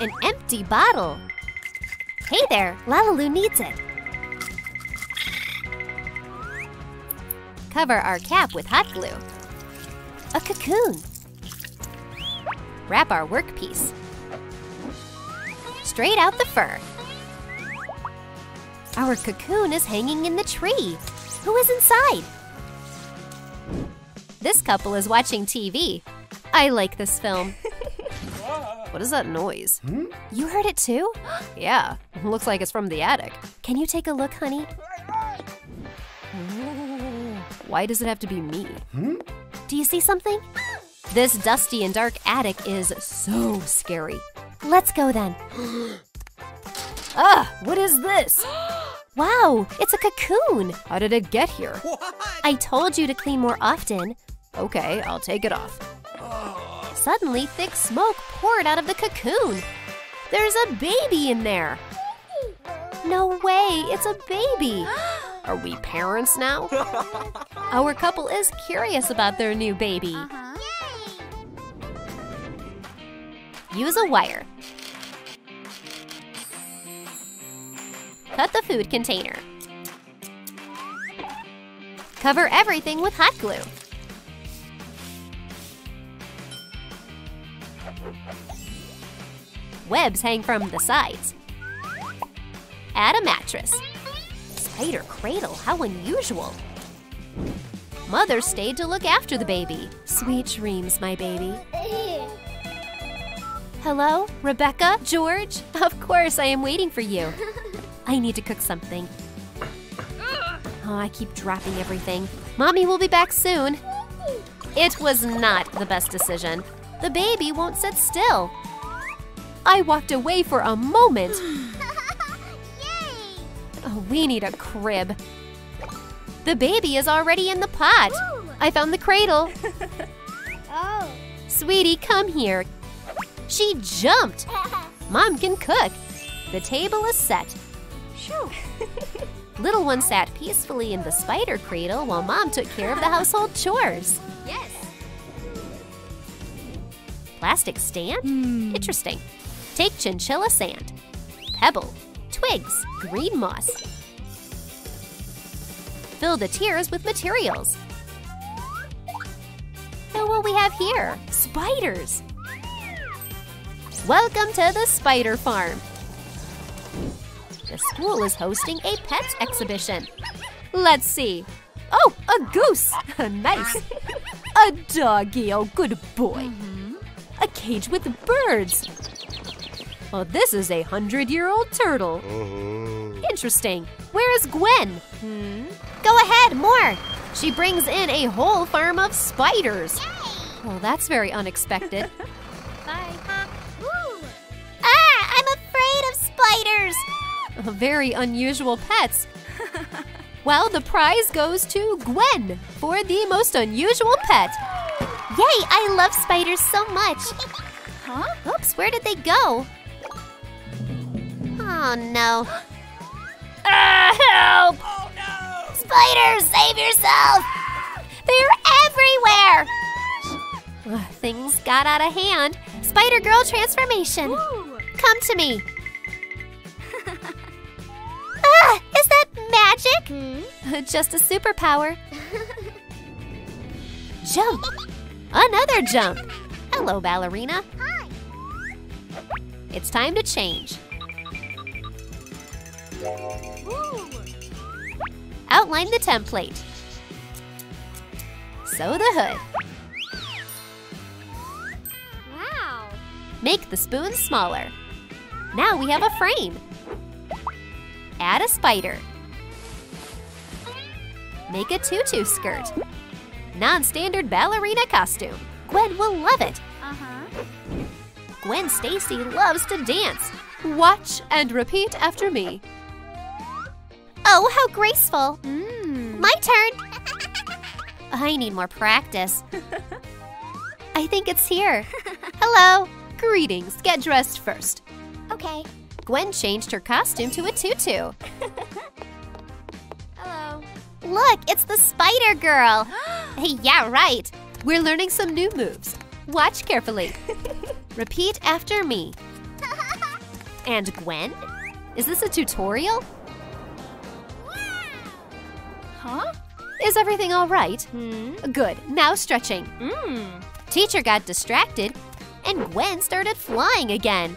an empty bottle. Hey there, LaLiLu needs it. Cover our cap with hot glue. A cocoon. Wrap our workpiece. Straight out the fur. Our cocoon is hanging in the tree. Who is inside? This couple is watching TV. I like this film. What is that noise? Hmm? You heard it too? Yeah, looks like it's from the attic. Can you take a look, honey? Why does it have to be me? Hmm? Do you see something? This dusty and dark attic is so scary. Let's go then. Ah, what is this? Wow, it's a cocoon. How did it get here? What? I told you to clean more often. Okay, I'll take it off. Suddenly, thick smoke poured out of the cocoon. There's a baby in there. No way, it's a baby. Are we parents now? Our couple is curious about their new baby. Use a wire. Cut the food container. Cover everything with hot glue. Webs hang from the sides. Add a mattress. Spider cradle, how unusual. Mother stayed to look after the baby. Sweet dreams, my baby. Hello, Rebecca, George? Of course, I am waiting for you. I need to cook something. Oh, I keep dropping everything. Mommy will be back soon. It was not the best decision. The baby won't sit still. I walked away for a moment. Yay! Oh, we need a crib. The baby is already in the pot. Ooh. I found the cradle. Oh. Sweetie, come here. She jumped. Mom can cook. The table is set. Little one sat peacefully in the spider cradle while Mom took care of the household chores. Yes. Plastic stand? Interesting. Take chinchilla sand, pebble, twigs, green moss. Fill the tiers with materials. And what we have here? Spiders. Welcome to the spider farm. The school is hosting a pets exhibition. Let's see. Oh, a goose. Nice. A doggy. Oh, good boy. A cage with birds. Oh, this is a 100-year-old turtle. Interesting. Where is Gwen? Go ahead, more. She brings in a whole farm of spiders. Yay. Well, that's very unexpected. Bye. Ah, I'm afraid of spiders. Very unusual pets. Well, the prize goes to Gwen for the most unusual pet. Yay, I love spiders so much. Huh? Oops, where did they go? Oh, no. Help! Oh, no! Spiders, save yourself! They're everywhere! Things got out of hand. Spider Girl transformation. Ooh. Come to me. Is that magic? Just a superpower. Jump. Another jump. Hello, ballerina. Hi. It's time to change. Ooh. Outline the template. Sew the hood. Wow. Make the spoon smaller. Now we have a frame. Add a spider. Make a tutu skirt. Non-standard ballerina costume. Gwen will love it. Gwen Stacy loves to dance. Watch and repeat after me. Oh, how graceful. My turn. I need more practice. I think it's here. Hello. Greetings. Get dressed first. Okay. Gwen changed her costume to a tutu. Hello. Look, it's the Spider Girl. Yeah, right. We're learning some new moves. Watch carefully. Repeat after me. And Gwen? Is this a tutorial? Huh? Is everything all right? Good, now stretching. Teacher got distracted and Gwen started flying again.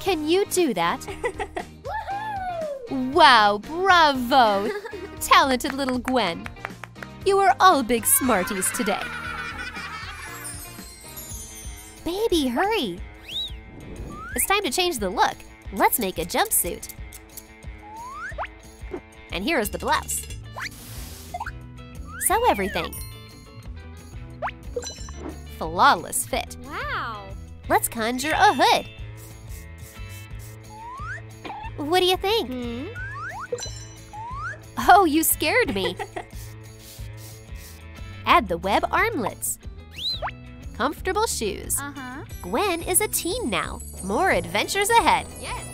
Can you do that? Wow, bravo! Talented little Gwen. You are all big smarties today. Baby, hurry! It's time to change the look. Let's make a jumpsuit. And here is the blouse. Sew everything. Flawless fit. Wow! Let's conjure a hood. What do you think? Oh, you scared me. Add the web armlets. Comfortable shoes. Gwen is a teen now. More adventures ahead. Yes.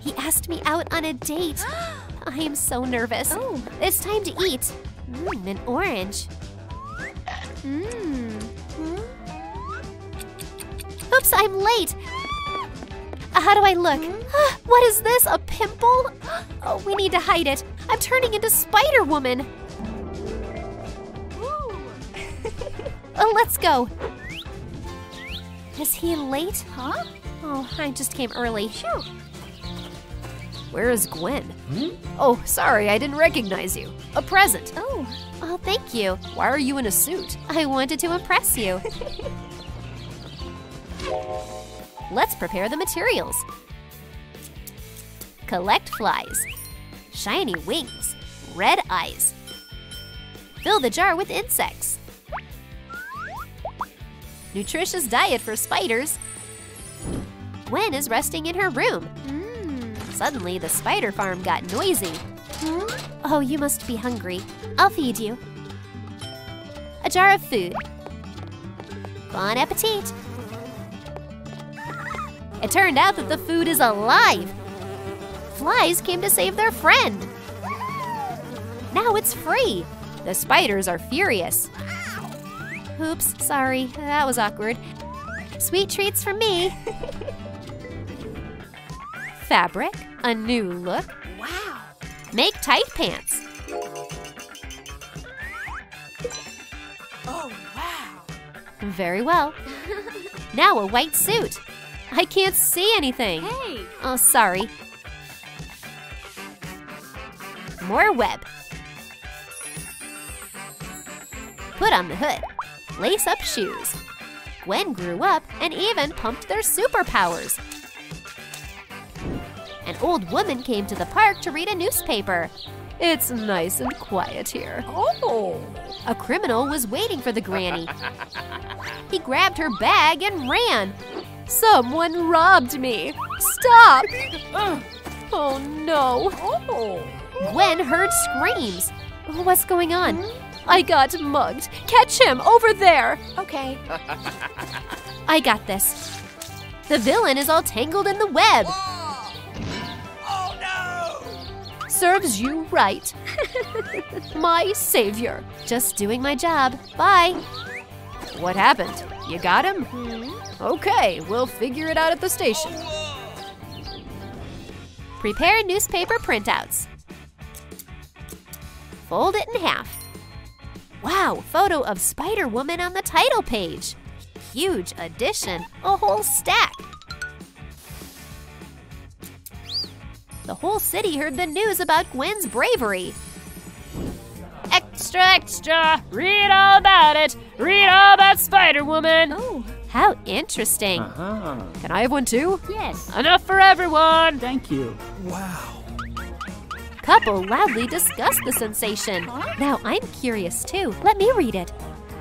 He asked me out on a date. I am so nervous. Oh. It's time to eat. An orange. Oops, I'm late. How do I look? What is this, a pimple? Oh, we need to hide it. I'm turning into Spider Woman. Let's go. Is he late? Oh, I just came early. Where is Gwen? Oh, sorry, I didn't recognize you. A present. Oh, thank you. Why are you in a suit? I wanted to impress you. Let's prepare the materials. Collect flies. Shiny wings. Red eyes. Fill the jar with insects. Nutritious diet for spiders. Gwen is resting in her room. Suddenly, the spider farm got noisy. Oh, you must be hungry. I'll feed you. A jar of food. Bon appetit. It turned out that the food is alive. Flies came to save their friend. Now it's free. The spiders are furious. Oops, sorry, that was awkward. Sweet treats from me. Fabric, a new look. Wow. Make tight pants. Oh, wow. Very well. Now a white suit. I can't see anything. Hey. Oh, sorry. More web. Put on the hood. Lace up shoes. Gwen grew up and even pumped their superpowers. An old woman came to the park to read a newspaper. It's nice and quiet here. Oh! A criminal was waiting for the granny. He grabbed her bag and ran. Someone robbed me. Stop! Oh no. Gwen heard screams. What's going on? I got mugged. Catch him over there. Okay. I got this. The villain is all tangled in the web. Oh no! Serves you right. My savior. Just doing my job. Bye. What happened? You got him? Okay, we'll figure it out at the station. Prepare newspaper printouts. Fold it in half. Wow, photo of Spider Woman on the title page. Huge addition, a whole stack. The whole city heard the news about Gwen's bravery. Extra, extra, read all about it. Read all about Spider Woman. Oh. How interesting. Can I have one too? Yes. Enough for everyone. Thank you. Wow. Couple loudly discussed the sensation. Now I'm curious too. Let me read it.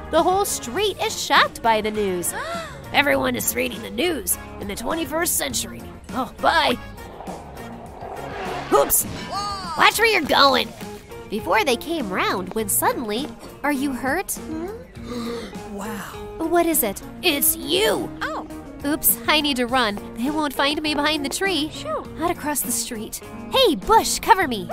The whole street is shocked by the news. Everyone is reading the news in the 21st century. Oh, bye. Oops. Watch where you're going. Before they came round when suddenly, are you hurt? Wow. What is it? It's you! Oh! Oops, I need to run. They won't find me behind the tree. Sure. Not across the street. Hey, bush, cover me!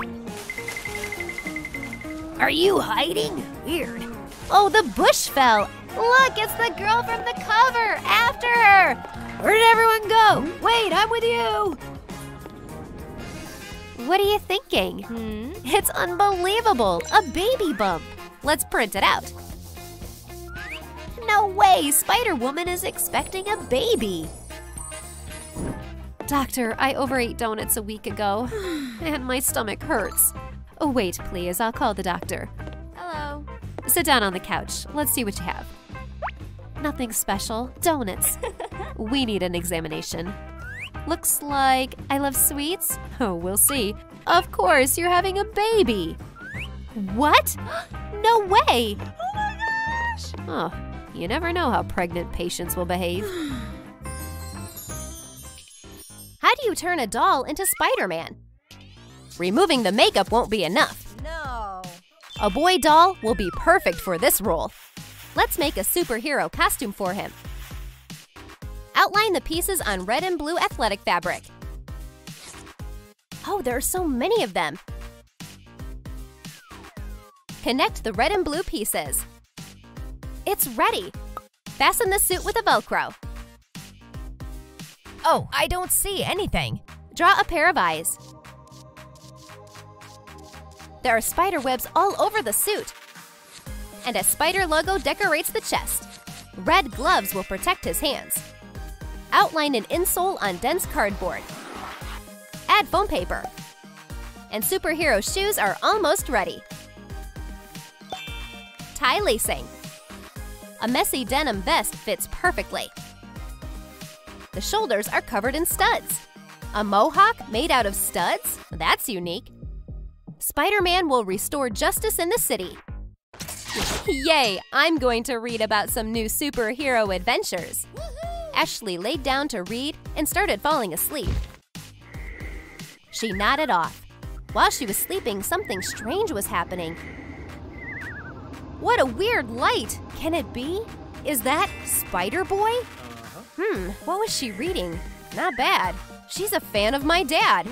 Are you hiding? Weird. Oh, the bush fell! Look, it's the girl from the cover! After her! Where did everyone go? Wait, I'm with you! What are you thinking? It's unbelievable! A baby bump! Let's print it out. No way! Spider Woman is expecting a baby! Doctor, I overate donuts a week ago, and my stomach hurts. Oh, wait, please. I'll call the doctor. Hello. Sit down on the couch. Let's see what you have. Nothing special. Donuts. We need an examination. Looks like I love sweets? Oh, we'll see. Of course, you're having a baby. What? No way! Oh my gosh! Oh, you never know how pregnant patients will behave. How do you turn a doll into Spider-Man? Removing the makeup won't be enough. No. A boy doll will be perfect for this role. Let's make a superhero costume for him. Outline the pieces on red and blue athletic fabric. Oh, there are so many of them. Connect the red and blue pieces. It's ready. Fasten the suit with a Velcro. Oh, I don't see anything. Draw a pair of eyes. There are spider webs all over the suit. And a spider logo decorates the chest. Red gloves will protect his hands. Outline an insole on dense cardboard. Add foam paper. And superhero shoes are almost ready. Tie lacing. A messy denim vest fits perfectly. The shoulders are covered in studs. A mohawk made out of studs? That's unique. Spider-Man will restore justice in the city. Yay! I'm going to read about some new superhero adventures. Ashley laid down to read and started falling asleep. She nodded off. While she was sleeping, something strange was happening. What a weird light! Can it be? Is that Spider-Boy? What was she reading? Not bad. She's a fan of my dad.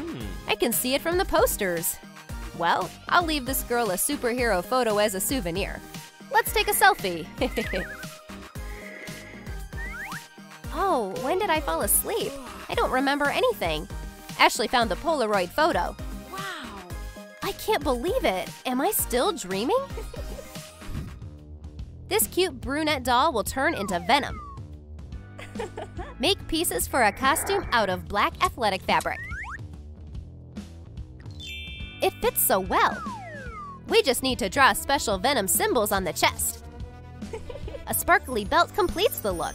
I can see it from the posters. Well, I'll leave this girl a superhero photo as a souvenir. Let's take a selfie. Oh, when did I fall asleep? I don't remember anything. Ashley found the Polaroid photo. Wow! I can't believe it. Am I still dreaming? This cute brunette doll will turn into Venom. Make pieces for a costume out of black athletic fabric. It fits so well. We just need to draw special Venom symbols on the chest. A sparkly belt completes the look.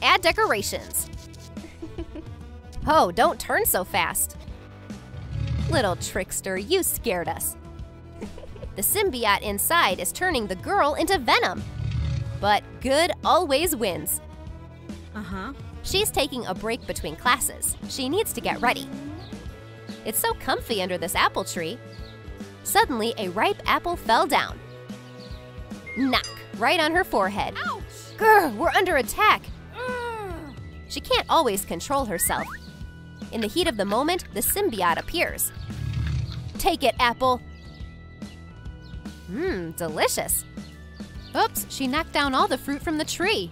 Add decorations. Oh, don't turn so fast. Little trickster, you scared us. The symbiote inside is turning the girl into Venom. But good always wins. She's taking a break between classes. She needs to get ready. It's so comfy under this apple tree. Suddenly, a ripe apple fell down. Knock, right on her forehead. Ouch! Grr, we're under attack. She can't always control herself. In the heat of the moment, the symbiote appears. Take it, apple. Delicious. Oops, she knocked down all the fruit from the tree.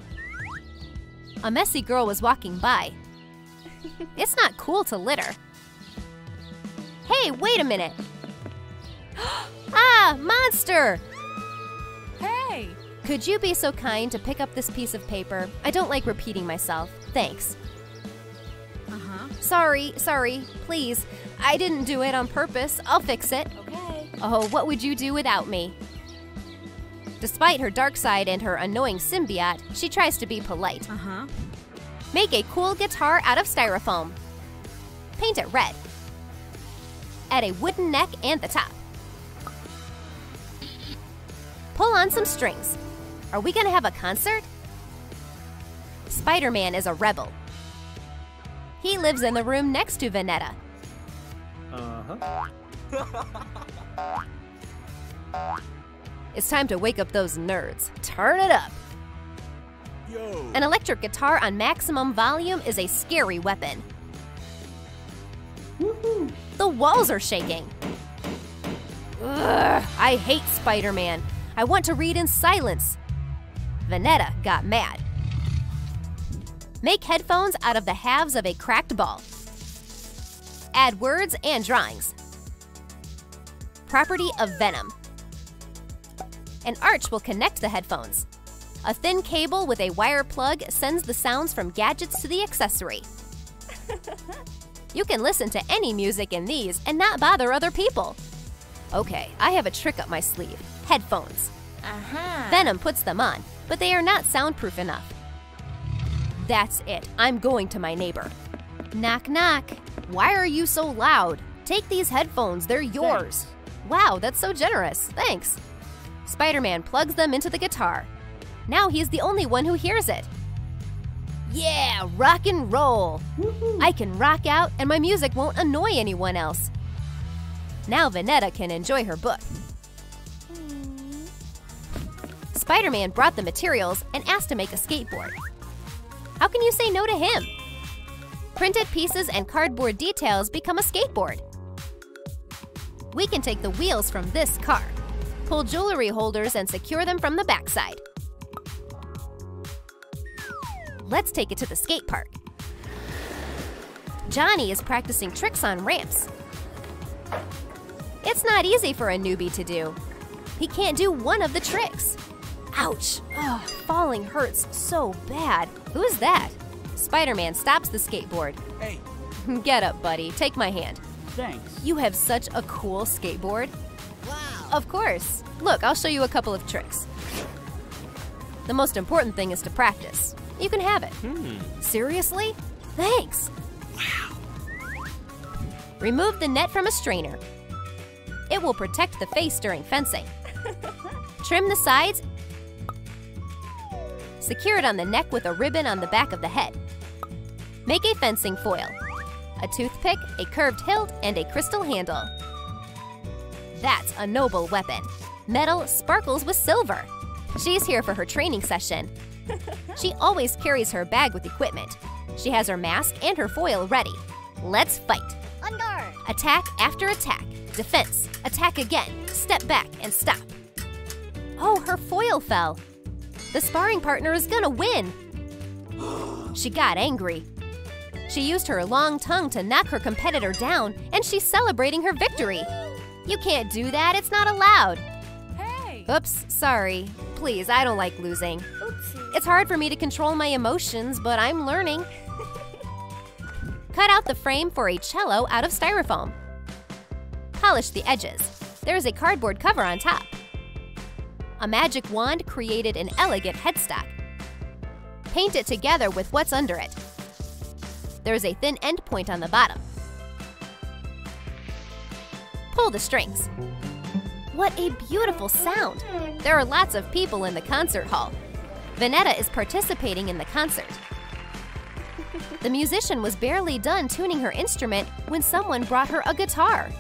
A messy girl was walking by. It's not cool to litter. Hey, wait a minute. Ah, monster! Hey! Could you be so kind to pick up this piece of paper? I don't like repeating myself. Thanks. Sorry, please. I didn't do it on purpose. I'll fix it. Okay. Oh, what would you do without me? Despite her dark side and her annoying symbiote, she tries to be polite. Make a cool guitar out of styrofoam. Paint it red. Add a wooden neck and the top. Pull on some strings. Are we gonna have a concert? Spider-Man is a rebel. He lives in the room next to Vanetta. It's time to wake up those nerds. Turn it up. Yo. An electric guitar on maximum volume is a scary weapon. Woohoo. The walls are shaking. Ugh, I hate Spider-Man. I want to read in silence. Vanetta got mad. Make headphones out of the halves of a cracked ball. Add words and drawings. Property of Venom. An arch will connect the headphones. A thin cable with a wire plug sends the sounds from gadgets to the accessory. You can listen to any music in these and not bother other people. Okay, I have a trick up my sleeve. Headphones. Venom puts them on, but they are not soundproof enough. That's it. I'm going to my neighbor. Knock, knock. Why are you so loud? Take these headphones. They're yours. Thanks. Wow, that's so generous. Thanks. Spider-Man plugs them into the guitar. Now he's the only one who hears it. Yeah, rock and roll. Woohoo. I can rock out and my music won't annoy anyone else. Now Vanetta can enjoy her book. Spider-Man brought the materials and asked to make a skateboard. How can you say no to him? Printed pieces and cardboard details become a skateboard. We can take the wheels from this car, pull jewelry holders and secure them from the backside. Let's take it to the skate park. Johnny is practicing tricks on ramps. It's not easy for a newbie to do. He can't do one of the tricks. Ouch! Oh, falling hurts so bad. Who's that? Spider-Man stops the skateboard. Hey! Get up, buddy. Take my hand. Thanks. You have such a cool skateboard. Wow! Of course. Look, I'll show you a couple of tricks. The most important thing is to practice. You can have it. Seriously? Thanks! Wow! Remove the net from a strainer. It will protect the face during fencing. Trim the sides. Secure it on the neck with a ribbon on the back of the head. Make a fencing foil. A toothpick, a curved hilt, and a crystal handle. That's a noble weapon. Metal sparkles with silver. She's here for her training session. She always carries her bag with equipment. She has her mask and her foil ready. Let's fight. On guard. Attack after attack. Defense. Attack again. Step back and stop. Oh, her foil fell. The sparring partner is gonna win. She got angry. She used her long tongue to knock her competitor down, and she's celebrating her victory. You can't do that. It's not allowed. Hey. Oops, sorry. Please, I don't like losing. Oopsie. It's hard for me to control my emotions, but I'm learning. Cut out the frame for a cello out of styrofoam. Polish the edges. There is a cardboard cover on top. A magic wand created an elegant headstock. Paint it together with what's under it. There is a thin end point on the bottom. Pull the strings. What a beautiful sound! There are lots of people in the concert hall. Vanetta is participating in the concert. The musician was barely done tuning her instrument when someone brought her a guitar.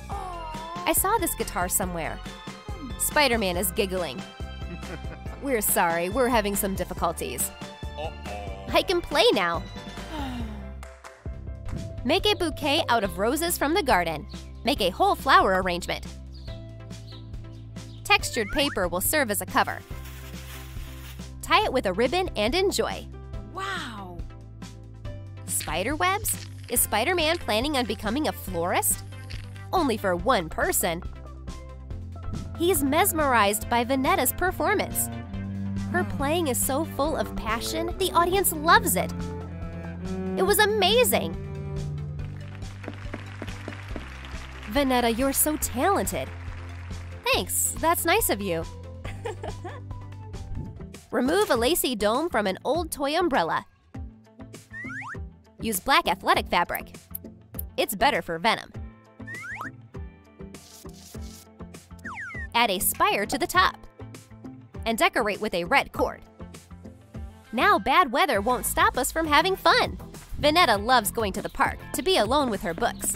I saw this guitar somewhere. Spider-Man is giggling. We're sorry, we're having some difficulties. I can play now. Make a bouquet out of roses from the garden. Make a whole flower arrangement. Textured paper will serve as a cover. Tie it with a ribbon and enjoy. Wow! Spider webs? Is Spider-Man planning on becoming a florist? Only for one person. He's mesmerized by Vanetta's performance. Her playing is so full of passion, the audience loves it. It was amazing! Vanetta, you're so talented. Thanks, that's nice of you. Remove a lacy dome from an old toy umbrella. Use black athletic fabric. It's better for Venom. Add a spire to the top and decorate with a red cord. Now bad weather won't stop us from having fun. Vanetta loves going to the park to be alone with her books.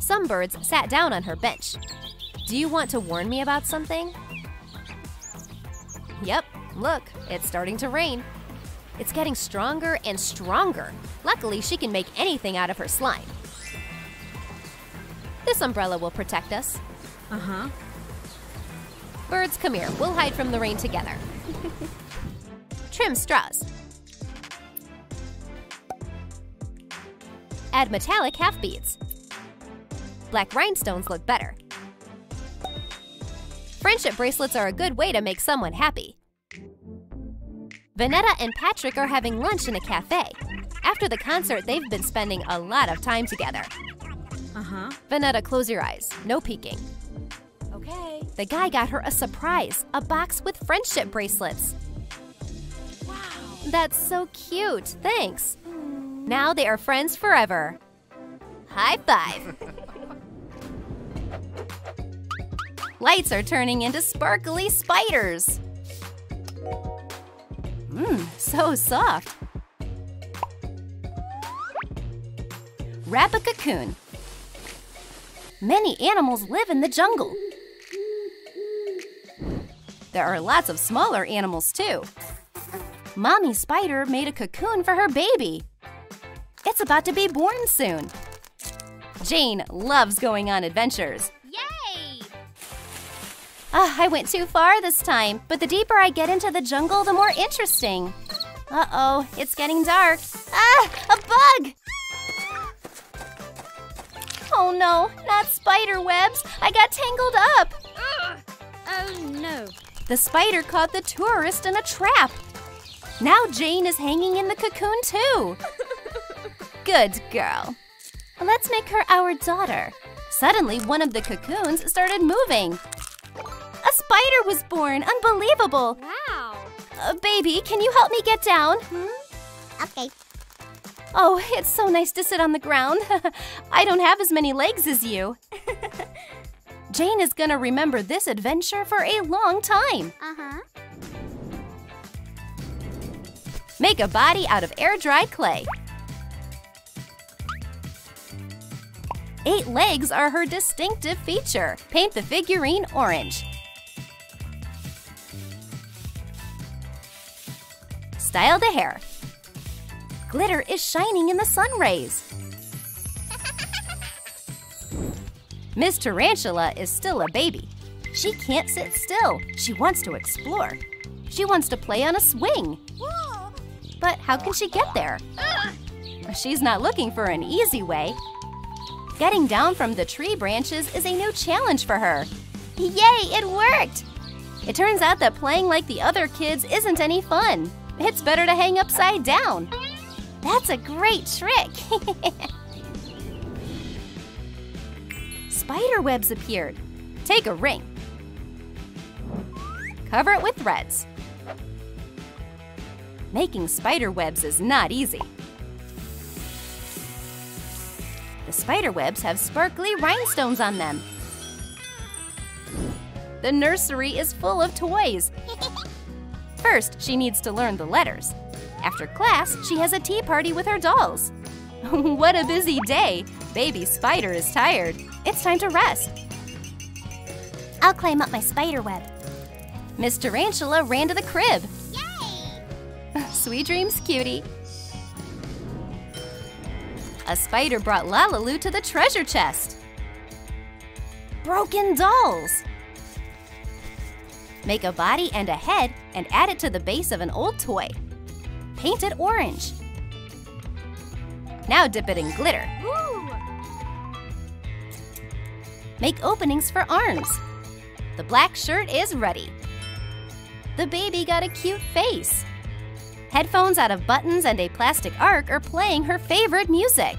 Some birds sat down on her bench. Do you want to warn me about something? Yep, look, it's starting to rain. It's getting stronger and stronger. Luckily, she can make anything out of her slime. This umbrella will protect us. Birds, come here. We'll hide from the rain together. Trim straws. add metallic half beads. Black rhinestones look better. Friendship bracelets are a good way to make someone happy. Vanetta and Patrick are having lunch in a cafe. After the concert, they've been spending a lot of time together. Vanetta, close your eyes. No peeking. Okay. The guy got her a surprise, a box with friendship bracelets. Wow. That's so cute. Thanks. Now they are friends forever. High five. Lights are turning into sparkly spiders. So soft. Wrap a cocoon. Many animals live in the jungle. There are lots of smaller animals too. Mommy spider made a cocoon for her baby. It's about to be born soon. Jane loves going on adventures. Yay! I went too far this time, but the deeper I get into the jungle, the more interesting. Uh-oh, it's getting dark. A bug! Oh no, not spider webs. I got tangled up. Oh no. The spider caught the tourist in a trap. Now Jane is hanging in the cocoon too. Good girl. Let's make her our daughter. Suddenly, one of the cocoons started moving. A spider was born. Unbelievable. Wow. Baby, can you help me get down? Okay. Oh, it's so nice to sit on the ground. I don't have as many legs as you. Jane is gonna remember this adventure for a long time. Make a body out of air-dry clay. 8 legs are her distinctive feature. Paint the figurine orange. Style the hair. Glitter is shining in the sun rays. Miss Tarantula is still a baby. She can't sit still. She wants to explore. She wants to play on a swing. But how can she get there? She's not looking for an easy way. Getting down from the tree branches is a new challenge for her. Yay, it worked! It turns out that playing like the other kids isn't any fun. It's better to hang upside down. That's a great trick! Spider webs appeared. Take a ring. Cover it with threads. Making spider webs is not easy. The spider webs have sparkly rhinestones on them. The nursery is full of toys. First, she needs to learn the letters. After class, she has a tea party with her dolls. What a busy day! Baby spider is tired. It's time to rest. I'll climb up my spider web. Miss Tarantula ran to the crib. Yay! Sweet dreams, cutie. A spider brought LaLiLu to the treasure chest. Broken dolls. Make a body and a head and add it to the base of an old toy. Paint it orange. Now dip it in glitter. Ooh. Make openings for arms. The black shirt is ready. The baby got a cute face. Headphones out of buttons and a plastic arc are playing her favorite music.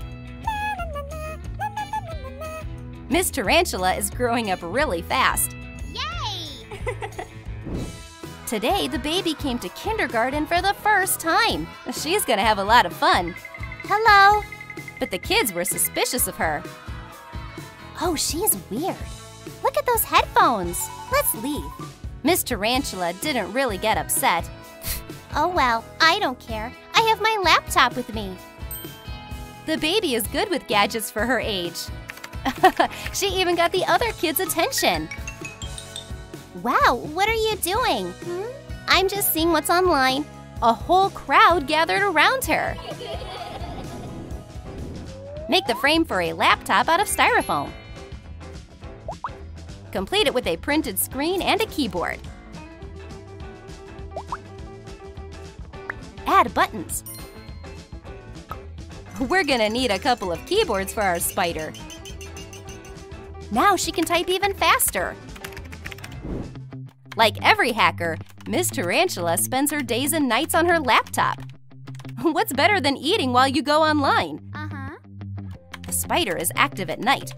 Miss Tarantula is growing up really fast. Yay! Today, the baby came to kindergarten for the first time. She's gonna have a lot of fun. Hello! But the kids were suspicious of her. Oh, she's weird. Look at those headphones. Let's leave. Miss Tarantula didn't really get upset. Oh well, I don't care. I have my laptop with me. The baby is good with gadgets for her age. She even got the other kids' attention. Wow, what are you doing? I'm just seeing what's online. A whole crowd gathered around her. Make the frame for a laptop out of styrofoam. Complete it with a printed screen and a keyboard. Add buttons. We're gonna need a couple of keyboards for our spider. Now she can type even faster. Like every hacker, Ms. Tarantula spends her days and nights on her laptop. What's better than eating while you go online? Uh-huh. The spider is active at night.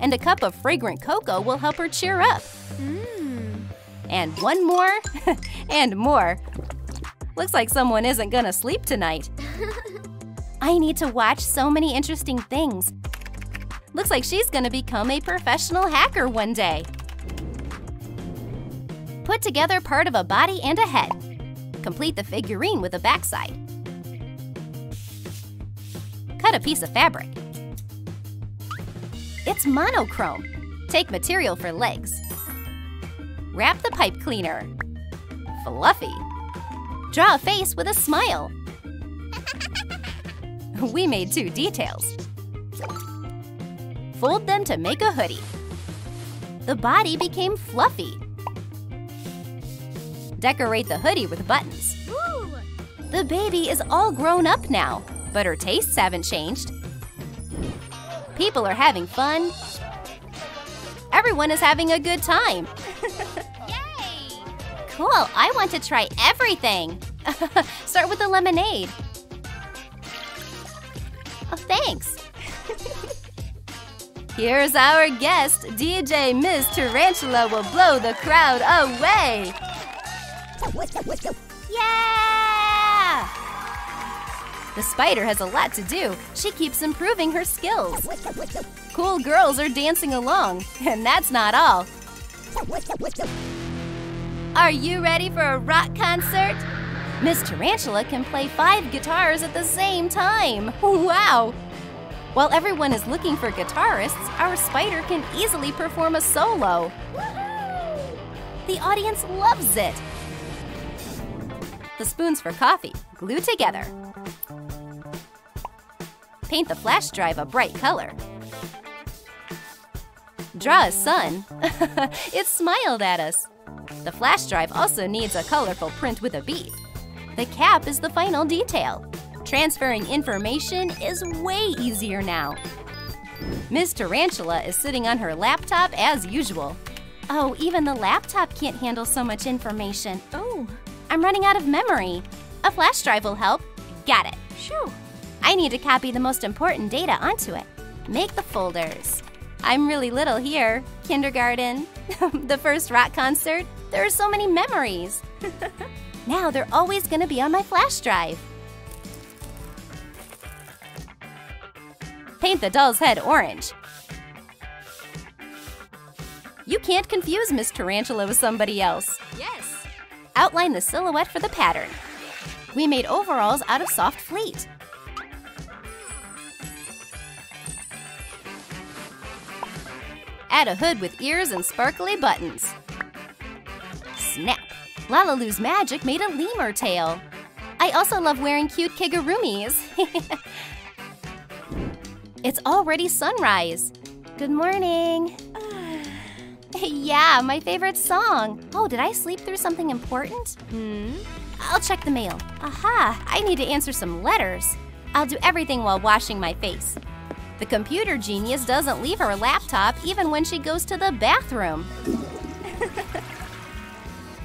And a cup of fragrant cocoa will help her cheer up. Mm. And one more, and more. Looks like someone isn't gonna sleep tonight. I need to watch so many interesting things. Looks like she's gonna become a professional hacker one day. Put together part of a body and a head. Complete the figurine with a backside. Cut a piece of fabric. It's monochrome. Take material for legs. Wrap the pipe cleaner. Fluffy. Draw a face with a smile. We made two details. Fold them to make a hoodie. The body became fluffy. Decorate the hoodie with buttons. Ooh. The baby is all grown up now, but her tastes haven't changed. People are having fun. Everyone is having a good time. Yay! Cool, I want to try everything. Start with the lemonade. Oh, thanks. Here's our guest, DJ Ms. Tarantula will blow the crowd away. Yeah! The spider has a lot to do. She keeps improving her skills. Cool girls are dancing along, and that's not all. Are you ready for a rock concert? Ms. Tarantula can play 5 guitars at the same time. Wow! While everyone is looking for guitarists, our spider can easily perform a solo. Woohoo! The audience loves it. The spoons for coffee glue together. Paint the flash drive a bright color. Draw a sun. It smiled at us. The flash drive also needs a colorful print with a bead. The cap is the final detail. Transferring information is way easier now. Ms. Tarantula is sitting on her laptop as usual. Oh, even the laptop can't handle so much information. Oh. I'm running out of memory. A flash drive will help. Got it. Shoo. I need to copy the most important data onto it. Make the folders. I'm really little here. Kindergarten, the first rock concert. There are so many memories. Now they're always gonna be on my flash drive. Paint the doll's head orange. You can't confuse Ms. Tarantula with somebody else. Yes. Outline the silhouette for the pattern. We made overalls out of soft fleece. Add a hood with ears and sparkly buttons. Snap! LaLiLu's magic made a lemur tail. I also love wearing cute kigurumis. It's already sunrise. Good morning. Yeah, my favorite song. Oh, did I sleep through something important? Hmm? I'll check the mail. Aha, I need to answer some letters. I'll do everything while washing my face. The computer genius doesn't leave her laptop even when she goes to the bathroom.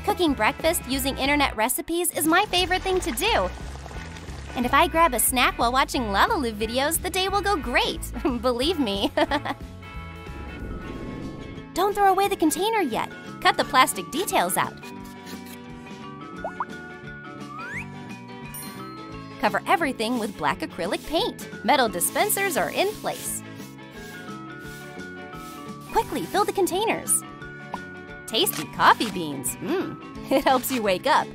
Cooking breakfast using internet recipes is my favorite thing to do. And if I grab a snack while watching LaLiLu videos, the day will go great. Believe me. Don't throw away the container yet. Cut the plastic details out. Cover everything with black acrylic paint. Metal dispensers are in place. Quickly fill the containers. Tasty coffee beans. Mmm, it helps you wake up.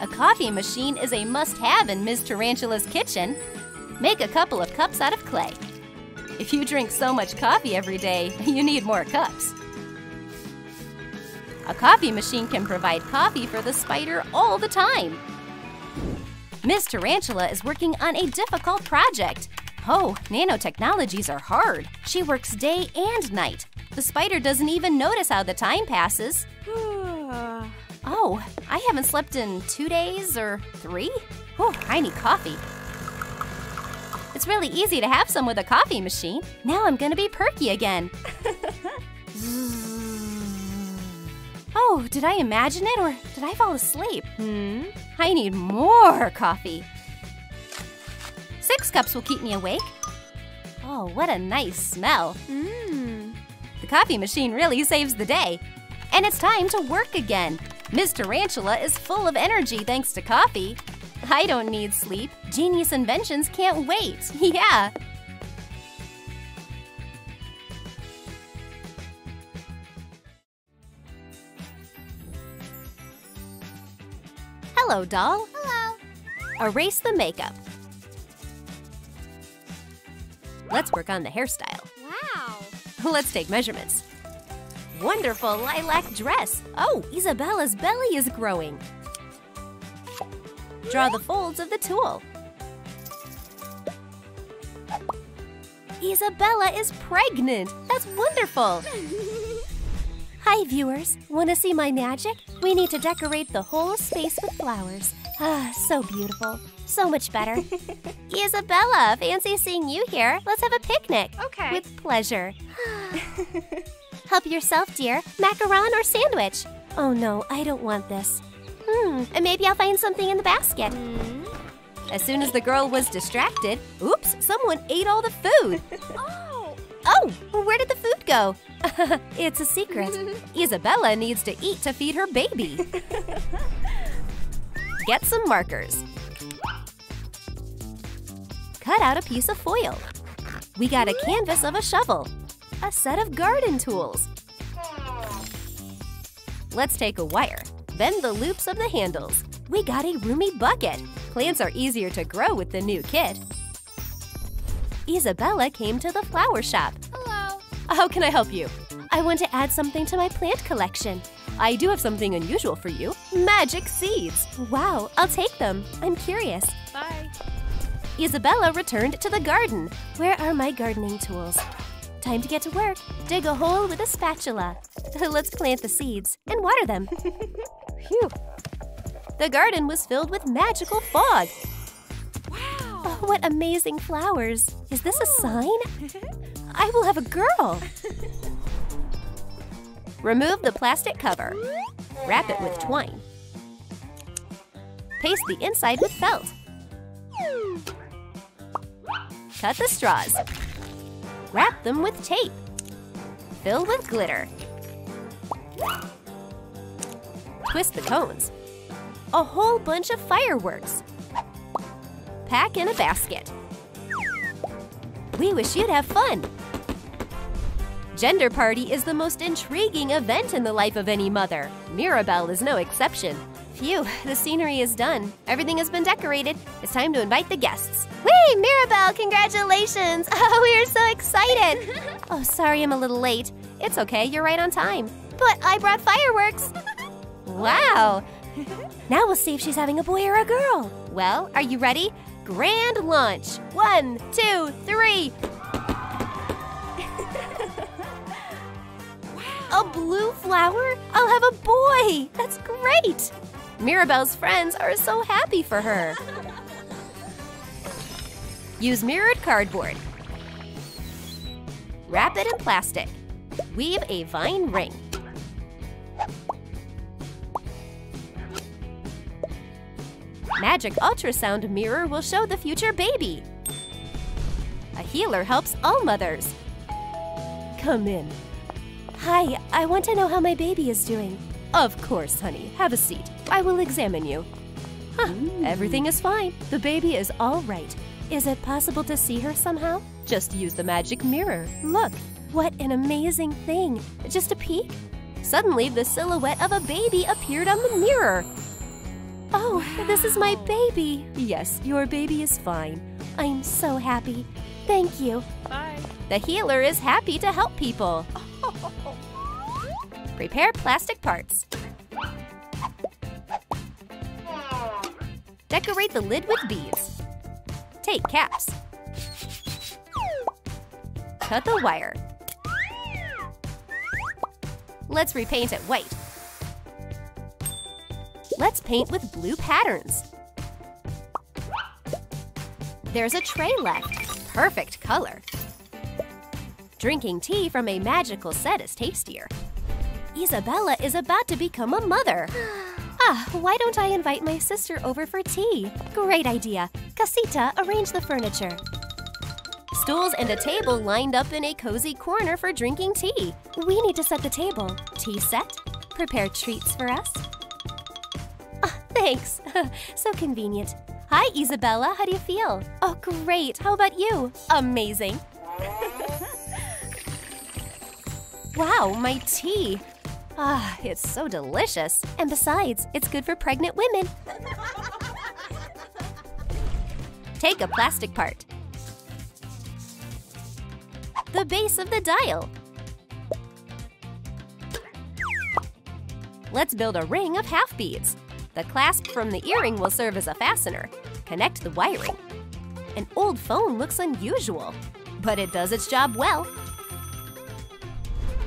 A coffee machine is a must-have in Ms. Tarantula's kitchen. Make a couple of cups out of clay. If you drink so much coffee every day, you need more cups. A coffee machine can provide coffee for the spider all the time. Ms. Tarantula is working on a difficult project. Oh, nanotechnologies are hard. She works day and night. The spider doesn't even notice how the time passes. Oh, I haven't slept in 2 days or 3? Oh, I need coffee. It's really easy to have some with a coffee machine. Now I'm gonna be perky again. Oh, did I imagine it or did I fall asleep? I need more coffee. 6 cups will keep me awake. Oh, what a nice smell. The coffee machine really saves the day. And it's time to work again. Ms. Tarantula is full of energy thanks to coffee. I don't need sleep. Genius inventions can't wait. Yeah. Hello, doll. Hello. Erase the makeup. Let's work on the hairstyle. Wow. Let's take measurements. Wonderful lilac dress. Oh, Isabella's belly is growing. Draw the folds of the tulle. Isabella is pregnant. That's wonderful. Hi, viewers. Want to see my magic? We need to decorate the whole space with flowers. Ah, so beautiful. So much better. Isabella, fancy seeing you here. Let's have a picnic. Okay. With pleasure. Help yourself, dear. Macaron or sandwich? Oh, no, I don't want this. And maybe I'll find something in the basket. As soon as the girl was distracted, oops, someone ate all the food. Oh, well, where did the food go? It's a secret. Isabella needs to eat to feed her baby. Get some markers. Cut out a piece of foil. We got a canvas of a shovel. A set of garden tools. Let's take a wire. Bend the loops of the handles. We got a roomy bucket. Plants are easier to grow with the new kit. Isabella came to the flower shop. Hello. How can I help you? I want to add something to my plant collection. I do have something unusual for you. Magic seeds. Wow, I'll take them. I'm curious. Bye. Isabella returned to the garden. Where are my gardening tools? Time to get to work. Dig a hole with a spatula. Let's plant the seeds and water them. Phew. The garden was filled with magical fog. Wow! Oh, what amazing flowers. Is this a sign? I will have a girl. Remove the plastic cover. Wrap it with twine. Paste the inside with felt. Cut the straws. Wrap them with tape. Fill with glitter. Twist the cones. A whole bunch of fireworks. Pack in a basket. We wish you'd have fun. Gender party is the most intriguing event in the life of any mother. Mirabel is no exception. Phew, the scenery is done. Everything has been decorated. It's time to invite the guests. Whee, Mirabel, congratulations. Oh, we are so excited. Oh, sorry I'm a little late. It's okay, you're right on time. But I brought fireworks. Wow. Now we'll see if she's having a boy or a girl. Well, are you ready? Grand launch. 1, 2, 3. A blue flower? I'll have a boy. That's great. Mirabel's friends are so happy for her. Use mirrored cardboard. Wrap it in plastic. Weave a vine ring. Magic ultrasound mirror will show the future baby. A healer helps all mothers. Come in. Hi, I want to know how my baby is doing. Of course, honey. Have a seat. I will examine you. Everything is fine. The baby is all right. Is it possible to see her somehow? Just use the magic mirror. Look, what an amazing thing. Just a peek? Suddenly, the silhouette of a baby appeared on the mirror. Oh, this is my baby. Yes, your baby is fine. I'm so happy. Thank you. Bye. The healer is happy to help people. Prepare plastic parts. Decorate the lid with beads. Take caps. Cut the wire. Let's repaint it white. Let's paint with blue patterns. There's a tray left. Perfect color. Drinking tea from a magical set is tastier. Isabella is about to become a mother. Ah, why don't I invite my sister over for tea? Great idea. Casita, arrange the furniture. Stools and a table lined up in a cozy corner for drinking tea. We need to set the table. Tea set? Prepare treats for us. Oh, thanks. So convenient. Hi, Isabella. How do you feel? Oh, great. How about you? Amazing. Wow, my tea. Ah, it's so delicious. And besides, it's good for pregnant women. Take a plastic part. The base of the dial. Let's build a ring of half beads. The clasp from the earring will serve as a fastener. Connect the wiring. An old phone looks unusual, but it does its job well.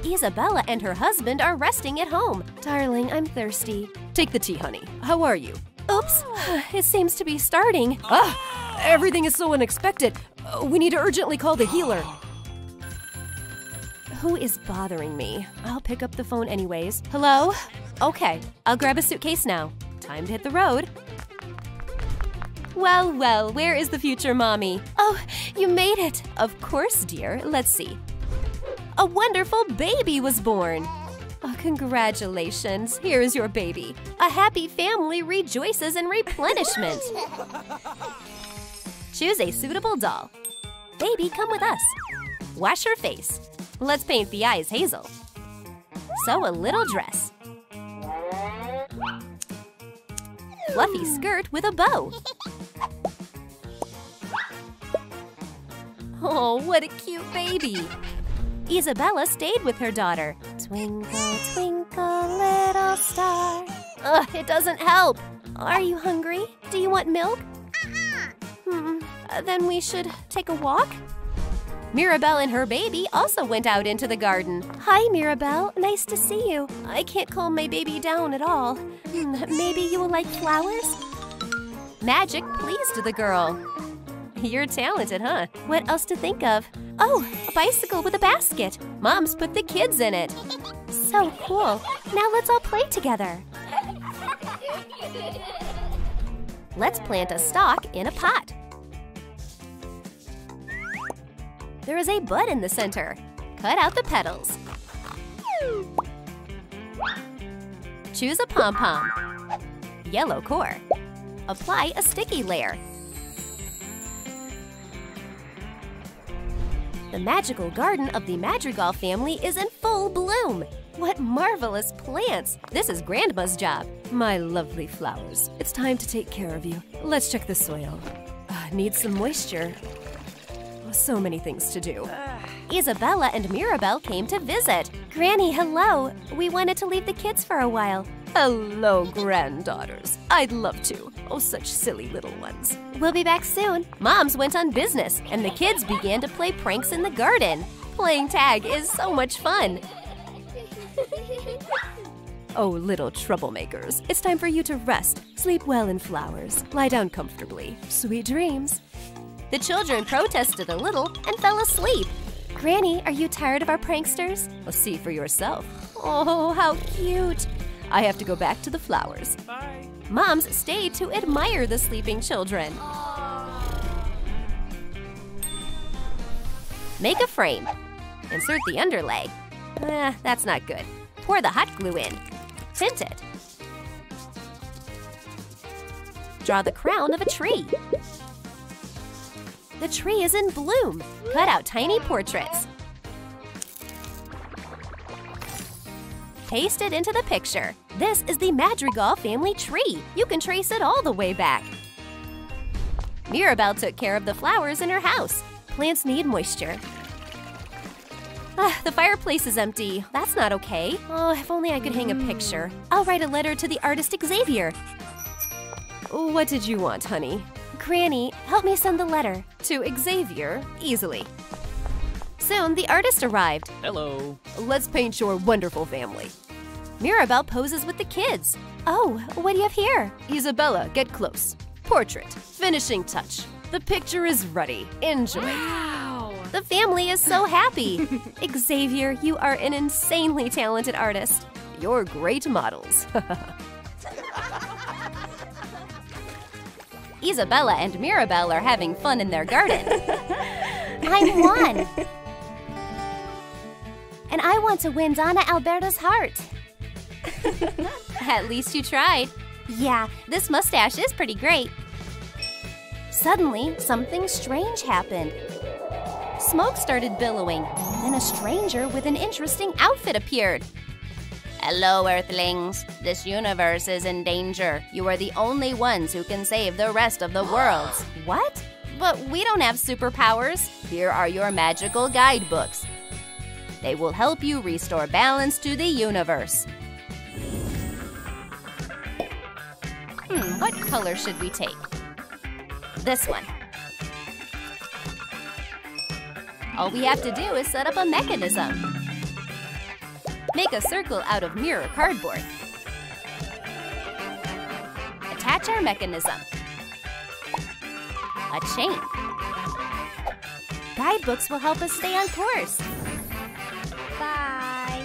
Isabella and her husband are resting at home. Darling, I'm thirsty. Take the tea, honey. How are you? Oops, it seems to be starting. Ah, everything is so unexpected. We need to urgently call the healer. Who is bothering me? I'll pick up the phone anyways. Hello? Okay, I'll grab a suitcase now. Time to hit the road. Well, well, where is the future mommy? Oh, you made it. Of course, dear. Let's see. A wonderful baby was born. Oh, congratulations. Here is your baby. A happy family rejoices in replenishment. Choose a suitable doll. Baby, come with us. Wash her face. Let's paint the eyes hazel. Sew a little dress. Fluffy skirt with a bow. Oh, what a cute baby. Isabella stayed with her daughter. Twinkle, twinkle, little star. Ugh, it doesn't help. Are you hungry? Do you want milk? Then we should take a walk? Mirabel and her baby also went out into the garden. Hi, Mirabel. Nice to see you. I can't calm my baby down at all. Maybe you will like flowers? Magic pleased the girl. You're talented, huh? What else to think of? Oh, a bicycle with a basket. Mom's put the kids in it. So cool. Now let's all play together. Let's plant a stalk in a pot. There is a bud in the center. Cut out the petals. Choose a pom-pom. Yellow core. Apply a sticky layer. The magical garden of the Madrigal family is in full bloom. What marvelous plants! This is Grandma's job. My lovely flowers, it's time to take care of you. Let's check the soil. Needs some moisture. So many things to do. Isabella and Mirabel came to visit. Granny, hello. We wanted to leave the kids for a while. Hello, granddaughters. I'd love to. Oh, such silly little ones. We'll be back soon. Moms went on business, and the kids began to play pranks in the garden. Playing tag is so much fun. Oh, little troublemakers. It's time for you to rest. Sleep well in flowers. Lie down comfortably. Sweet dreams. The children protested a little and fell asleep. Granny, are you tired of our pranksters? Well, see for yourself. Oh, how cute. I have to go back to the flowers. Bye. Moms stayed to admire the sleeping children. Aww. Make a frame. Insert the underlay. That's not good. Pour the hot glue in. Tint it. Draw the crown of a tree. The tree is in bloom. Cut out tiny portraits. Paste it into the picture. This is the Madrigal family tree. You can trace it all the way back. Mirabel took care of the flowers in her house. Plants need moisture. The fireplace is empty. That's not okay. Oh, if only I could hang a picture. I'll write a letter to the artist Xavier. What did you want, honey? Granny, help me send the letter. To Xavier, easily. Soon, the artist arrived. Hello. Let's paint your wonderful family. Mirabel poses with the kids. Oh, what do you have here? Isabella, get close. Portrait. Finishing touch. The picture is ready. Enjoy. Wow. The family is so happy. Xavier, you are an insanely talented artist. You're great models. Isabella and Mirabel are having fun in their garden. I'm one. And I want to win Donna Alberta's heart. At least you tried. Yeah, this mustache is pretty great. Suddenly, something strange happened. Smoke started billowing. Then a stranger with an interesting outfit appeared. Hello, Earthlings. This universe is in danger. You are the only ones who can save the rest of the world. What? But we don't have superpowers. Here are your magical guidebooks. They will help you restore balance to the universe. What color should we take? This one. All we have to do is set up a mechanism. Make a circle out of mirror cardboard. Attach our mechanism. A chain. Guidebooks will help us stay on course. Bye.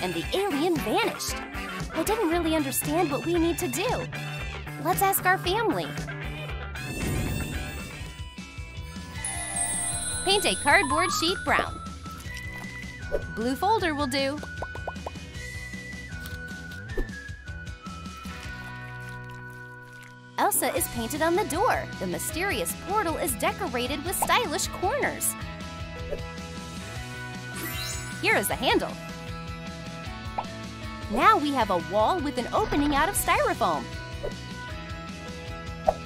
And the alien vanished. I didn't really understand what we need to do. Let's ask our family. Paint a cardboard sheet brown. Blue folder will do. Elsa is painted on the door. The mysterious portal is decorated with stylish corners. Here is the handle. Now we have a wall with an opening out of styrofoam.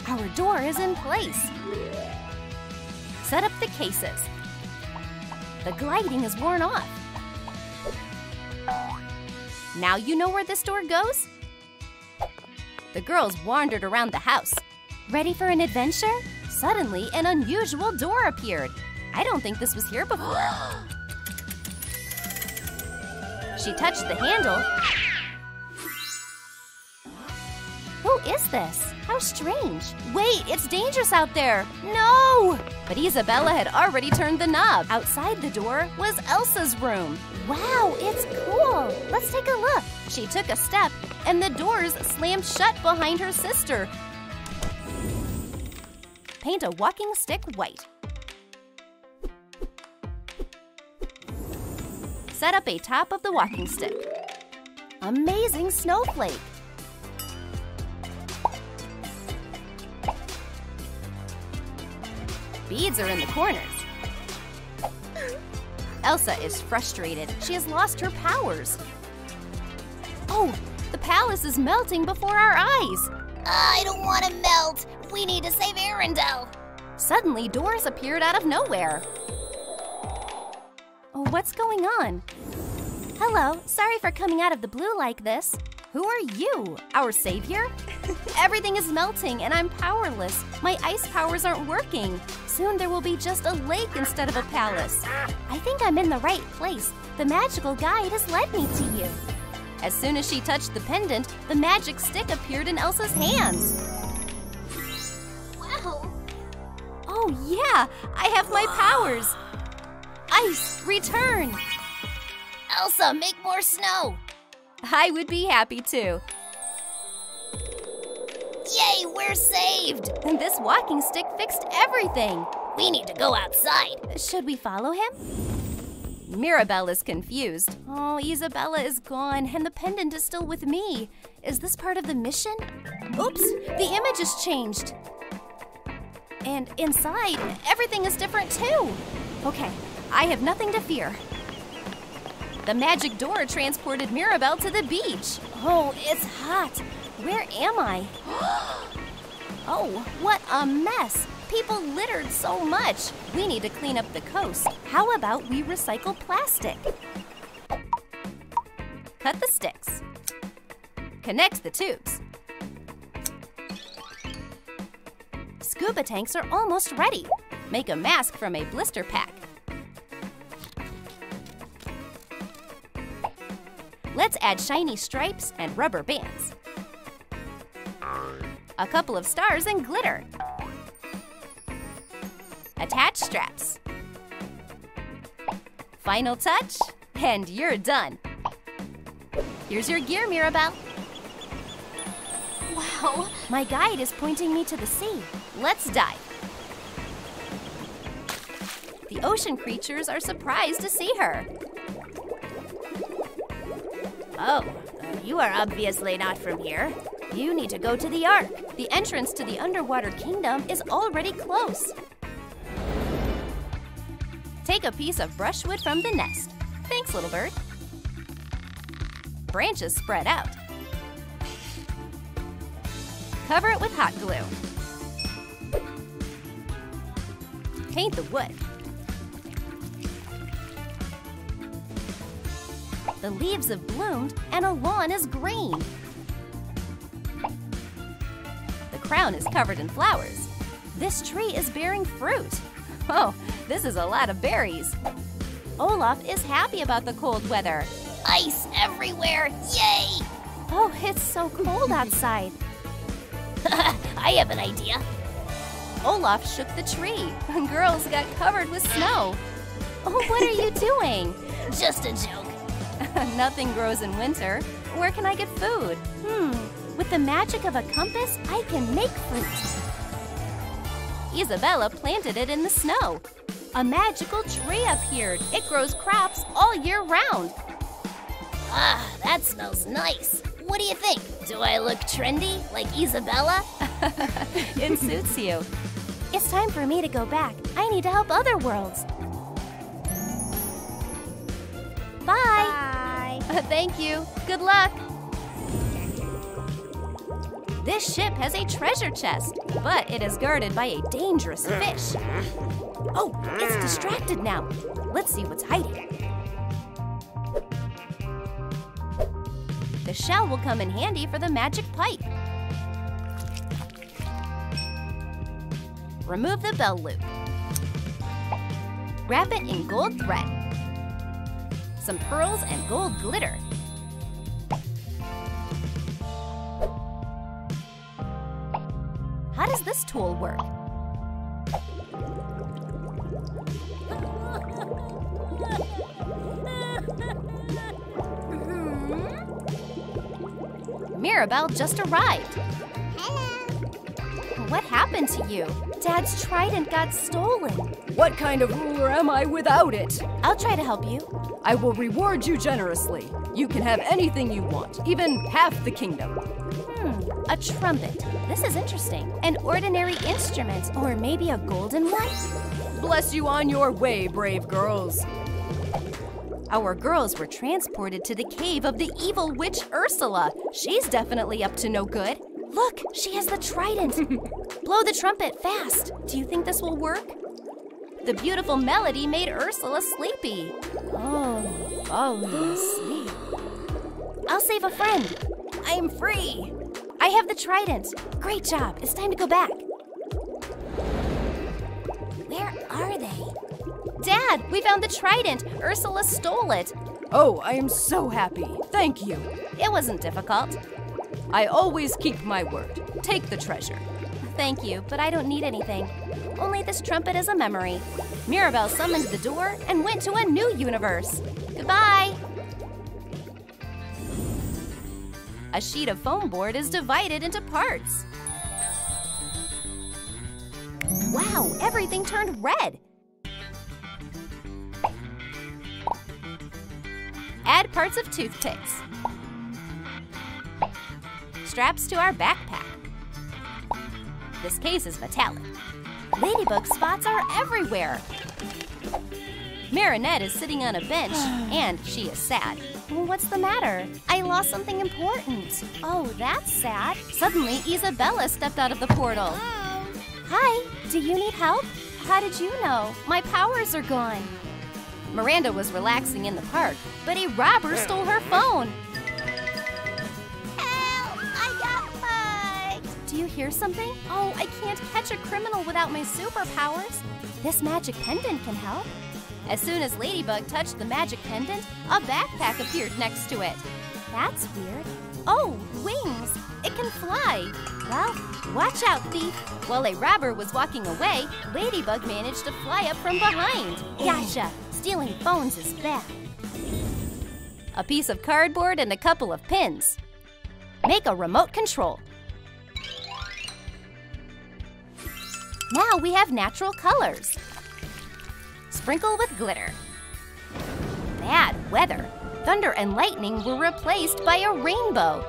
Our door is in place. Set up the cases. The gliding is worn off. Now you know where this door goes? The girls wandered around the house. Ready for an adventure? Suddenly, an unusual door appeared. I don't think this was here before. She touched the handle. Who is this? How strange. Wait, it's dangerous out there. No! But Isabella had already turned the knob. Outside the door was Elsa's room. Wow, it's cool. Let's take a look. She took a step, and the doors slammed shut behind her sister. Paint a walking stick white. Set up a top of the walking stick. Amazing snowflake. Beads are in the corners. Elsa is frustrated. She has lost her powers. Oh, the palace is melting before our eyes. I don't want to melt. We need to save Arendelle. Suddenly, doors appeared out of nowhere. Oh, what's going on? Hello, sorry for coming out of the blue like this. Who are you? Our savior? Everything is melting and I'm powerless. My ice powers aren't working. Soon there will be just a lake instead of a palace. I think I'm in the right place. The magical guide has led me to you. As soon as she touched the pendant, the magic stick appeared in Elsa's hands. Wow. Oh yeah, I have my powers. Ice, return. Elsa, make more snow. I would be happy to. Yay, we're saved! And this walking stick fixed everything. We need to go outside. Should we follow him? Mirabel is confused. Oh, Isabella is gone, and the pendant is still with me. Is this part of the mission? Oops, the image has changed. And inside, everything is different too. Okay, I have nothing to fear. The magic door transported Mirabel to the beach. Oh, it's hot. Where am I? Oh, what a mess. People littered so much. We need to clean up the coast. How about we recycle plastic? Cut the sticks. Connect the tubes. Scuba tanks are almost ready. Make a mask from a blister pack. Let's add shiny stripes and rubber bands. A couple of stars and glitter. Attach straps. Final touch, and you're done. Here's your gear, Mirabel. Wow. My guide is pointing me to the sea. Let's dive. The ocean creatures are surprised to see her. Oh, you are obviously not from here. You need to go to the Ark. The entrance to the underwater kingdom is already close. Take a piece of brushwood from the nest. Thanks, little bird. Branches spread out. Cover it with hot glue. Paint the wood. The leaves have bloomed and a lawn is green. The crown is covered in flowers. This tree is bearing fruit. Oh, this is a lot of berries. Olaf is happy about the cold weather. Ice everywhere, yay! Oh, it's so cold outside. I have an idea. Olaf shook the tree. Girls got covered with snow. Oh, what are you doing? Just a joke. Nothing grows in winter. Where can I get food? With the magic of a compass, I can make fruit. Isabella planted it in the snow. A magical tree appeared. It grows crops all year round. Ah, that smells nice. What do you think? Do I look trendy, like Isabella? It suits you. It's time for me to go back. I need to help other worlds. Bye. Bye. Thank you. Good luck. This ship has a treasure chest, but it is guarded by a dangerous fish. Oh, it's distracted now. Let's see what's hiding. The shell will come in handy for the magic pipe. Remove the bell loop. Wrap it in gold thread. Some pearls and gold glitter. How does this tool work? Mirabel just arrived. Hello. What happened to you? Dad's trident got stolen. What kind of ruler am I without it? I'll try to help you. I will reward you generously. You can have anything you want, even half the kingdom. A trumpet. This is interesting. An ordinary instrument, or maybe a golden one? Bless you on your way, brave girls. Our girls were transported to the cave of the evil witch Ursula. She's definitely up to no good. Look, she has the trident. Blow the trumpet fast. Do you think this will work? The beautiful melody made Ursula sleepy. Oh, falling asleep. I'll save a friend. I'm free. I have the trident. Great job. It's time to go back. Where are they? Dad, we found the trident. Ursula stole it. Oh, I am so happy. Thank you. It wasn't difficult. I always keep my word. Take the treasure. Thank you, but I don't need anything. Only this trumpet is a memory. Mirabel summoned the door and went to a new universe. Goodbye. A sheet of foam board is divided into parts. Wow, everything turned red. Add parts of toothpicks. Straps to our backpack. This case is metallic. Ladybug spots are everywhere. Marinette is sitting on a bench, and she is sad. What's the matter? I lost something important. Oh, that's sad. Suddenly, Isabella stepped out of the portal. Hello. Hi, do you need help? How did you know? My powers are gone. Miranda was relaxing in the park, but a robber stole her phone. Help! I got bugged! Do you hear something? Oh, I can't catch a criminal without my superpowers. This magic pendant can help. As soon as Ladybug touched the magic pendant, a backpack appeared next to it. That's weird. Oh, wings! It can fly! Well, watch out, thief. While a robber was walking away, Ladybug managed to fly up from behind. Gotcha! Stealing phones is bad. A piece of cardboard and a couple of pins. Make a remote control. Now we have natural colors. Sprinkle with glitter. Bad weather. Thunder and lightning were replaced by a rainbow.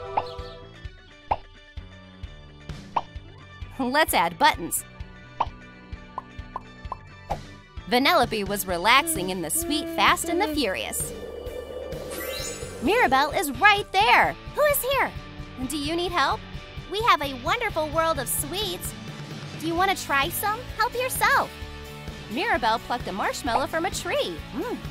Let's add buttons. Vanellope was relaxing in the sweet Fast and the Furious. Mirabel is right there. Who is here? Do you need help? We have a wonderful world of sweets. Do you want to try some? Help yourself. Mirabel plucked a marshmallow from a tree.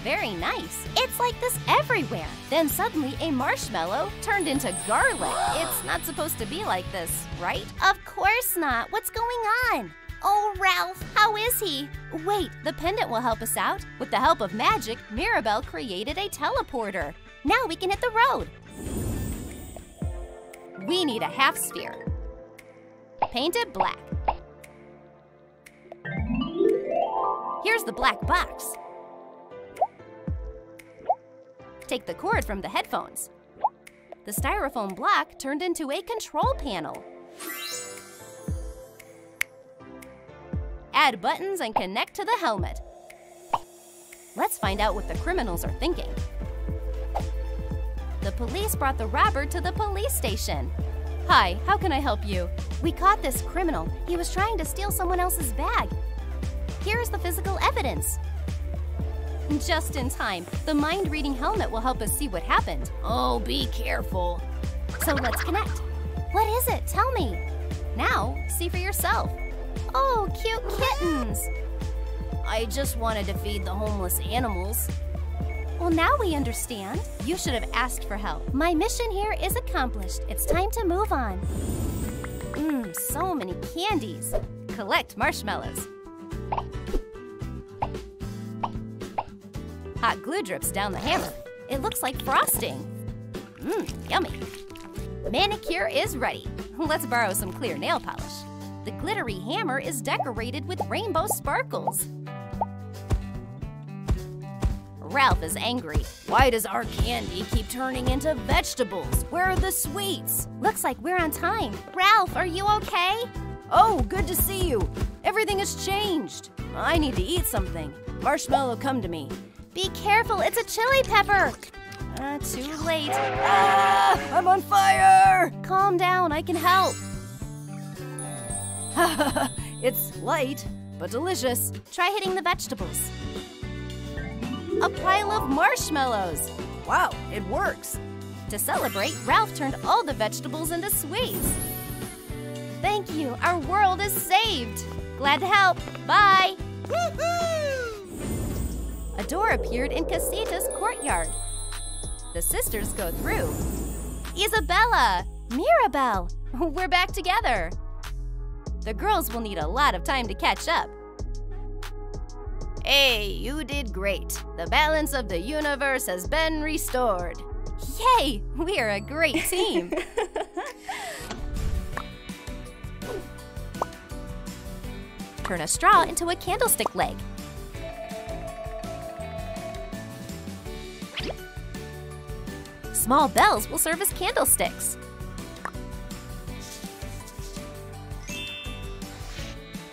Very nice. It's like this everywhere. Then suddenly a marshmallow turned into garlic. It's not supposed to be like this, right? Of course not. What's going on? Oh, Ralph, how is he? Wait, the pendant will help us out. With the help of magic, Mirabel created a teleporter. Now we can hit the road. We need a half sphere. Paint it black. Here's the black box. Take the cord from the headphones. The styrofoam block turned into a control panel. Add buttons and connect to the helmet. Let's find out what the criminals are thinking. The police brought the robber to the police station. Hi, how can I help you? We caught this criminal. He was trying to steal someone else's bag. Here's the physical evidence. Just in time, the mind-reading helmet will help us see what happened. Oh, be careful. So let's connect. What is it? Tell me. Now, see for yourself. Oh, cute kittens. I just wanted to feed the homeless animals. Well, now we understand. You should have asked for help. My mission here is accomplished. It's time to move on. So many candies. Collect marshmallows. Hot glue drips down the hammer. It looks like frosting. Yummy. Manicure is ready. Let's borrow some clear nail polish. The glittery hammer is decorated with rainbow sparkles. Ralph is angry. Why does our candy keep turning into vegetables? Where are the sweets? Looks like we're on time. Ralph, are you okay? Oh, good to see you. Everything has changed. I need to eat something. Marshmallow, come to me. Be careful, it's a chili pepper. Too late. Ah, I'm on fire! Calm down, I can help. It's light, but delicious. Try hitting the vegetables. A pile of marshmallows. Wow, it works. To celebrate, Ralph turned all the vegetables into sweets. Thank you, our world is saved. Glad to help, bye. A door appeared in Casita's courtyard. The sisters go through. Isabella! Mirabel! We're back together! The girls will need a lot of time to catch up. Hey, you did great. The balance of the universe has been restored. Yay! We are a great team! Turn a straw into a candlestick leg. Small bells will serve as candlesticks.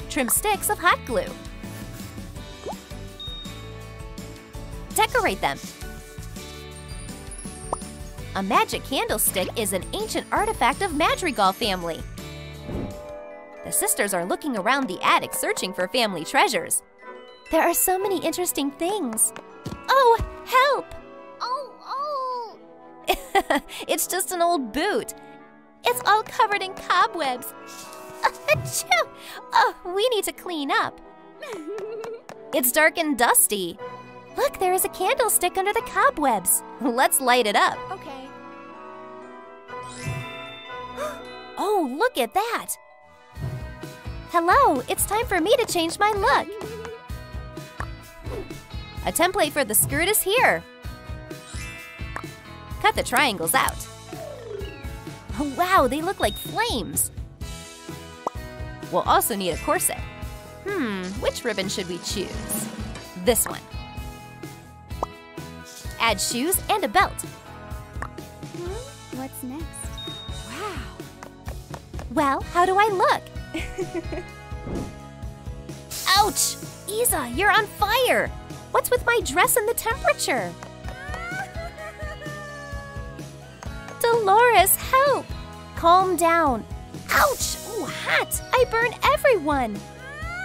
Trim sticks of hot glue. Decorate them. A magic candlestick is an ancient artifact of Madrigal family. The sisters are looking around the attic searching for family treasures. There are so many interesting things. Oh, help! It's just an old boot. It's all covered in cobwebs. Oh, we need to clean up. It's dark and dusty. Look, there is a candlestick under the cobwebs. Let's light it up. Okay. Oh, look at that. Hello, it's time for me to change my look. A template for the skirt is here. Cut the triangles out. Wow, they look like flames. We'll also need a corset. Which ribbon should we choose? This one. Add shoes and a belt. What's next? Wow. Well, how do I look? Ouch! Isa, you're on fire! What's with my dress and the temperature? Dolores, help! Calm down. Ouch! Ooh, hot! I burn everyone!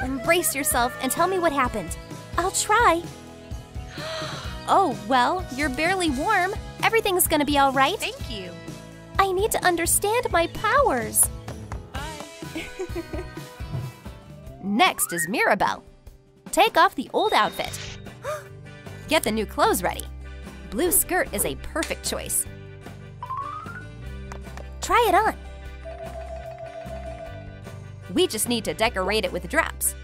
Embrace yourself and tell me what happened. I'll try. Oh, well, you're barely warm. Everything's gonna be all right. Thank you. I need to understand my powers. Bye. Next is Mirabel. Take off the old outfit. Get the new clothes ready. Blue skirt is a perfect choice. Try it on. We just need to decorate it with drops.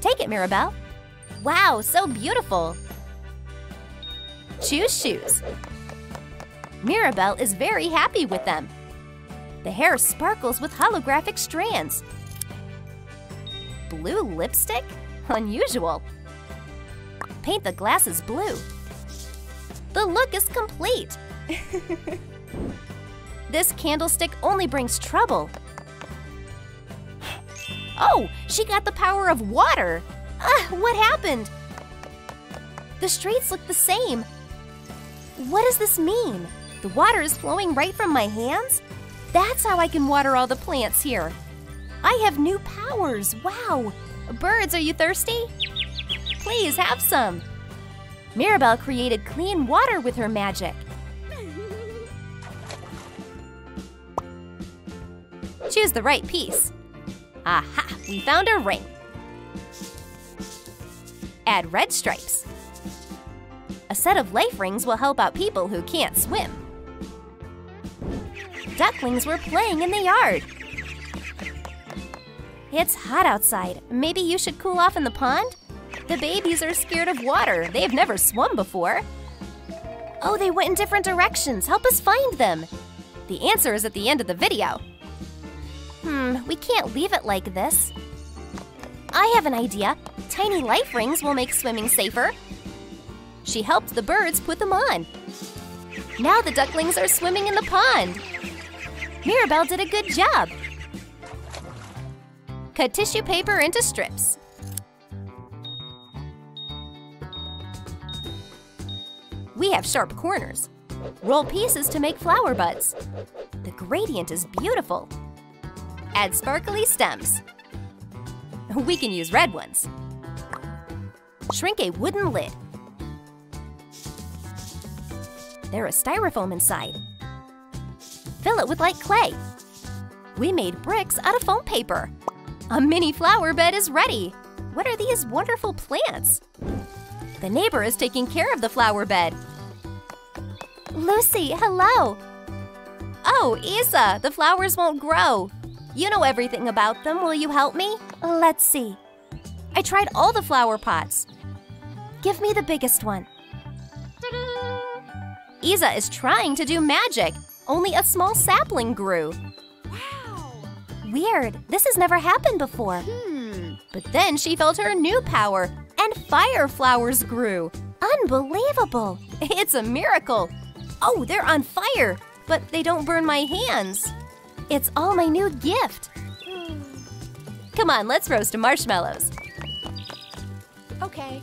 Take it, Mirabel. Wow, so beautiful. Choose shoes. Mirabel is very happy with them. The hair sparkles with holographic strands. Blue lipstick? Unusual. Paint the glasses blue. The look is complete. This candlestick only brings trouble. Oh, she got the power of water. What happened? The streets look the same. What does this mean? The water is flowing right from my hands? That's how I can water all the plants here. I have new powers, wow. Birds, are you thirsty? Please have some. Mirabel created clean water with her magic. Choose the right piece. Aha, we found a ring. Add red stripes. A set of life rings will help out people who can't swim. Ducklings were playing in the yard. It's hot outside. Maybe you should cool off in the pond? The babies are scared of water. They've never swum before. Oh, they went in different directions. Help us find them. The answer is at the end of the video. We can't leave it like this. I have an idea. Tiny life rings will make swimming safer. She helped the birds put them on. Now the ducklings are swimming in the pond. Mirabel did a good job. Cut tissue paper into strips. We have sharp corners. Roll pieces to make flower buds. The gradient is beautiful. Add sparkly stems. We can use red ones. Shrink a wooden lid. There is styrofoam inside. Fill it with light clay. We made bricks out of foam paper. A mini flower bed is ready. What are these wonderful plants? The neighbor is taking care of the flower bed. Lucy, hello. Oh, Isa, the flowers won't grow. You know everything about them. Will you help me? Let's see. I tried all the flower pots. Give me the biggest one. Isa is trying to do magic. Only a small sapling grew. Weird, this has never happened before. But then she felt her new power and fire flowers grew. Unbelievable, it's a miracle. Oh, they're on fire, but they don't burn my hands. It's all my new gift. Come on, let's roast marshmallows. Okay.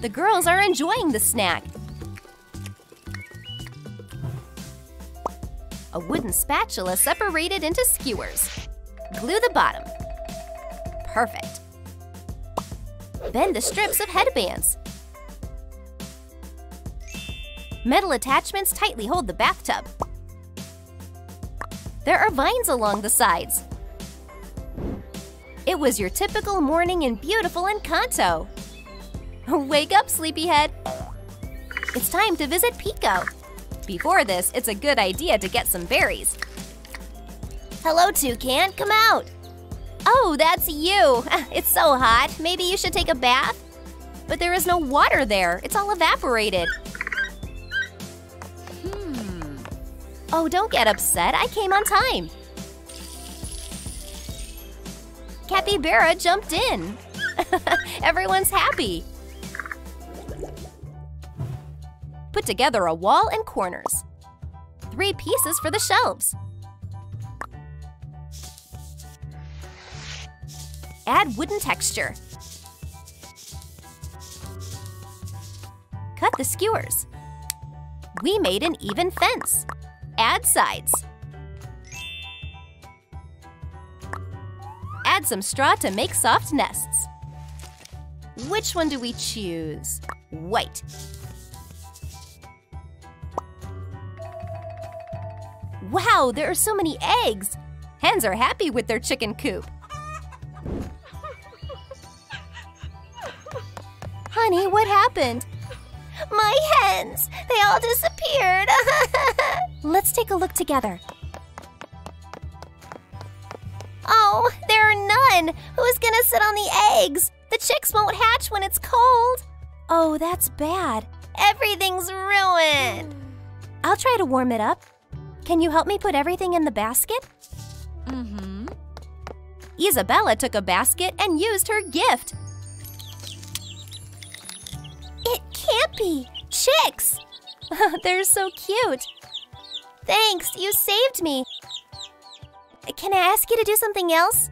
The girls are enjoying the snack. A wooden spatula separated into skewers. Glue the bottom. Perfect. Bend the strips of headbands. Metal attachments tightly hold the bathtub. There are vines along the sides. It was your typical morning in beautiful Encanto. Wake up, sleepyhead. It's time to visit Pico. Before this, it's a good idea to get some berries. Hello, Toucan, come out. Oh, that's you. It's so hot. Maybe you should take a bath? But there is no water there. It's all evaporated. Oh, don't get upset. I came on time. Capybara jumped in. Everyone's happy. Put together a wall and corners. 3 pieces for the shelves. Add wooden texture. Cut the skewers. We made an even fence. Add sides. Add some straw to make soft nests. Which one do we choose? White. Wow, there are so many eggs. Hens are happy with their chicken coop. Honey, what happened? My hens! They all disappeared! Let's take a look together. Oh, there are none! Who's gonna sit on the eggs? The chicks won't hatch when it's cold! Oh, that's bad. Everything's ruined! I'll try to warm it up. Can you help me put everything in the basket? Mm-hmm. Isabella took a basket and used her gift. It can't be! Chicks! They're so cute! Thanks, you saved me! Can I ask you to do something else?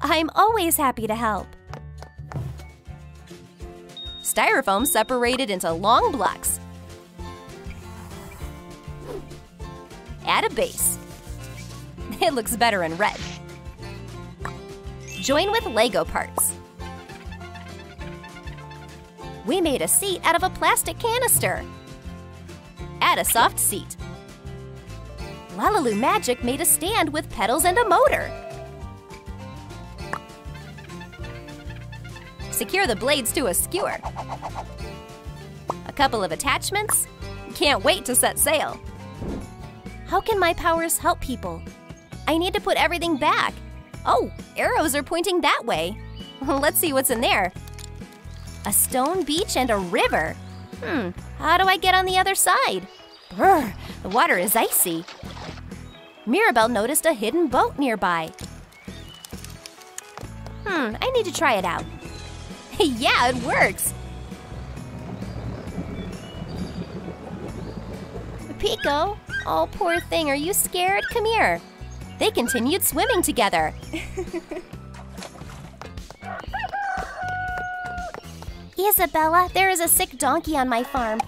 I'm always happy to help. Styrofoam separated into long blocks. Add a base. It looks better in red. Join with Lego parts. We made a seat out of a plastic canister. Add a soft seat. LaLiLu Magic made a stand with pedals and a motor. Secure the blades to a skewer. A couple of attachments. Can't wait to set sail. How can my powers help people? I need to put everything back. Oh, arrows are pointing that way. Let's see what's in there. A stone beach and a river. How do I get on the other side? Brr, the water is icy. Mirabel noticed a hidden boat nearby. I need to try it out. Yeah, it works. Pico, oh poor thing, are you scared? Come here. They continued swimming together. Isabella, there is a sick donkey on my farm.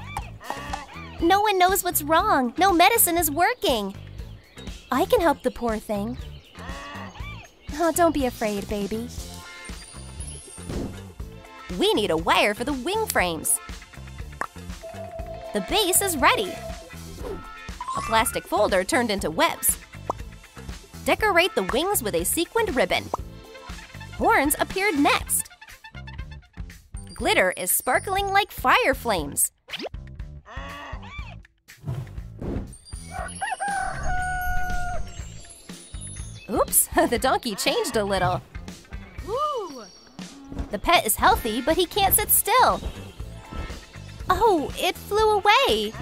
No one knows what's wrong. No medicine is working. I can help the poor thing. Oh, don't be afraid, baby. We need a wire for the wing frames. The base is ready. A plastic folder turned into webs. Decorate the wings with a sequined ribbon. Horns appeared next. Glitter is sparkling like fire flames. Oops, the donkey changed a little. Ooh. The pet is healthy, but he can't sit still. Oh, it flew away.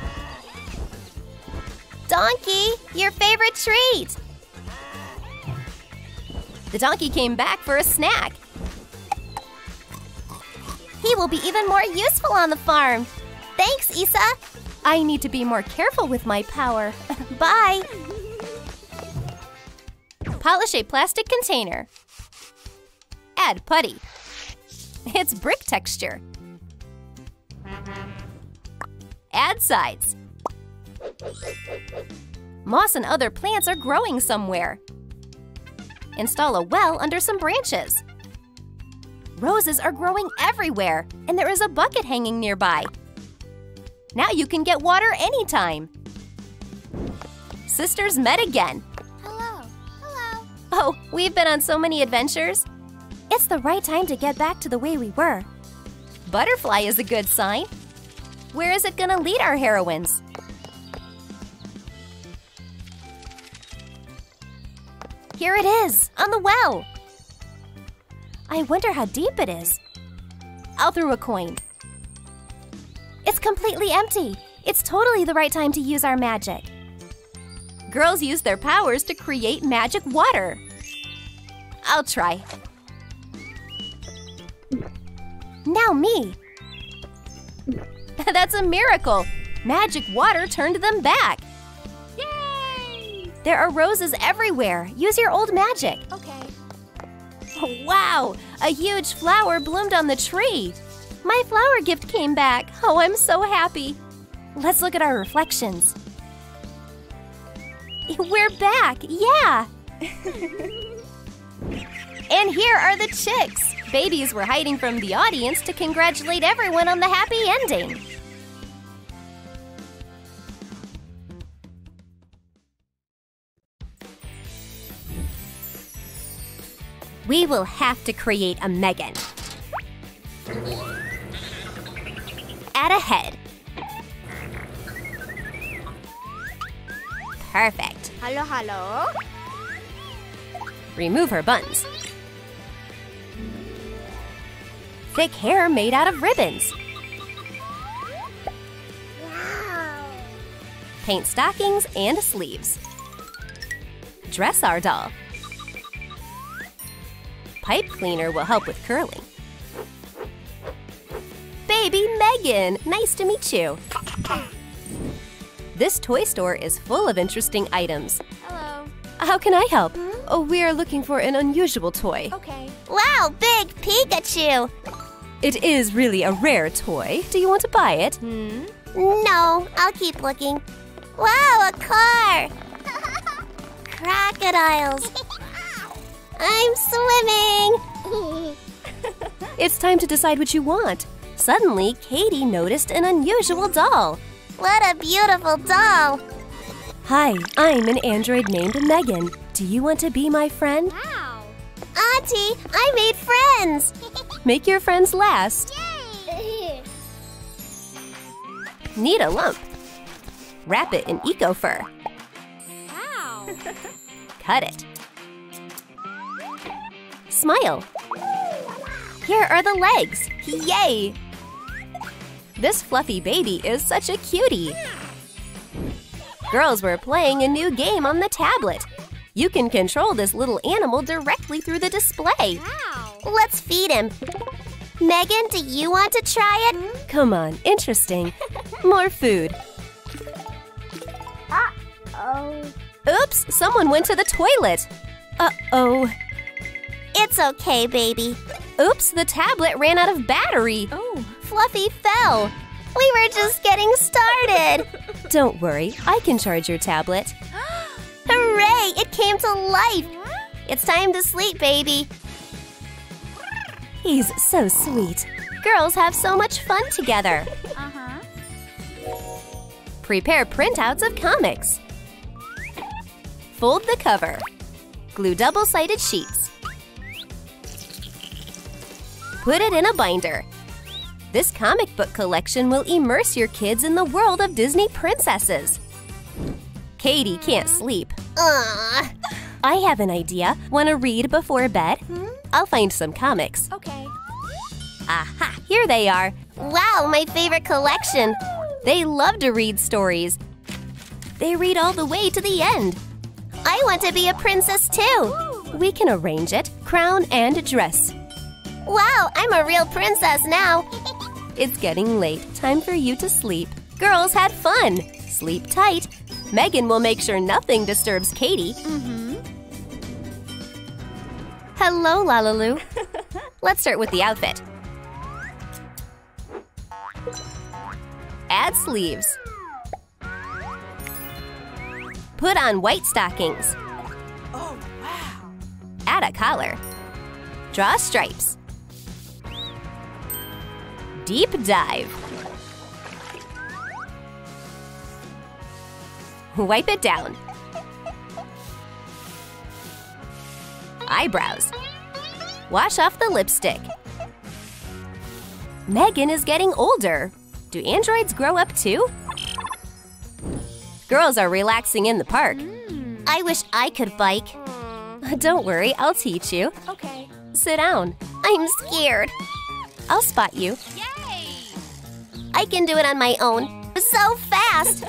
Donkey, your favorite treat. The donkey came back for a snack. He will be even more useful on the farm. Thanks, Isa. I need to be more careful with my power. Bye. Polish a plastic container. Add putty. It's brick texture. Add sides. Moss and other plants are growing somewhere. Install a well under some branches. Roses are growing everywhere, and there is a bucket hanging nearby. Now you can get water anytime. Sisters met again. Oh, we've been on so many adventures. It's the right time to get back to the way we were. Butterfly is a good sign. Where is it gonna lead our heroines? Here it is, on the well. I wonder how deep it is. I'll throw a coin. It's completely empty. It's totally the right time to use our magic. Girls use their powers to create magic water. I'll try. Now me. That's a miracle. Magic water turned them back. Yay! There are roses everywhere. Use your old magic. Okay. Wow, a huge flower bloomed on the tree. My flower gift came back. Oh, I'm so happy. Let's look at our reflections. We're back, yeah. And here are the chicks. Babies were hiding from the audience to congratulate everyone on the happy ending. We will have to create a Megan. Add a head. Perfect. Hello, hello. Remove her buns. Thick hair made out of ribbons. Wow. Paint stockings and sleeves. Dress our doll. Pipe cleaner will help with curling. Baby Megan, nice to meet you. This toy store is full of interesting items. Hello. How can I help? Hmm? Oh, we are looking for an unusual toy. Okay. Wow, big Pikachu. It is really a rare toy. Do you want to buy it? Hmm? No, I'll keep looking. Wow, a car. Crocodiles. I'm swimming! It's time to decide what you want. Suddenly, Katie noticed an unusual doll. What a beautiful doll! Hi, I'm an android named Megan. Do you want to be my friend? Wow! Auntie, I made friends! Make your friends last. Yay! Need a lump. Wrap it in eco fur. Wow! Cut it. Smile. Here are the legs. Yay! This fluffy baby is such a cutie. Girls were playing a new game on the tablet. You can control this little animal directly through the display. Wow. Let's feed him. Megan, do you want to try it? Come on, interesting. More food. Uh-oh. Oops, someone went to the toilet. Uh-oh. It's okay, baby. Oops, the tablet ran out of battery. Oh. Fluffy fell. We were just getting started. Don't worry, I can charge your tablet. Hooray, it came to life. It's time to sleep, baby. He's so sweet. Girls have so much fun together. Uh-huh. Prepare printouts of comics. Fold the cover. Glue double-sided sheets. Put it in a binder. This comic book collection will immerse your kids in the world of Disney princesses. Katie can't sleep. Aww. I have an idea. Want to read before bed? Hmm? I'll find some comics. Okay. Aha, here they are. Wow, my favorite collection. They love to read stories. They read all the way to the end. I want to be a princess too. We can arrange it, crown and dress. Wow, I'm a real princess now. It's getting late. Time for you to sleep. Girls had fun. Sleep tight. Megan will make sure nothing disturbs Katie. Mm-hmm. Hello, LaLiLu. Let's start with the outfit. Add sleeves. Put on white stockings. Oh, wow. Add a collar. Draw stripes. Deep dive. Wipe it down. Eyebrows. Wash off the lipstick. Megan is getting older. Do androids grow up too? Girls are relaxing in the park. I wish I could bike. Don't worry, I'll teach you. Okay. Sit down. I'm scared. I'll spot you. Yay! I can do it on my own. So fast!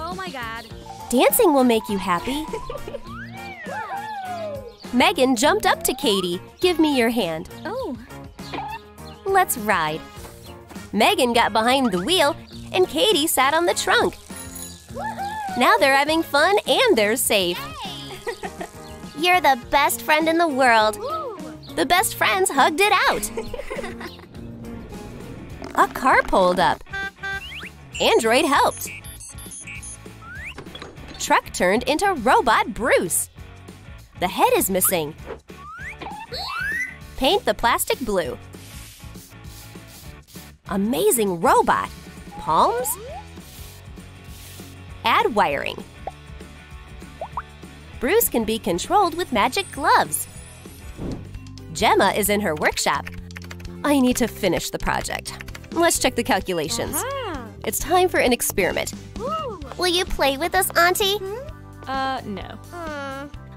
Oh my god. Dancing will make you happy. Megan jumped up to Katie. Give me your hand. Oh. Let's ride. Megan got behind the wheel, and Katie sat on the trunk. Now they're having fun and they're safe. You're the best friend in the world. The best friends hugged it out. A car pulled up. Android helped. Truck turned into robot Bruce. The head is missing. Paint the plastic blue. Amazing robot. Palms? Add wiring. Bruce can be controlled with magic gloves. Gemma is in her workshop. I need to finish the project. Let's check the calculations. It's time for an experiment. Will you play with us, Auntie? No.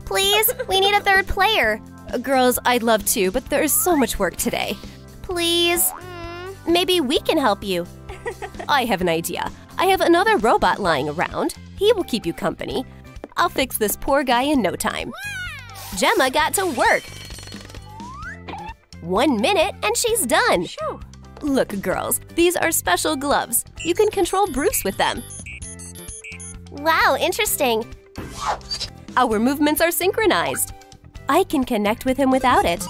Please, we need a third player. Girls, I'd love to, but there's so much work today. Please? Maybe we can help you. I have an idea. I have another robot lying around. He will keep you company. I'll fix this poor guy in no time. Gemma got to work. 1 minute and she's done. Look, girls, these are special gloves. You can control Bruce with them. Wow, interesting. Our movements are synchronized. I can connect with him without it.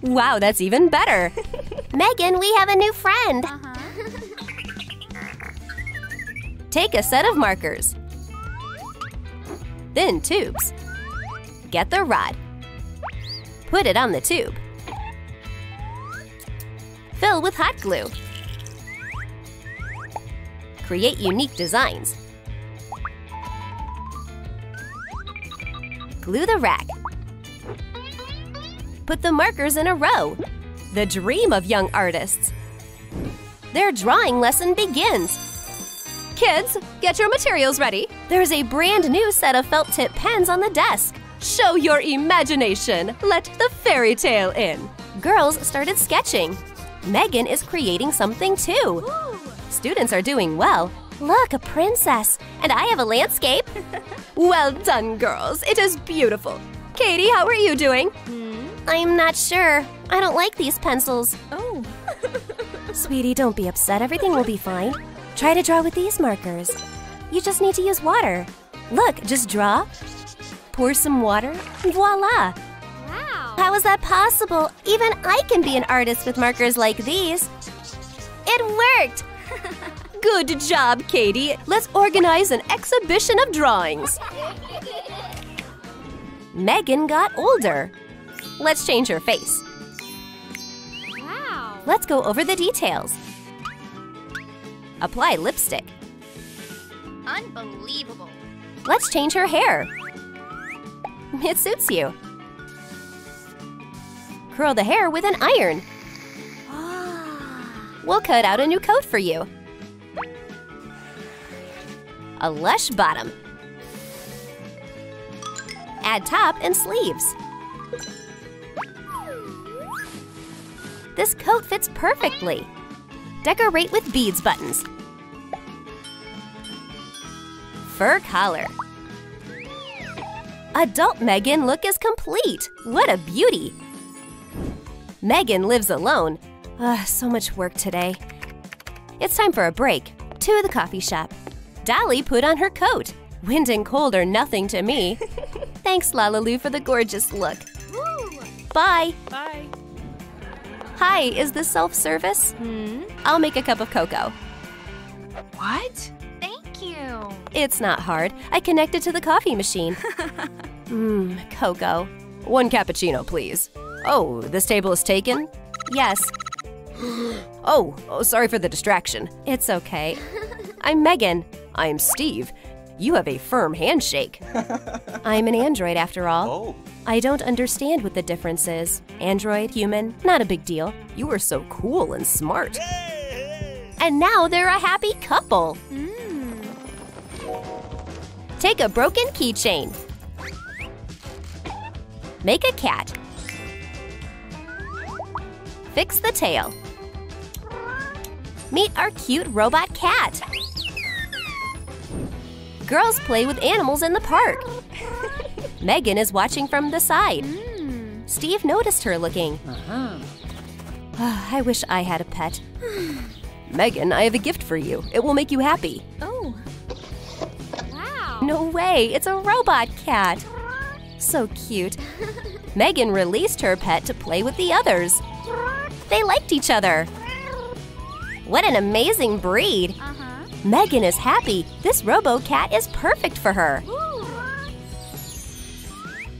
Wow, that's even better. Megan, we have a new friend. Take a set of markers. Thin tubes. Get the rod. Put it on the tube. Fill with hot glue. Create unique designs. Glue the rack. Put the markers in a row. The dream of young artists. Their drawing lesson begins. Kids, get your materials ready. There's a brand new set of felt tip pens on the desk. Show your imagination. Let the fairy tale in. Girls started sketching. Megan is creating something too. Ooh. Students are doing well. Look, a princess. And I have a landscape. Well done, girls. It is beautiful. Katie, how are you doing? I'm not sure. I don't like these pencils. Oh. Sweetie, don't be upset. Everything will be fine. Try to draw with these markers. You just need to use water. Look, just draw. Pour some water. Voila! Wow. How is that possible? Even I can be an artist with markers like these. It worked! Good job, Katie. Let's organize an exhibition of drawings. Megan got older. Let's change her face. Wow. Let's go over the details. Apply lipstick. Unbelievable. Let's change her hair. It suits you. Curl the hair with an iron. We'll cut out a new coat for you. A lush bottom. Add top and sleeves. This coat fits perfectly. Decorate with beads buttons. Fur collar. Adult Megan look is complete. What a beauty. Megan lives alone. So much work today. It's time for a break. To the coffee shop. Dolly put on her coat. Wind and cold are nothing to me. Thanks, LaLiLu, for the gorgeous look. Woo. Bye. Bye. Hi, is this self-service? I'll make a cup of cocoa. What? Thank you. It's not hard. I connected to the coffee machine. Cocoa. One cappuccino, please. Oh, this table is taken? Yes. Oh, sorry for the distraction. It's okay. I'm Megan. I'm Steve. You have a firm handshake. I'm an android, after all. Oh. I don't understand what the difference is. Android, human, not a big deal. You are so cool and smart. And now they're a happy couple. Take a broken keychain. Make a cat. Fix the tail. Meet our cute robot cat. Girls play with animals in the park. Megan is watching from the side. Steve noticed her looking. I wish I had a pet. Megan, I have a gift for you. It will make you happy. Oh. Wow. No way. It's a robot cat. So cute. Megan released her pet to play with the others. They liked each other. What an amazing breed. Megan is happy. This robo-cat is perfect for her. Ooh.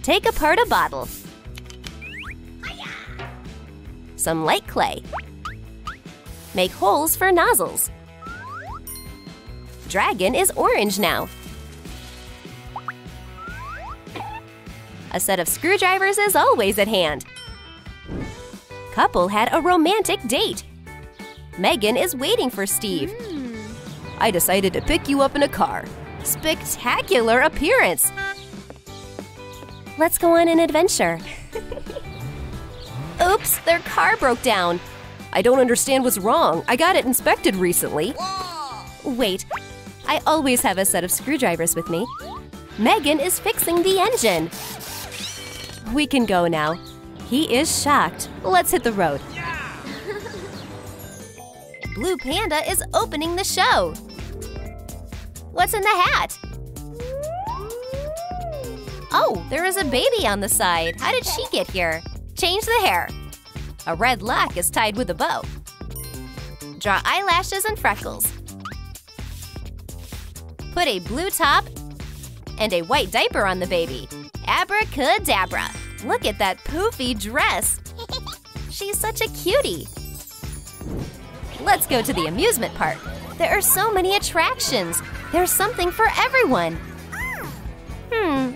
Take apart a bottle. Some light clay. Make holes for nozzles. Dragon is orange now. A set of screwdrivers is always at hand. Couple had a romantic date. Megan is waiting for Steve. I decided to pick you up in a car. Spectacular appearance. Let's go on an adventure. Oops, their car broke down. I don't understand what's wrong. I got it inspected recently. Wait, I always have a set of screwdrivers with me. Megan is fixing the engine. We can go now. He is shocked. Let's hit the road. Blue Panda is opening the show. What's in the hat? Oh, there is a baby on the side. How did she get here? Change the hair. A red lock is tied with a bow. Draw eyelashes and freckles. Put a blue top and a white diaper on the baby. Abracadabra. Look at that poofy dress. She's such a cutie. Let's go to the amusement park. There are so many attractions. There's something for everyone.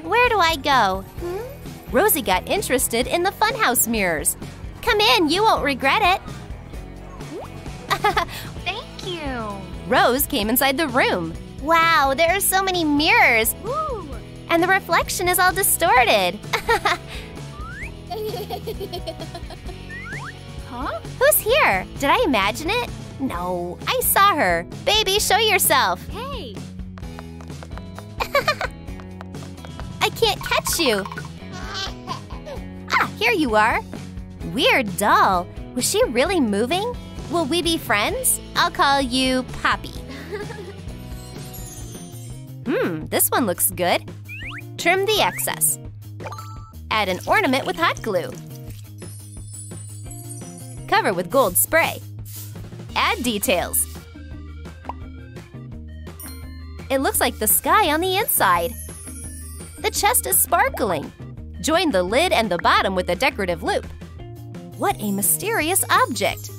Where do I go? Rosie got interested in the funhouse mirrors. Come in, you won't regret it. Thank you. Rose came inside the room. Wow, there are so many mirrors. Ooh. And the reflection is all distorted. Huh? Who's here? Did I imagine it? No, I saw her. Baby, show yourself. Hey. I can't catch you. Ah, here you are. Weird doll. Was she really moving? Will we be friends? I'll call you Poppy. This one looks good. Trim the excess. Add an ornament with hot glue. Cover with gold spray. Add details. It looks like the sky on the inside. The chest is sparkling. Join the lid and the bottom with a decorative loop. What a mysterious object.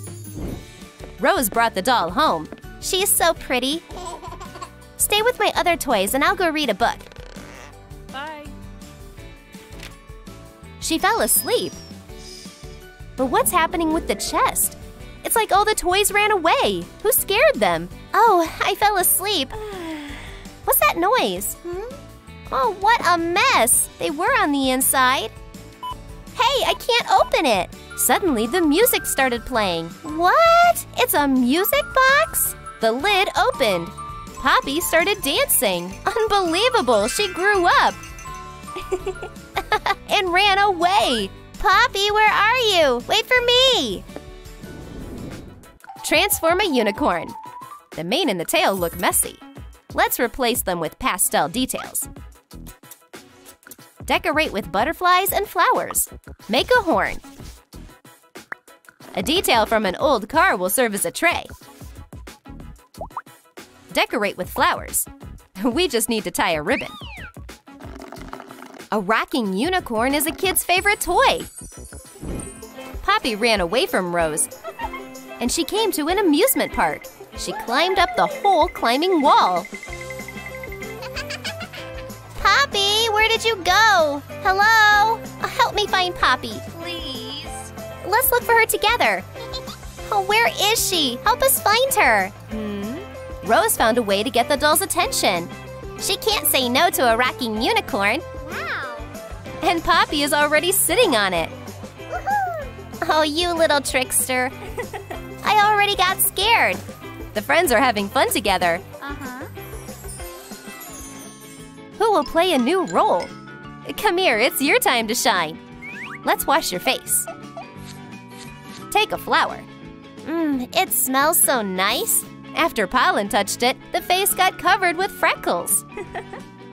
Rose brought the doll home. She's so pretty. Stay with my other toys and I'll go read a book. Bye. She fell asleep. But what's happening with the chest? It's like all the toys ran away. Who scared them? Oh, I fell asleep. What's that noise? Oh, what a mess. They were on the inside. Hey, I can't open it. Suddenly, the music started playing. What? It's a music box? The lid opened. Poppy started dancing. Unbelievable, she grew up. And ran away. Poppy, where are you? Wait for me! Transform a unicorn. The mane and the tail look messy. Let's replace them with pastel details. Decorate with butterflies and flowers. Make a horn. A detail from an old car will serve as a tray. Decorate with flowers. We just need to tie a ribbon. A rocking unicorn is a kid's favorite toy. Poppy ran away from Rose, and she came to an amusement park. She climbed up the whole climbing wall. Poppy, where did you go? Hello? Help me find Poppy. Please. Let's look for her together. Oh, where is she? Help us find her. Rose found a way to get the doll's attention. She can't say no to a rocking unicorn. And Poppy is already sitting on it. Oh, you little trickster. I already got scared. The friends are having fun together. Who will play a new role? Come here, it's your time to shine. Let's wash your face. Take a flower. It smells so nice. After pollen touched it, the face got covered with freckles.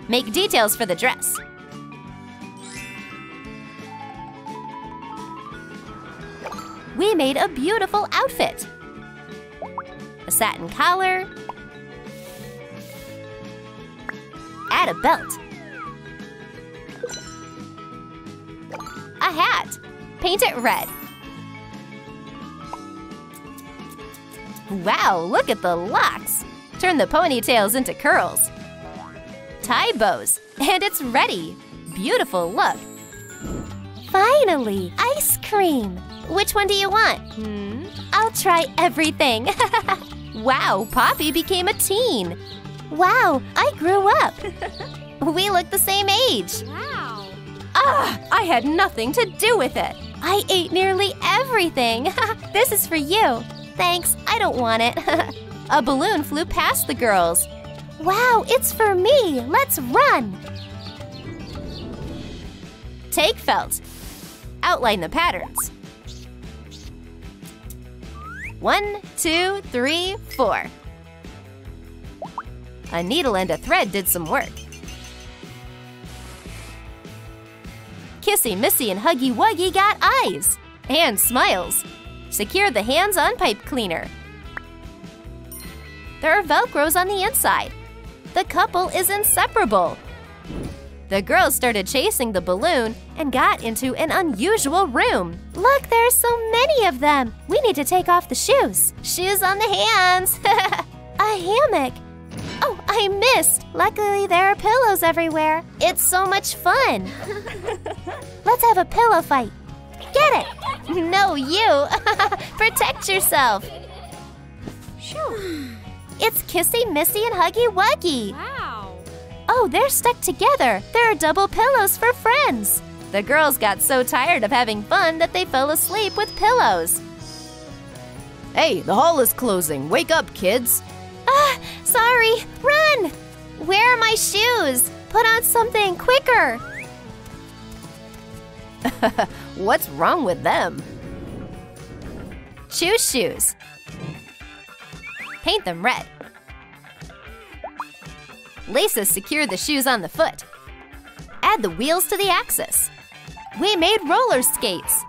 Make details for the dress. We made a beautiful outfit. A satin collar. Add a belt. A hat. Paint it red. Wow, look at the locks. Turn the ponytails into curls. Tie bows, and it's ready. Beautiful look. Finally, ice cream. Which one do you want? I'll try everything. Wow, Poppy became a teen. Wow, I grew up. We look the same age. Wow. I had nothing to do with it. I ate nearly everything. This is for you. Thanks, I don't want it. A balloon flew past the girls. Wow, it's for me. Let's run. Take felt. Outline the patterns. 1, 2, 3, 4. A needle and a thread did some work. Kissy Missy and Huggy Wuggy got eyes and smiles. Secure the hands on pipe cleaner. There are Velcros on the inside. The couple is inseparable. The girls started chasing the balloon and got into an unusual room. Look, there are so many of them. We need to take off the shoes. Shoes on the hands. A hammock. Oh, I missed. Luckily, there are pillows everywhere. It's so much fun. Let's have a pillow fight. Get it. No, you. Protect yourself. Shoo. It's Kissy Missy and Huggy Wuggy. Wow. Oh, they're stuck together. There are double pillows for friends. The girls got so tired of having fun that they fell asleep with pillows. Hey, the hall is closing. Wake up, kids. Sorry. Run! Where are my shoes? Put on something quicker. What's wrong with them? Choose shoes. Paint them red. Laces secure the shoes on the foot. Add the wheels to the axis. We made roller skates.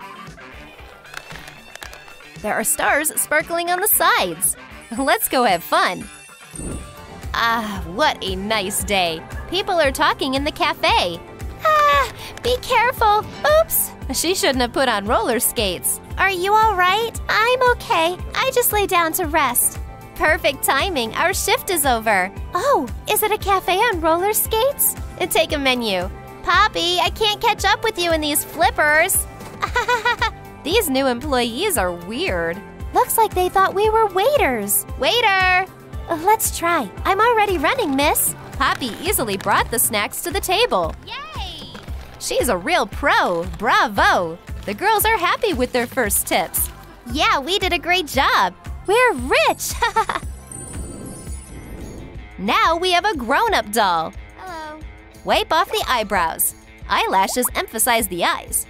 There are stars sparkling on the sides. Let's go have fun. What a nice day. People are talking in the cafe. Be careful. Oops. She shouldn't have put on roller skates. Are you all right? I'm okay. I just lay down to rest. Perfect timing, our shift is over. Oh, is it a cafe on roller skates? Take a menu. Poppy, I can't catch up with you in these flippers. These new employees are weird. Looks like they thought we were waiters. Waiter! Let's try. I'm already running, miss. Poppy easily brought the snacks to the table. Yay! She's a real pro. Bravo! The girls are happy with their first tips. Yeah, we did a great job. We're rich! Now we have a grown-up doll. Hello. Wipe off the eyebrows. Eyelashes emphasize the eyes.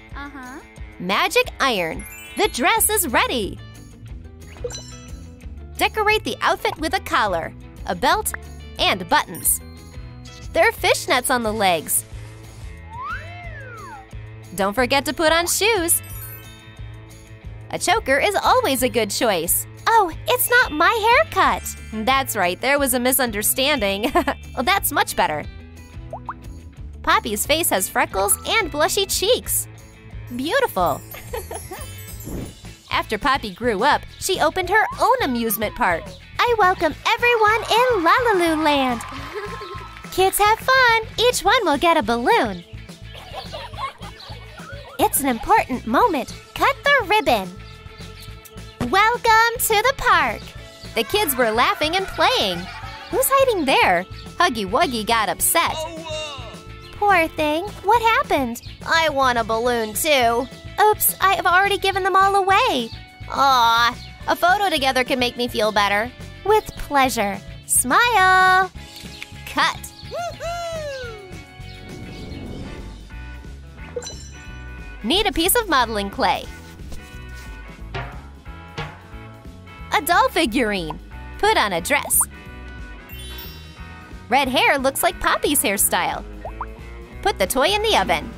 Magic iron. The dress is ready. Decorate the outfit with a collar, a belt, and buttons. There are fishnets on the legs. Don't forget to put on shoes. A choker is always a good choice. Oh, it's not my haircut. That's right, there was a misunderstanding. Well, that's much better. Poppy's face has freckles and blushy cheeks. Beautiful. After Poppy grew up, she opened her own amusement park. I welcome everyone in LaLiLu Land. Kids have fun. Each one will get a balloon. It's an important moment. Cut the ribbon. Welcome to the park! The kids were laughing and playing. Who's hiding there? Huggy Wuggy got upset. Poor thing, what happened? I want a balloon too. Oops, I have already given them all away. Aw, a photo together can make me feel better. With pleasure. Smile! Cut! Need a piece of modeling clay. A doll figurine. Put on a dress. Red hair looks like Poppy's hairstyle. Put the toy in the oven.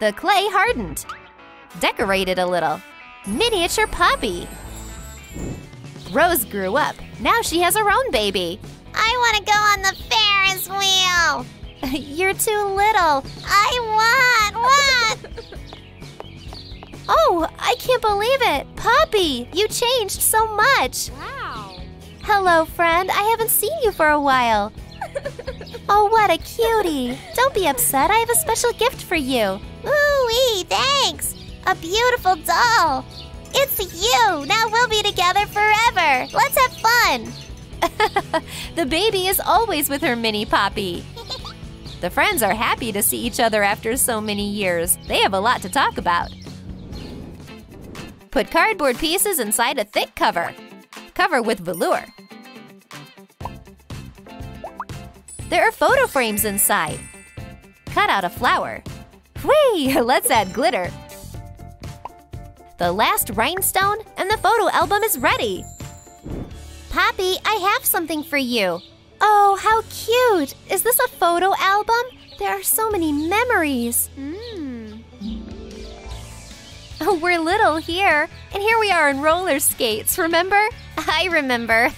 The clay hardened. Decorate it a little. Miniature Poppy. Rose grew up. Now she has her own baby. I want to go on the Ferris wheel. You're too little. I want. Oh, I can't believe it. Poppy, you changed so much. Wow. Hello, friend. I haven't seen you for a while. Oh, what a cutie. Don't be upset. I have a special gift for you. Ooh-wee, thanks. A beautiful doll. It's you. Now we'll be together forever. Let's have fun. The baby is always with her mini Poppy. The friends are happy to see each other after so many years. They have a lot to talk about. Put cardboard pieces inside a thick cover. Cover with velour. There are photo frames inside. Cut out a flower. Whee! Let's add glitter. The last rhinestone and the photo album is ready. Poppy, I have something for you. Oh, how cute! Is this a photo album? There are so many memories. Oh, we're little here. And here we are in roller skates, remember? I remember.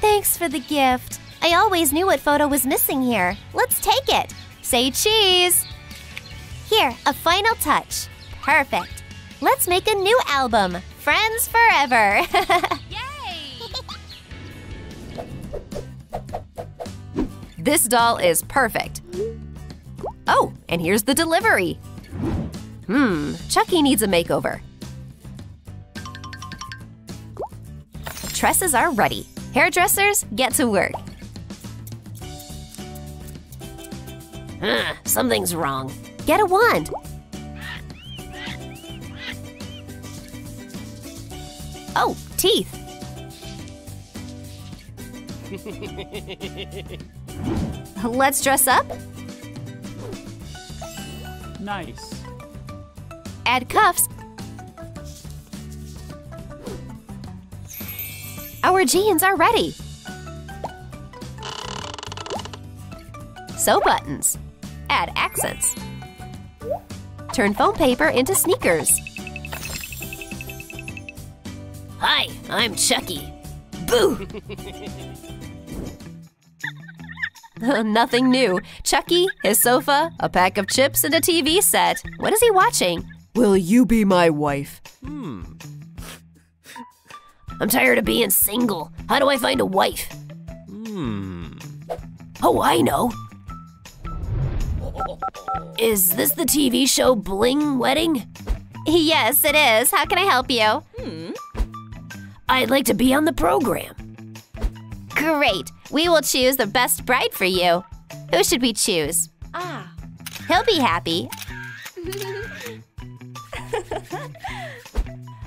Thanks for the gift. I always knew what photo was missing here. Let's take it. Say cheese. Here, a final touch. Perfect. Let's make a new album. Friends forever. Yay! This doll is perfect. Oh, and here's the delivery. Chucky needs a makeover. Tresses are ready. Hairdressers, get to work. Something's wrong. Get a wand. Oh, teeth. Let's dress up. Nice. Add cuffs. Our jeans are ready. Sew buttons. Add accents. Turn foam paper into sneakers. Hi, I'm Chucky. Boo! Nothing new. Chucky, his sofa, a pack of chips, and a TV set. What is he watching? Will you be my wife? I'm tired of being single. How do I find a wife? Oh, I know. Is this the TV show Bling Wedding? Yes, it is. How can I help you? I'd like to be on the program. Great. We will choose the best bride for you. Who should we choose? He'll be happy.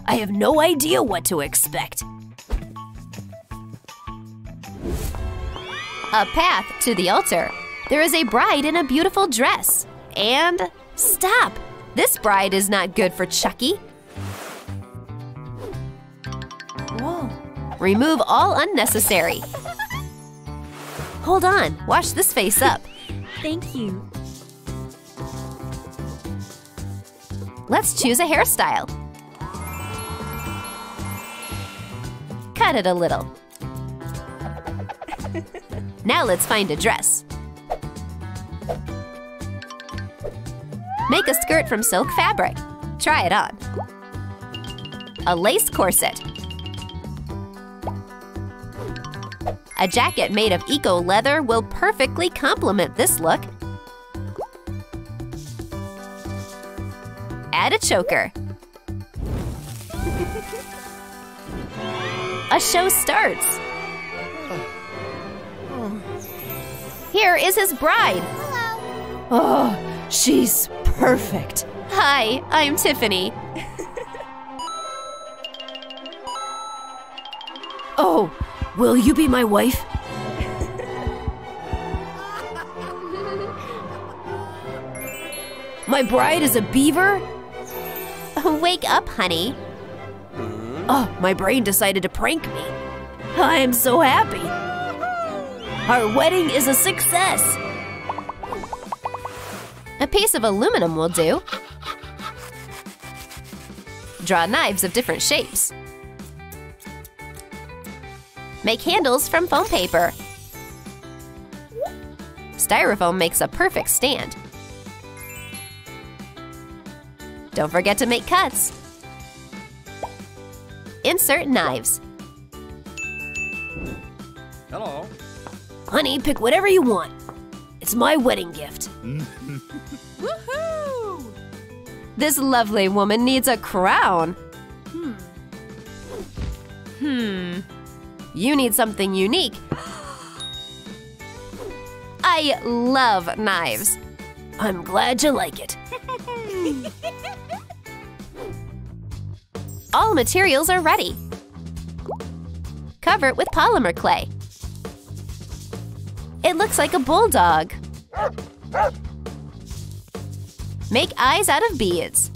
I have no idea what to expect. A path to the altar. There is a bride in a beautiful dress. And stop! This bride is not good for Chucky. Whoa. Remove all unnecessary. Hold on, wash this face up. Thank you. Let's choose a hairstyle. Cut it a little. Now let's find a dress. Make a skirt from silk fabric. Try it on. A lace corset. A jacket made of eco leather will perfectly complement this look. Add a choker. A show starts. Here is his bride. Hello. Oh, she's perfect. Hi, I'm Tiffany. Oh. Will you be my wife? My bride is a beaver? Wake up, honey. Oh, my brain decided to prank me. I am so happy. Our wedding is a success. A piece of aluminum will do. Draw knives of different shapes. Make handles from foam paper. Styrofoam makes a perfect stand. Don't forget to make cuts. Insert knives. Hello. Honey, pick whatever you want. It's my wedding gift. Woohoo! This lovely woman needs a crown. You need something unique. I love knives. I'm glad you like it. All materials are ready. Cover it with polymer clay. It looks like a bulldog. Make eyes out of beads.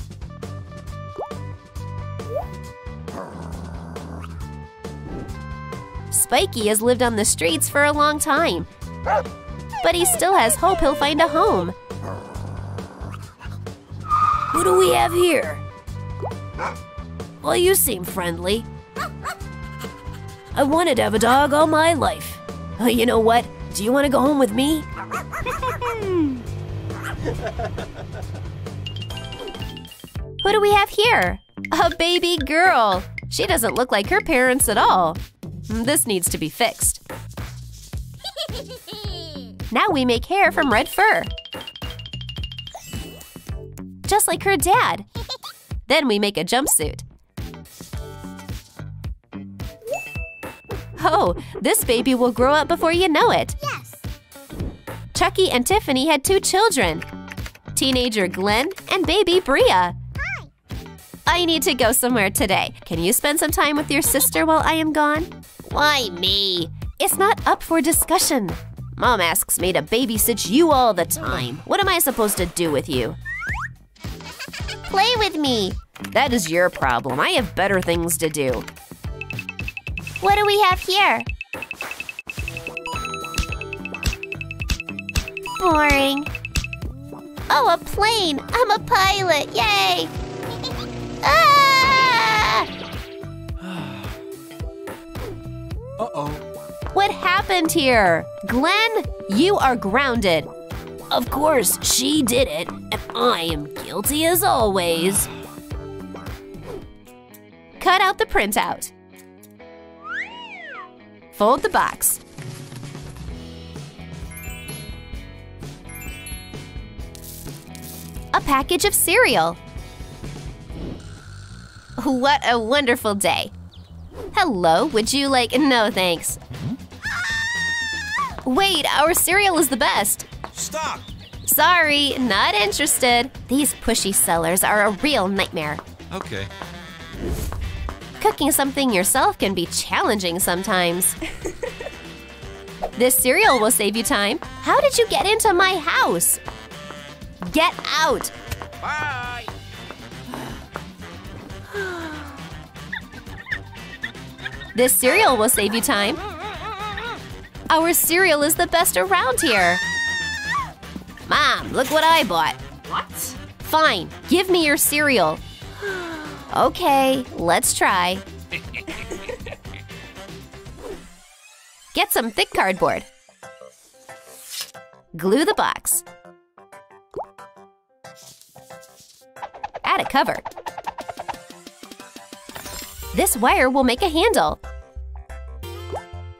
Spikey has lived on the streets for a long time, but he still has hope he'll find a home. Who do we have here? Well, you seem friendly. I wanted to have a dog all my life. You know what? Do you want to go home with me? Who do we have here? A baby girl. She doesn't look like her parents at all. This needs to be fixed. Now we make hair from red fur. Just like her dad. Then we make a jumpsuit. Oh, this baby will grow up before you know it. Yes. Chucky and Tiffany had two children. Teenager Glenn and baby Bria. Hi. I need to go somewhere today. Can you spend some time with your sister while I am gone? Why me? It's not up for discussion. Mom asks me to babysit you all the time. What am I supposed to do with you? Play with me. That is your problem. I have better things to do. What do we have here? Boring. Oh, a plane! I'm a pilot! Yay! Ah! Uh-oh. What happened here? Glenn, you are grounded. Of course, she did it, and I am guilty as always. Cut out the printout. Fold the box. A package of cereal. What a wonderful day. Hello, would you like… No, thanks. Wait, our cereal is the best. Stop! Sorry, not interested. These pushy sellers are a real nightmare. Okay. Cooking something yourself can be challenging sometimes. This cereal will save you time. How did you get into my house? Get out! Bye! This cereal will save you time. Our cereal is the best around here. Mom, look what I bought. What? Fine, give me your cereal. Okay, let's try. Get some thick cardboard. Glue the box. Add a cover. This wire will make a handle.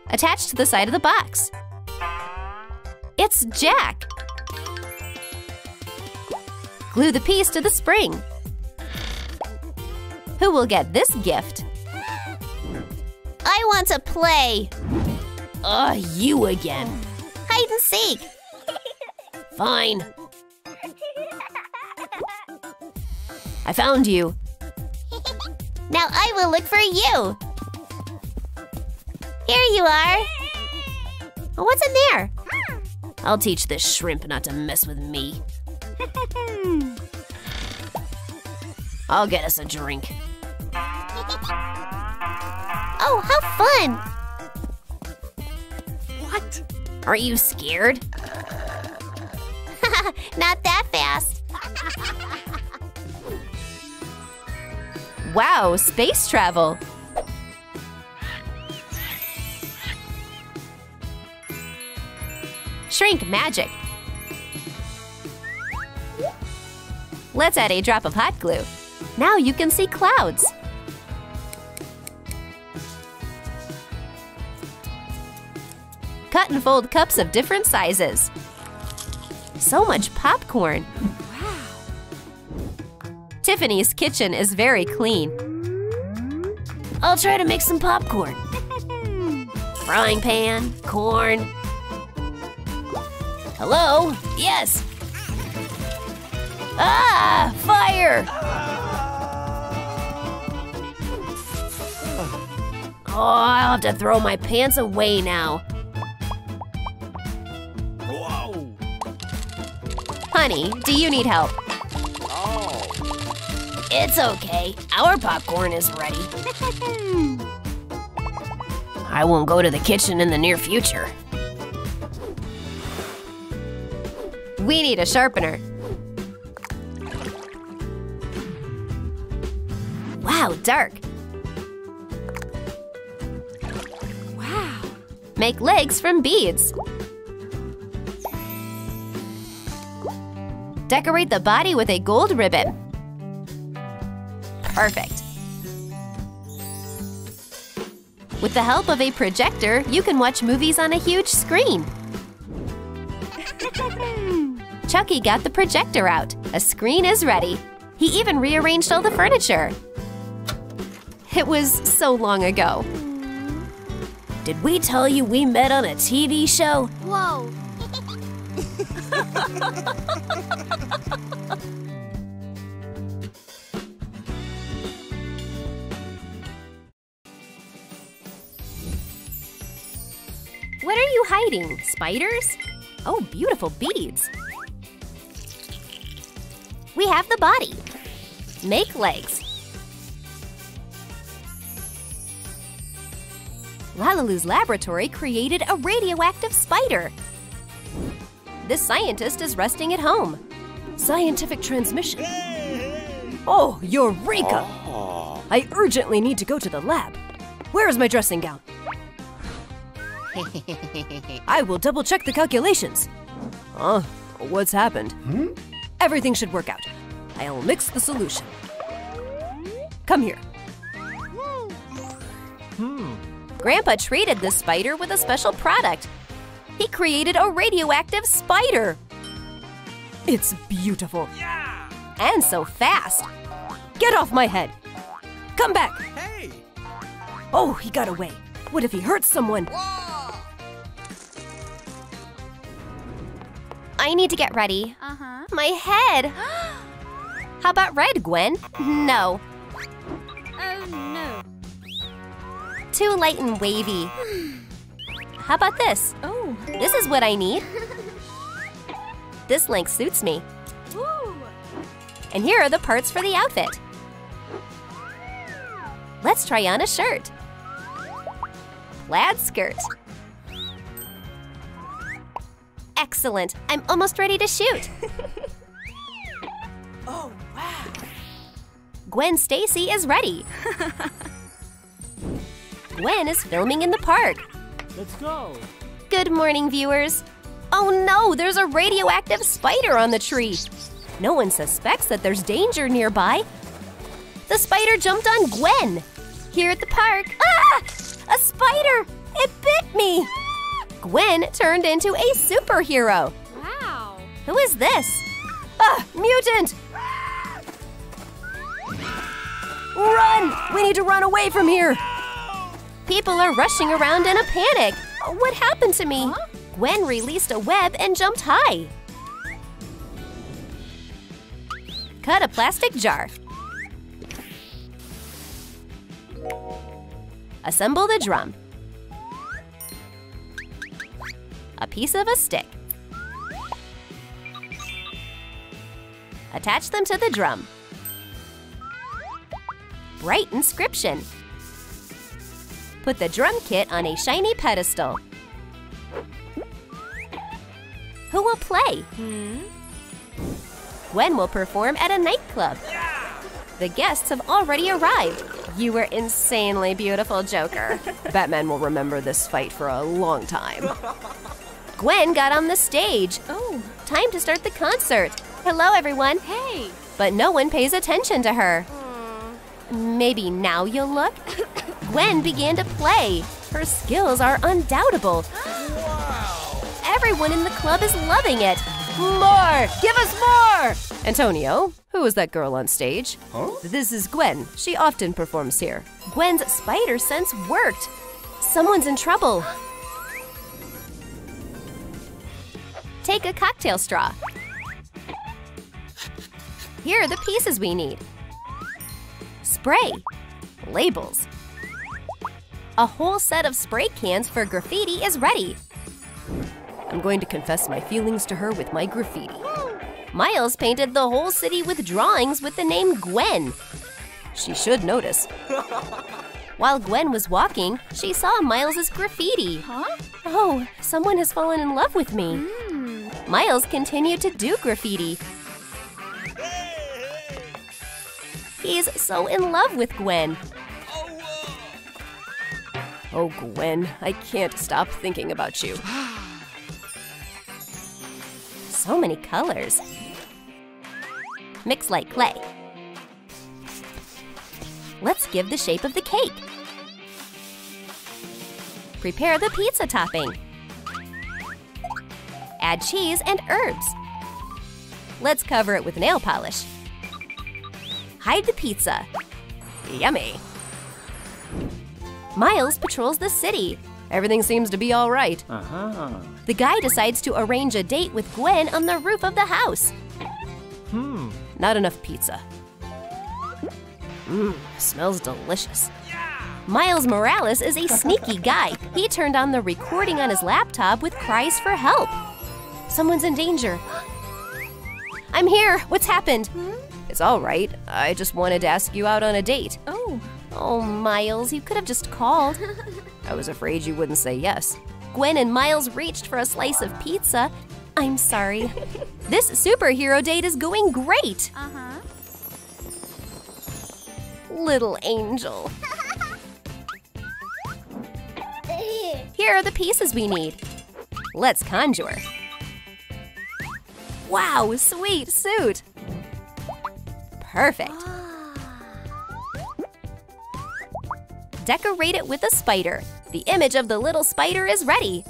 Attach to the side of the box. It's Jack. Glue the piece to the spring. Who will get this gift? I want to play! Ugh, you again! Hide and seek! Fine! I found you! Now I will look for you! Here you are! What's in there? I'll teach this shrimp not to mess with me. I'll get us a drink. Oh, how fun! What? Are you scared? Not that fast. Wow, space travel. Shrink magic. Let's add a drop of hot glue. Now you can see clouds. Cut and fold cups of different sizes. So much popcorn. Wow. Tiffany's kitchen is very clean. I'll try to make some popcorn. Frying pan, corn. Hello? Yes. Ah, fire! Oh, I'll have to throw my pants away now. Whoa. Honey, do you need help? Oh. It's okay. Our popcorn is ready. I won't go to the kitchen in the near future. We need a sharpener. Wow, dark. Wow. Make legs from beads. Decorate the body with a gold ribbon. Perfect. With the help of a projector, you can watch movies on a huge screen. Chucky got the projector out. A screen is ready. He even rearranged all the furniture. It was so long ago. Did we tell you we met on a TV show? Whoa. What are you hiding? Spiders? Oh, beautiful beads. We have the body. Make legs. LaLiLu's laboratory created a radioactive spider. This scientist is resting at home. Scientific transmission. Oh, Eureka! Oh. I urgently need to go to the lab. Where is my dressing gown? I will double check the calculations. What's happened? Everything should work out. I'll mix the solution. Come here. Grandpa treated this spider with a special product. He created a radioactive spider. It's beautiful. Yeah. And so fast. Get off my head. Come back. Hey. Oh, he got away. What if he hurts someone? Whoa. I need to get ready. My head. How about red, Gwen? No. Oh, no. Too light and wavy. How about this? Oh. This is what I need. This length suits me. Ooh. And here are the parts for the outfit. Let's try on a shirt. Plaid skirt. Excellent. I'm almost ready to shoot. Oh, wow. Gwen Stacy is ready. Gwen is filming in the park. Let's go. Good morning, viewers. Oh no, there's a radioactive spider on the tree. No one suspects that there's danger nearby. The spider jumped on Gwen. Here at the park. Ah! A spider! It bit me! Gwen turned into a superhero. Wow. Who is this? Ah, mutant! Run! We need to run away from here. People are rushing around in a panic. What happened to me? Huh? Gwen released a web and jumped high. Cut a plastic jar. Assemble the drum. A piece of a stick. Attach them to the drum. bright inscription. Put the drum kit on a shiny pedestal. Who will play? Gwen will perform at a nightclub. The guests have already arrived. You were insanely beautiful, Joker. Batman will remember this fight for a long time. Gwen got on the stage. Oh, time to start the concert. Hello, everyone. Hey. But no one pays attention to her. Maybe now you'll look. Gwen began to play. Her skills are undoubtable. Wow. Everyone in the club is loving it. More! Give us more! Antonio, who is that girl on stage? Huh? This is Gwen. She often performs here. Gwen's spider sense worked. Someone's in trouble. Take a cocktail straw. Here are the pieces we need. Spray. Labels. A whole set of spray cans for graffiti is ready. I'm going to confess my feelings to her with my graffiti. Miles painted the whole city with drawings with the name Gwen. She should notice. While Gwen was walking, she saw Miles's graffiti. Huh? Oh, someone has fallen in love with me. Miles continued to do graffiti. He's so in love with Gwen. Oh, Gwen, I can't stop thinking about you. So many colors. Mix like clay. Let's give the shape of the cake. Prepare the pizza topping. Add cheese and herbs. Let's cover it with nail polish. Hide the pizza. Yummy. Miles patrols the city. Everything seems to be all right. The guy decides to arrange a date with Gwen on the roof of the house. Not enough pizza. Smells delicious. Miles Morales is a sneaky guy. He turned on the recording on his laptop with cries for help. Someone's in danger. I'm here. What's happened? It's all right. I just wanted to ask you out on a date. Oh, Miles, you could have just called. I was afraid you wouldn't say yes. Gwen and Miles reached for a slice of pizza. I'm sorry. This superhero date is going great. Little angel. Here are the pieces we need. Let's conjure. Wow, sweet suit. Perfect. Decorate it with a spider. The image of the little spider is ready.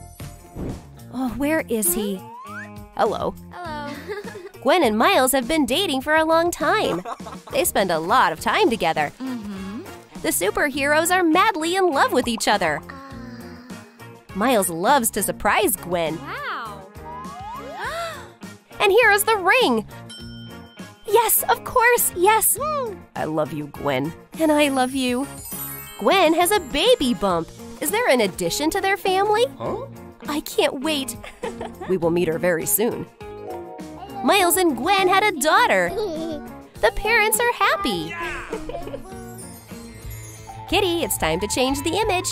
Oh, where is he? Hello. Hello. Gwen and Miles have been dating for a long time. They spend a lot of time together. The superheroes are madly in love with each other. Miles loves to surprise Gwen. And here is the ring. Yes, of course, yes. I love you, Gwen. And I love you. Gwen has a baby bump. Is there an addition to their family? I can't wait. We will meet her very soon. Miles and Gwen had a daughter. The parents are happy. Kitty, it's time to change the image.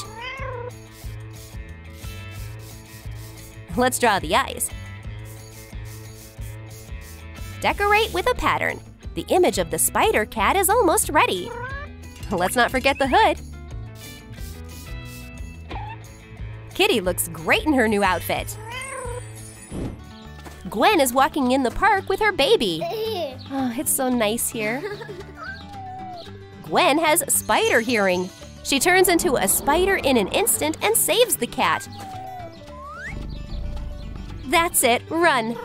Let's draw the eyes. Decorate with a pattern. The image of the spider cat is almost ready. Let's not forget the hood. Kitty looks great in her new outfit. Gwen is walking in the park with her baby. Oh, it's so nice here. Gwen has spider hearing. She turns into a spider in an instant and saves the cat. That's it, run.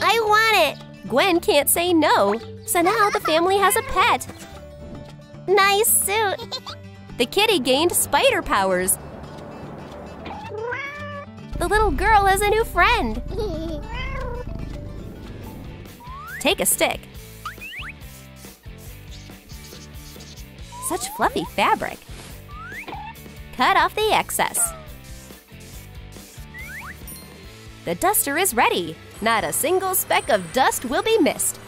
I want it! Gwen can't say no, so now the family has a pet. Nice suit! The kitty gained spider powers. The little girl has a new friend. Take a stick. Such fluffy fabric. Cut off the excess. The duster is ready. Not a single speck of dust will be missed.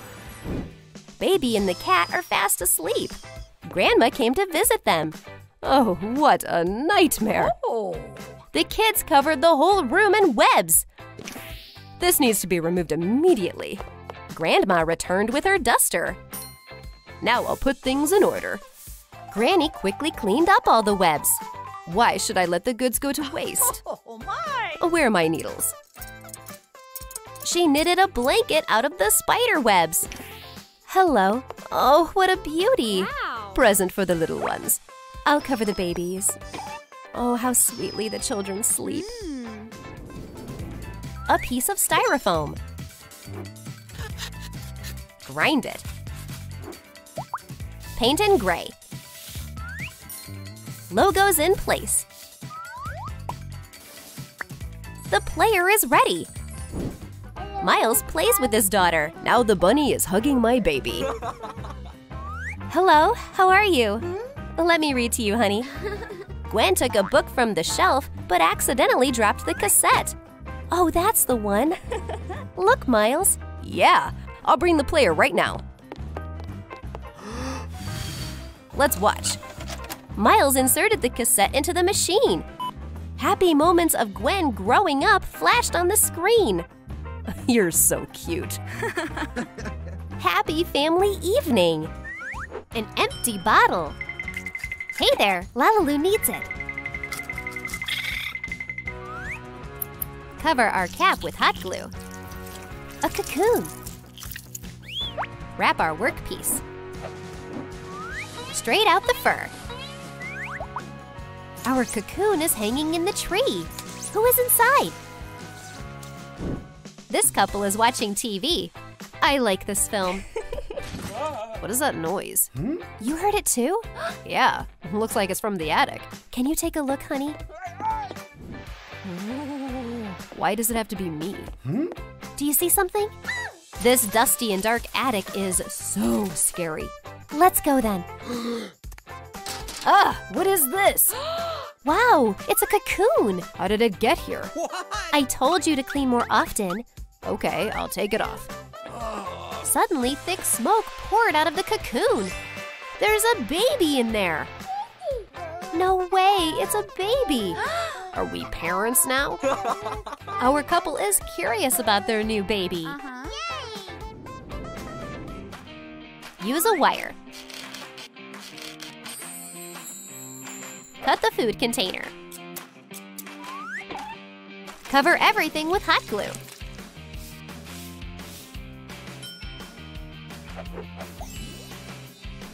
Baby and the cat are fast asleep. Grandma came to visit them. Oh, what a nightmare! Oh. The kids covered the whole room in webs. This needs to be removed immediately. Grandma returned with her duster. Now I'll put things in order. Granny quickly cleaned up all the webs. Why should I let the goods go to waste? Oh my! Where are my needles? She knitted a blanket out of the spider webs. Hello. Oh, what a beauty. Wow. Present for the little ones. I'll cover the babies. Oh, how sweetly the children sleep. Mm. A piece of styrofoam. Grind it. Paint in gray. Logos in place. The player is ready. Miles plays with his daughter. Now the bunny is hugging my baby. Hello, how are you? Hmm? Let me read to you, honey. Gwen took a book from the shelf but accidentally dropped the cassette. Oh, that's the one. Look, Miles. Yeah, I'll bring the player right now. Let's watch. Miles inserted the cassette into the machine. Happy moments of Gwen growing up flashed on the screen. You're so cute. Happy family evening. An empty bottle. Hey there, LaLiLu needs it. Cover our cap with hot glue. A cocoon. Wrap our workpiece. Straight out the fur. Our cocoon is hanging in the tree. Who is inside? This couple is watching TV. I like this film. What is that noise? Hmm? You heard it too? Yeah, looks like it's from the attic. Can you take a look, honey? Ooh, why does it have to be me? Hmm? Do you see something? This dusty and dark attic is so scary. Let's go then. What is this? Wow, it's a cocoon. How did it get here? What? I told you to clean more often. Okay, I'll take it off. Suddenly, thick smoke poured out of the cocoon. There's a baby in there. No way, it's a baby. Are we parents now? Our couple is curious about their new baby. Use a wire. Cut the food container. Cover everything with hot glue.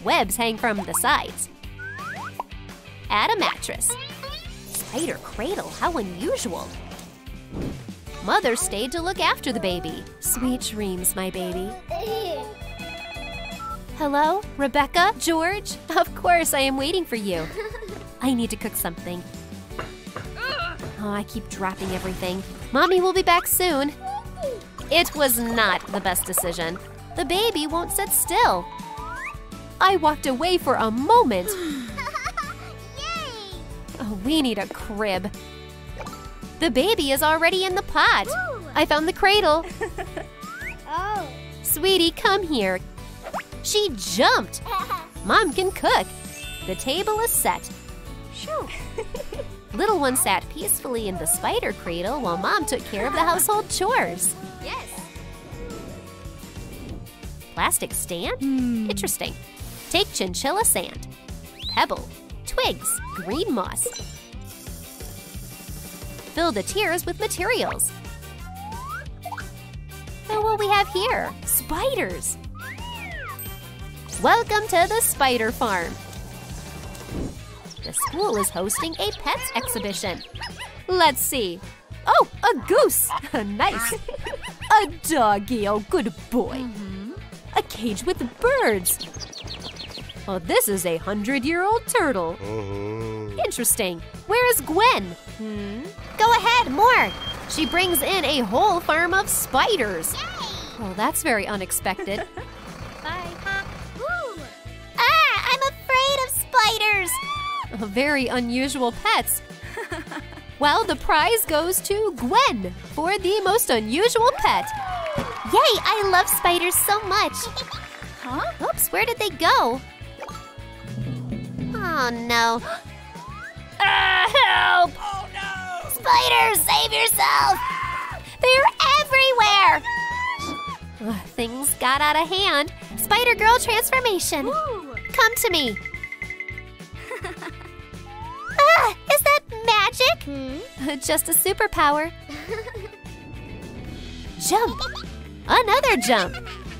Webs hang from the sides. Add a mattress. Spider cradle, how unusual. Mother stayed to look after the baby. Sweet dreams, my baby. Hello, Rebecca, George? Of course, I am waiting for you. I need to cook something. Oh, I keep dropping everything. Mommy will be back soon. It was not the best decision. The baby won't sit still. I walked away for a moment. Yay! Oh, we need a crib. The baby is already in the pot. Ooh. I found the cradle. Oh. Sweetie, come here. She jumped. Mom can cook. The table is set. Sure. Little one sat peacefully in the spider cradle while Mom took care of the household chores. Yes. Plastic stand? Mm. Interesting. Take chinchilla sand, pebble, twigs, green moss. Fill the tiers with materials. And what we have here? Spiders. Welcome to the spider farm. The school is hosting a pets exhibition. Let's see. Oh, a goose. Nice. A doggy. Oh, good boy. Mm-hmm. A cage with birds. Oh, this is a 100-year-old turtle. Uh-huh. Interesting. Where is Gwen? Hmm? Go ahead, more. She brings in a whole farm of spiders. Yay. Oh, that's very unexpected. Bye. Ah, I'm afraid of spiders. Very unusual pets. Well, the prize goes to Gwen for the most unusual pet. Yay, I love spiders so much. Huh? Oops, where did they go? Oh, no. Help! Oh, no! Spiders, save yourself! They're everywhere! Oh, things got out of hand. Spider-Girl transformation. Ooh. Come to me. Is that magic? Hmm? Just a superpower. Jump. Another jump.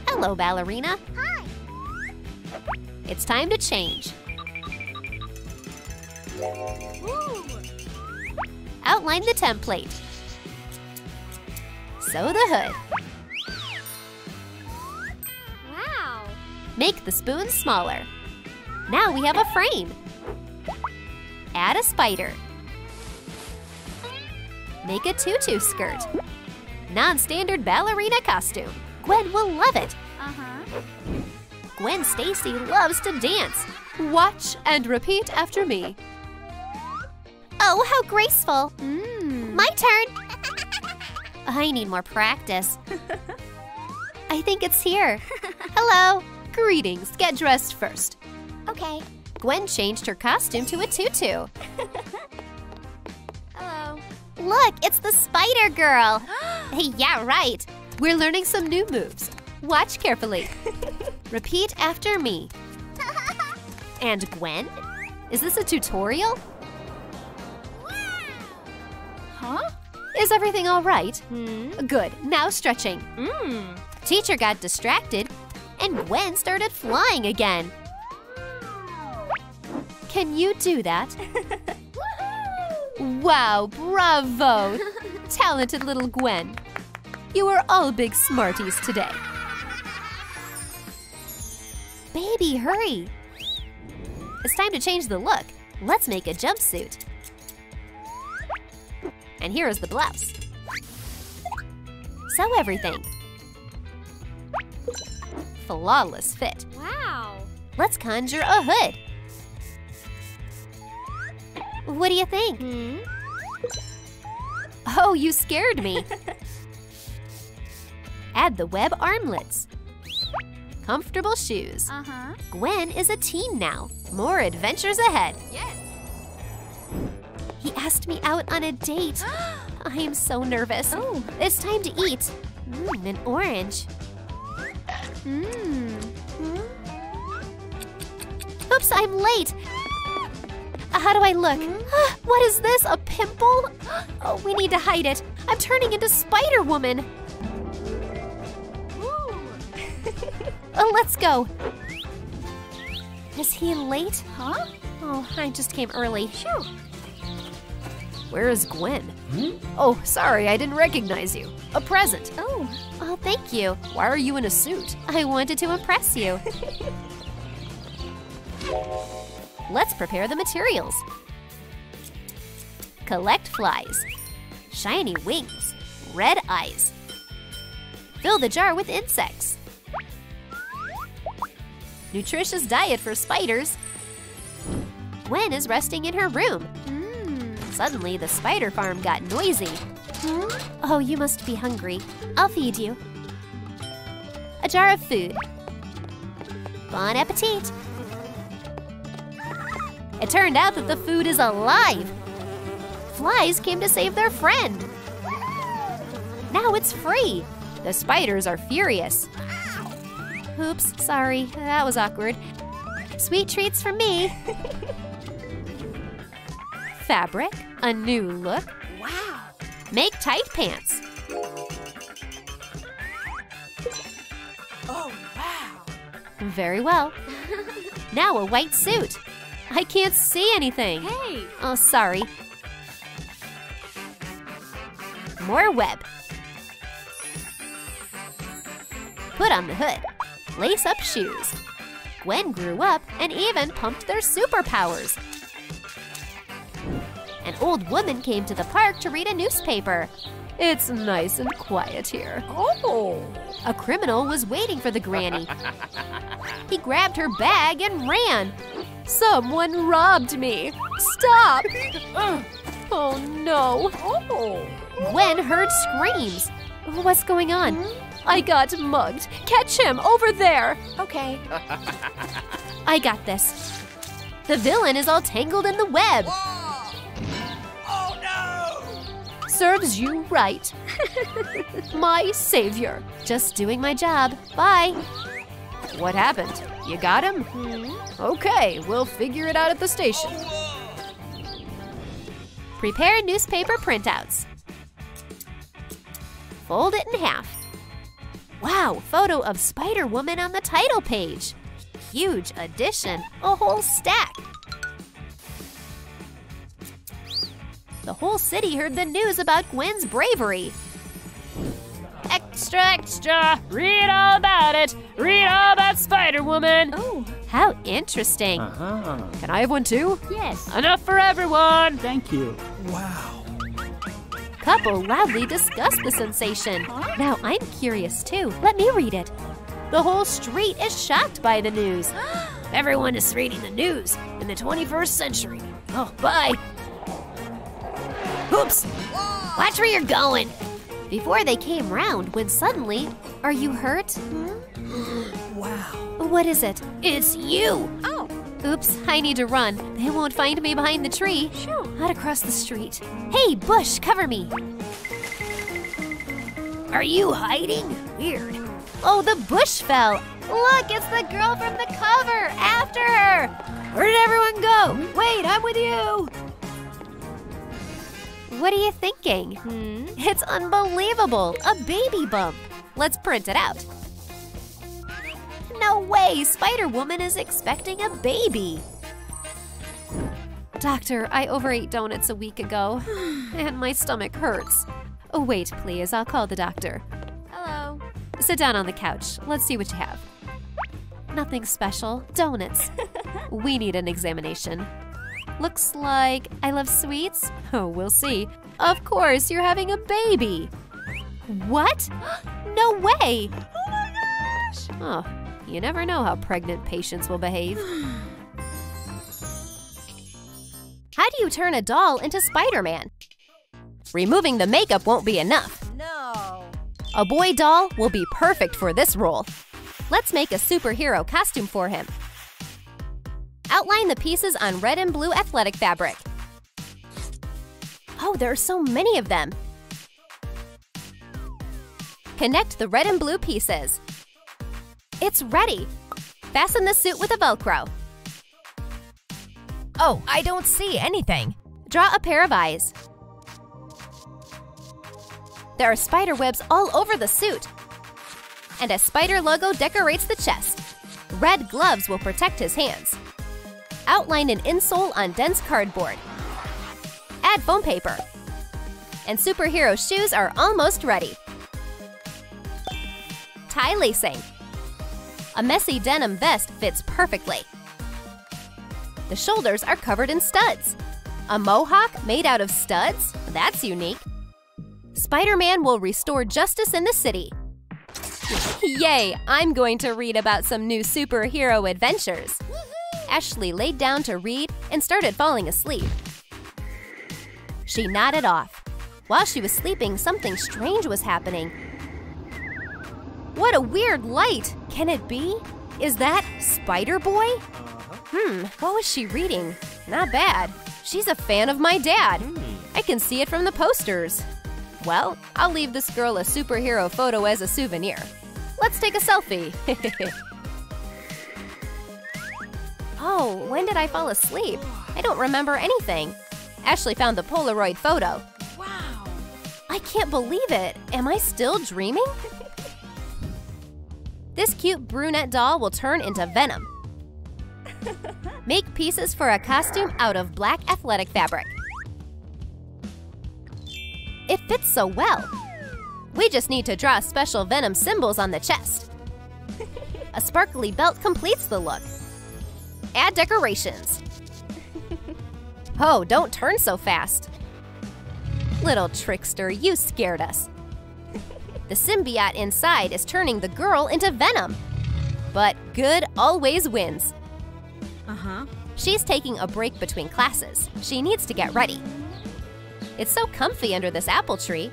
Hello, ballerina. Hi. It's time to change. Ooh. Outline the template. Sew the hood. Wow. Make the spoon smaller. Now we have a frame. Add a spider. Make a tutu skirt. Non-standard ballerina costume. Gwen will love it. Uh-huh. Gwen Stacy loves to dance. Watch and repeat after me. Oh, how graceful. My turn. I need more practice. I think it's here. Hello. Greetings. Get dressed first. Okay. Gwen changed her costume to a tutu. Hello. Look, it's the Spider Girl. Yeah, right. We're learning some new moves. Watch carefully. Repeat after me. And Gwen? Is this a tutorial? Wow. Huh? Is everything all right? Good. Now stretching. Teacher got distracted, and Gwen started flying again. Can you do that? Wow, bravo! Talented little Gwen. You are all big smarties today. Baby, hurry! It's time to change the look. Let's make a jumpsuit. And here is the blouse. Sew everything. Flawless fit. Wow! Let's conjure a hood. What do you think? Oh, you scared me. Add the web armlets. Comfortable shoes. Gwen is a teen now. More adventures ahead. Yes. He asked me out on a date. I am so nervous. Oh. It's time to eat. An orange. Oops, I'm late. How do I look? What is this, a pimple? Oh, we need to hide it. I'm turning into Spider Woman. Let's go. Is he late? Huh? Oh, I just came early. Phew. Where is Gwen? Oh, sorry, I didn't recognize you. A present. Oh, thank you. Why are you in a suit? I wanted to impress you. Let's prepare the materials. Collect flies. Shiny wings. Red eyes. Fill the jar with insects. Nutritious diet for spiders. Gwen is resting in her room. Suddenly, the spider farm got noisy. Oh, you must be hungry. I'll feed you. A jar of food. Bon appetit. It turned out that the food is alive. Flies came to save their friend. Now it's free. The spiders are furious. Oops, sorry, that was awkward. Sweet treats for me. Fabric, a new look. Wow. Make tight pants. Oh, wow. Very well. Now a white suit. I can't see anything. Hey. Oh, sorry. More web. Put on the hood. Lace up shoes. Gwen grew up and even pumped their superpowers. An old woman came to the park to read a newspaper. It's nice and quiet here. Oh! A criminal was waiting for the granny. He grabbed her bag and ran. Someone robbed me. Stop! Oh no. Gwen heard screams. What's going on? I got mugged. Catch him over there. Okay. I got this. The villain is all tangled in the web. Whoa. Oh no! Serves you right. My savior. Just doing my job. Bye. What happened? You got him? Okay, we'll figure it out at the station. Prepare newspaper printouts. Fold it in half. Wow, photo of Spider Woman on the title page. Huge addition, a whole stack. The whole city heard the news about Gwen's bravery. Extra, extra, read all about it. Read all about Spider Woman. Oh, how interesting. Can I have one too? Yes. Enough for everyone. Thank you. Wow. Couple loudly discussed the sensation. Now I'm curious too. Let me read it. The whole street is shocked by the news. Everyone is reading the news in the 21st century. Oh, bye. Oops. Watch where you're going. Before they came round, when suddenly, are you hurt? Wow. What is it? It's you. Oh. Oops, I need to run. They won't find me behind the tree. Sure. Not across the street. Hey, bush, cover me. Are you hiding? Weird. Oh, the bush fell. Look, it's the girl from the cover. After her. Where did everyone go? Wait, I'm with you. What are you thinking? It's unbelievable. A baby bump. Let's print it out. No way! Spider Woman is expecting a baby! Doctor, I overate donuts a week ago, and my stomach hurts. Oh, wait, please, I'll call the doctor. Hello. Sit down on the couch. Let's see what you have. Nothing special. Donuts. We need an examination. Looks like I love sweets? Oh, we'll see. Of course, you're having a baby! What? No way! Oh my gosh! Oh. You never know how pregnant patients will behave. How do you turn a doll into Spider-Man? Removing the makeup won't be enough. No. A boy doll will be perfect for this role. Let's make a superhero costume for him. Outline the pieces on red and blue athletic fabric. Oh, there are so many of them. Connect the red and blue pieces. It's ready! Fasten the suit with a Velcro. Oh, I don't see anything. Draw a pair of eyes. There are spider webs all over the suit. And a spider logo decorates the chest. Red gloves will protect his hands. Outline an insole on dense cardboard. Add foam paper. And superhero shoes are almost ready. Tie lacing. A messy denim vest fits perfectly. The shoulders are covered in studs. A mohawk made out of studs? That's unique. Spider-Man will restore justice in the city. Yay! I'm going to read about some new superhero adventures. Woohoo! Ashley laid down to read and started falling asleep. She nodded off. While she was sleeping, something strange was happening. What a weird light! Can it be? Is that Spider-Boy? What was she reading? Not bad. She's a fan of my dad. I can see it from the posters. Well, I'll leave this girl a superhero photo as a souvenir. Let's take a selfie. Oh, when did I fall asleep? I don't remember anything. Ashley found the Polaroid photo. Wow! I can't believe it. Am I still dreaming? This cute brunette doll will turn into Venom. Make pieces for a costume out of black athletic fabric. It fits so well. We just need to draw special Venom symbols on the chest. A sparkly belt completes the look. Add decorations. Oh, don't turn so fast. Little trickster, you scared us. The symbiote inside is turning the girl into Venom. But good always wins. She's taking a break between classes. She needs to get ready. It's so comfy under this apple tree.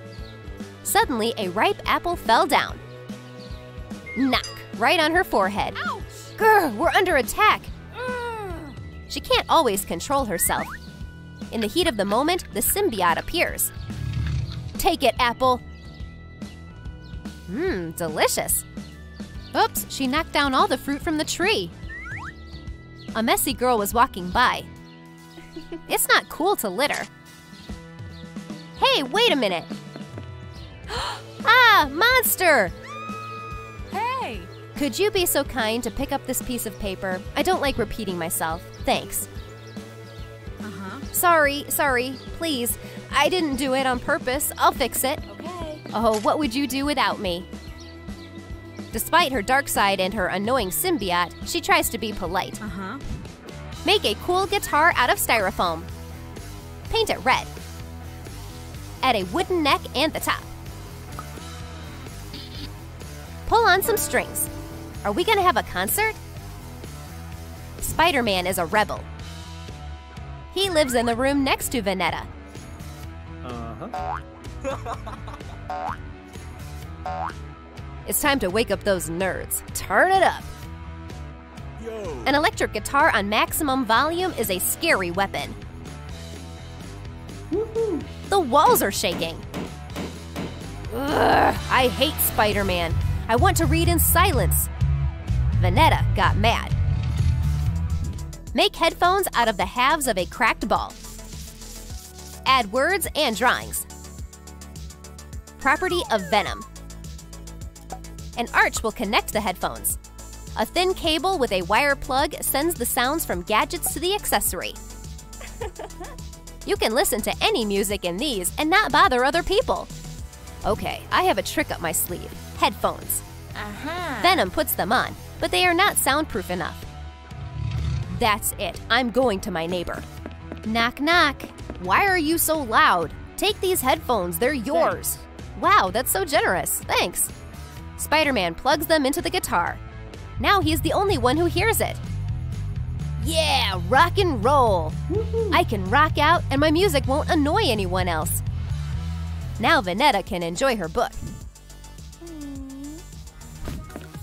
Suddenly, a ripe apple fell down. Knock! Right on her forehead. Ouch! Grr! We're under attack! She can't always control herself. In the heat of the moment, the symbiote appears. Take it, Apple! Mmm, delicious! Oops, she knocked down all the fruit from the tree. A messy girl was walking by. It's not cool to litter. Hey, wait a minute! Ah, monster! Hey! Could you be so kind to pick up this piece of paper? I don't like repeating myself. Thanks. Sorry, please. I didn't do it on purpose. I'll fix it. Okay. Oh, what would you do without me? Despite her dark side and her annoying symbiote, she tries to be polite. Make a cool guitar out of styrofoam. Paint it red. Add a wooden neck and the top. Pull on some strings. Are we gonna have a concert? Spider-Man is a rebel. He lives in the room next to Vanetta. It's time to wake up those nerds. Turn it up. Yo. An electric guitar on maximum volume is a scary weapon. Woohoo. The walls are shaking. Ugh, I hate Spider-Man. I want to read in silence. Vanetta got mad. Make headphones out of the halves of a cracked ball. Add words and drawings. Property of Venom. An arch will connect the headphones. A thin cable with a wire plug sends the sounds from gadgets to the accessory. You can listen to any music in these and not bother other people. Okay, I have a trick up my sleeve. Headphones. Venom puts them on, but they are not soundproof enough. That's it. I'm going to my neighbor. Knock, knock. Why are you so loud? Take these headphones. They're yours. Thanks. Wow, that's so generous. Thanks. Spider-Man plugs them into the guitar. Now he's the only one who hears it. Yeah, rock and roll. Woohoo. I can rock out and my music won't annoy anyone else. Now Vanetta can enjoy her book.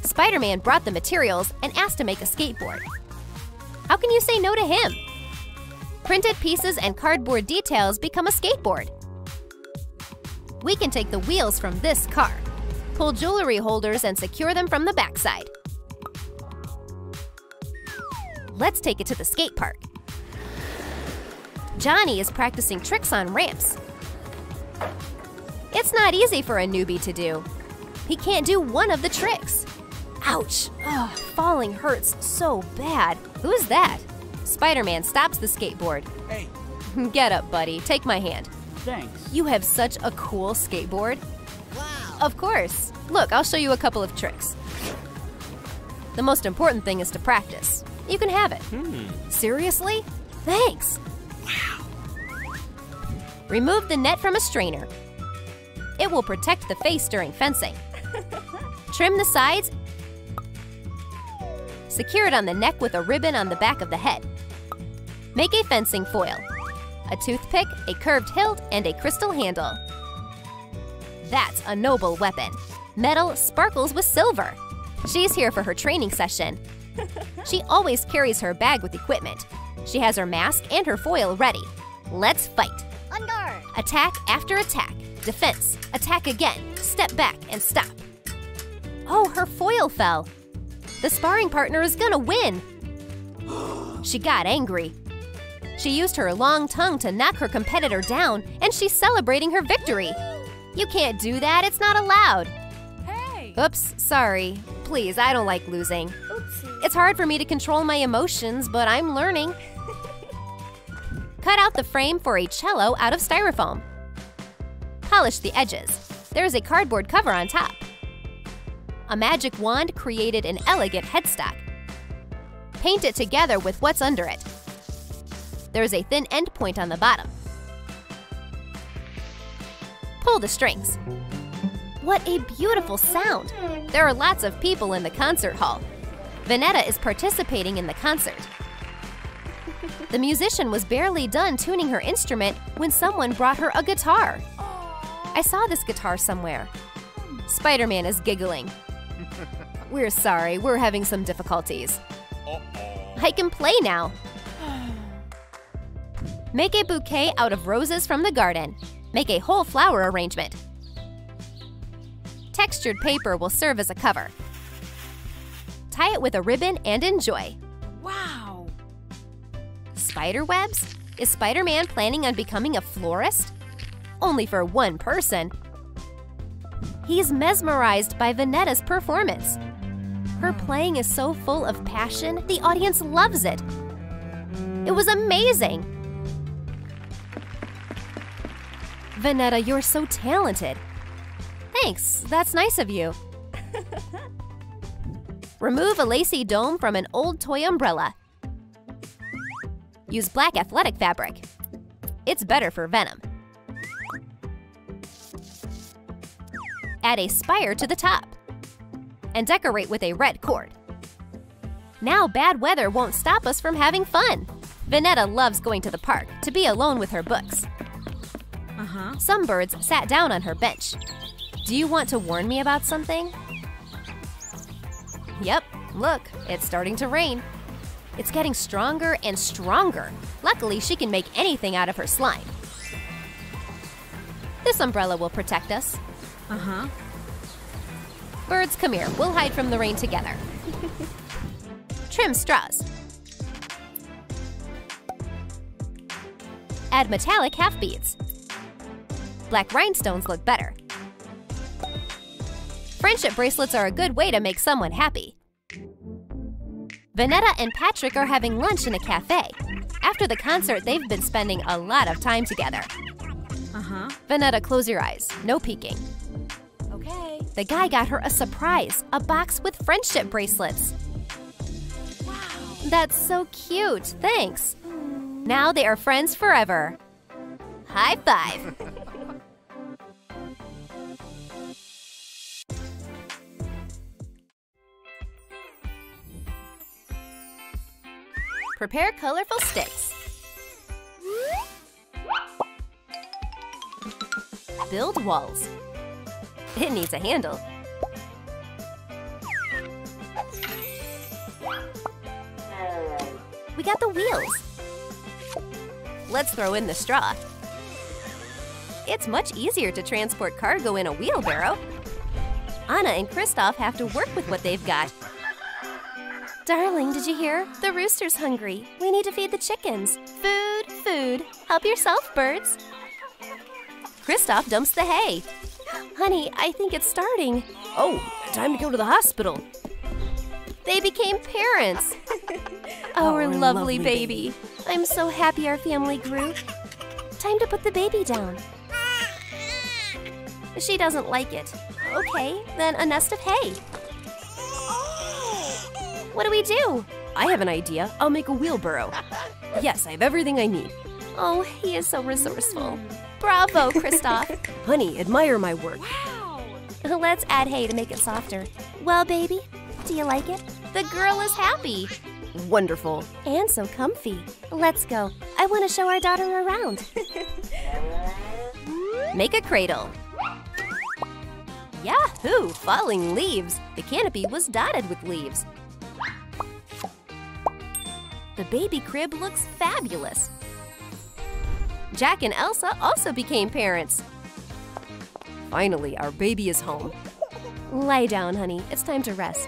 Spider-Man brought the materials and asked to make a skateboard. How can you say no to him? Printed pieces and cardboard details become a skateboard. We can take the wheels from this car. Pull jewelry holders and secure them from the backside. Let's take it to the skate park. Johnny is practicing tricks on ramps. It's not easy for a newbie to do. He can't do one of the tricks. Ouch! Ugh, falling hurts so bad. Who's that? Spider-Man stops the skateboard. Hey! Get up, buddy. Take my hand. Thanks. You have such a cool skateboard. Wow! Of course. Look, I'll show you a couple of tricks. The most important thing is to practice. You can have it. Seriously? Thanks. Wow! Remove the net from a strainer. It will protect the face during fencing. Trim the sides. Secure it on the neck with a ribbon on the back of the head. Make a fencing foil, a toothpick, a curved hilt, and a crystal handle. That's a noble weapon. Metal sparkles with silver. She's here for her training session. She always carries her bag with equipment. She has her mask and her foil ready. Let's fight. On guard. Attack after attack. Defense. Attack again. Step back and stop. Oh, her foil fell. The sparring partner is gonna win! She got angry. She used her long tongue to knock her competitor down, and she's celebrating her victory! You can't do that, it's not allowed! Hey! Oops, sorry. Please, I don't like losing. Oopsie. It's hard for me to control my emotions, but I'm learning. Cut out the frame for a cello out of styrofoam. Polish the edges. There's a cardboard cover on top. A magic wand created an elegant headstock. Paint it together with what's under it. There's a thin end point on the bottom. Pull the strings. What a beautiful sound! There are lots of people in the concert hall. Vanetta is participating in the concert. The musician was barely done tuning her instrument when someone brought her a guitar. I saw this guitar somewhere. Spider-Man is giggling. We're sorry, we're having some difficulties. I can play now. Make a bouquet out of roses from the garden. Make a whole flower arrangement. Textured paper will serve as a cover. Tie it with a ribbon and enjoy. Wow! Spider webs? Is Spider-Man planning on becoming a florist? Only for one person. He's mesmerized by Vanetta's performance. Her playing is so full of passion, the audience loves it. It was amazing! Vanetta, you're so talented. Thanks, that's nice of you. Remove a lacy dome from an old toy umbrella. Use black athletic fabric. It's better for Venom. Add a spire to the top. And decorate with a red cord. Now bad weather won't stop us from having fun. Vanetta loves going to the park to be alone with her books. Some birds sat down on her bench. Do you want to warn me about something? Yep, look, it's starting to rain. It's getting stronger and stronger. Luckily, she can make anything out of her slime. This umbrella will protect us. Birds, come here. We'll hide from the rain together. Trim straws. Add metallic half beads. Black rhinestones look better. Friendship bracelets are a good way to make someone happy. Vanetta and Patrick are having lunch in a cafe. After the concert, they've been spending a lot of time together. Vanetta, close your eyes. No peeking. Okay. The guy got her a surprise, a box with friendship bracelets. Wow. That's so cute. Thanks. Now they are friends forever. High five. Prepare colorful sticks. Build walls. It needs a handle. We got the wheels. Let's throw in the straw. It's much easier to transport cargo in a wheelbarrow. Anna and Kristoff have to work with what they've got. Darling, did you hear? The rooster's hungry. We need to feed the chickens. Food, food. Help yourself, birds. Kristoff dumps the hay. Honey, I think it's starting. Oh, time to go to the hospital. They became parents. Our lovely baby. I'm so happy our family grew. Time to put the baby down. She doesn't like it. Okay, then a nest of hay. What do we do? I have an idea. I'll make a wheelbarrow. Yes, I have everything I need. Oh, he is so resourceful. Bravo, Kristoff. Honey, admire my work. Wow. Let's add hay to make it softer. Well, baby, do you like it? The girl is happy. Wonderful. And so comfy. Let's go. I want to show our daughter around. Make a cradle. Yahoo! Falling leaves. The canopy was dotted with leaves. The baby crib looks fabulous. Jack and Elsa also became parents. Finally, our baby is home. Lie down, honey. It's time to rest.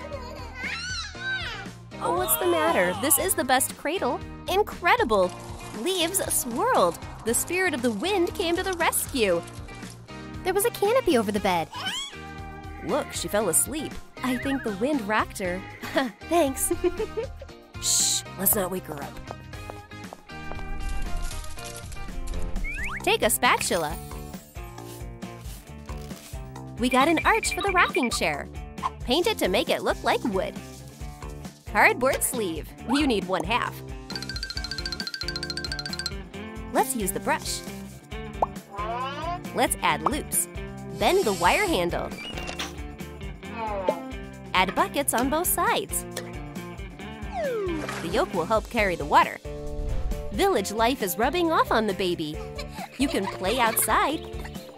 Oh, what's the matter? This is the best cradle. Incredible! Leaves swirled. The spirit of the wind came to the rescue. There was a canopy over the bed. Look, she fell asleep. I think the wind rocked her. Thanks. Shh, let's not wake her up. Take a spatula. We got an arch for the rocking chair. Paint it to make it look like wood. Cardboard sleeve. You need one half. Let's use the brush. Let's add loops. Bend the wire handle. Add buckets on both sides. The yolk will help carry the water. Village life is rubbing off on the baby. You can play outside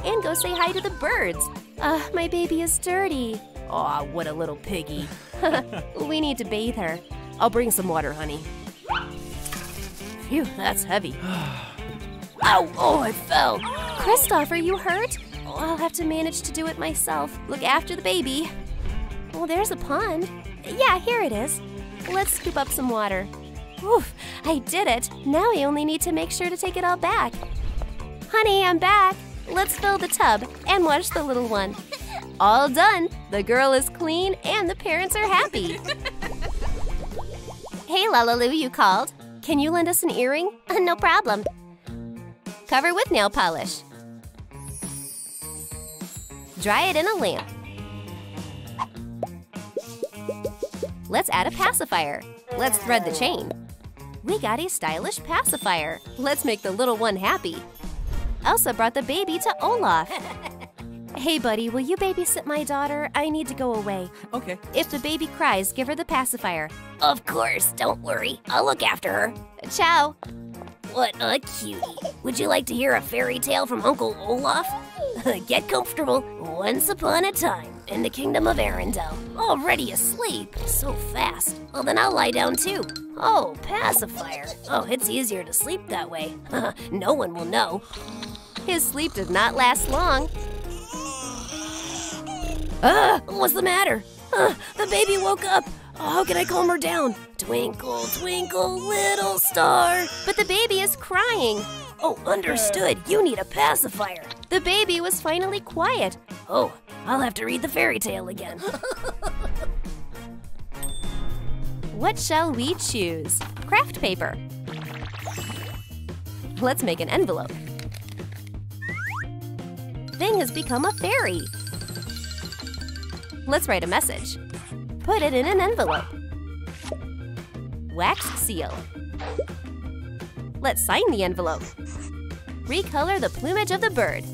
and go say hi to the birds. My baby is dirty. Aw, what a little piggy. We need to bathe her. I'll bring some water, honey. Phew, that's heavy. Ow! Oh, I fell! Kristoff, are you hurt? Oh, I'll have to manage to do it myself. Look after the baby. Oh, there's a pond. Yeah, here it is. Let's scoop up some water. Oof, I did it. Now I only need to make sure to take it all back. Honey, I'm back. Let's fill the tub and wash the little one. All done. The girl is clean and the parents are happy. Hey, LaLiLu, you called. Can you lend us an earring? No problem. Cover with nail polish. Dry it in a lamp. Let's add a pacifier. Let's thread the chain. We got a stylish pacifier. Let's make the little one happy. Elsa brought the baby to Olaf. Hey, buddy, will you babysit my daughter? I need to go away. Okay. If the baby cries, give her the pacifier. Of course, don't worry. I'll look after her. Ciao. What a cutie. Would you like to hear a fairy tale from Uncle Olaf? Get comfortable. Once upon a time, in the kingdom of Arendelle. Already asleep. So fast. Well, then I'll lie down, too. Oh, pacifier. Oh, it's easier to sleep that way. No one will know. His sleep did not last long. What's the matter? The baby woke up. Oh, how can I calm her down? Twinkle, twinkle, little star. But the baby is crying. Oh, understood. You need a pacifier. The baby was finally quiet. Oh, I'll have to read the fairy tale again. What shall we choose? Craft paper. Let's make an envelope. Thing has become a fairy. Let's write a message. Put it in an envelope. Wax seal. Let's sign the envelope. Recolor the plumage of the bird.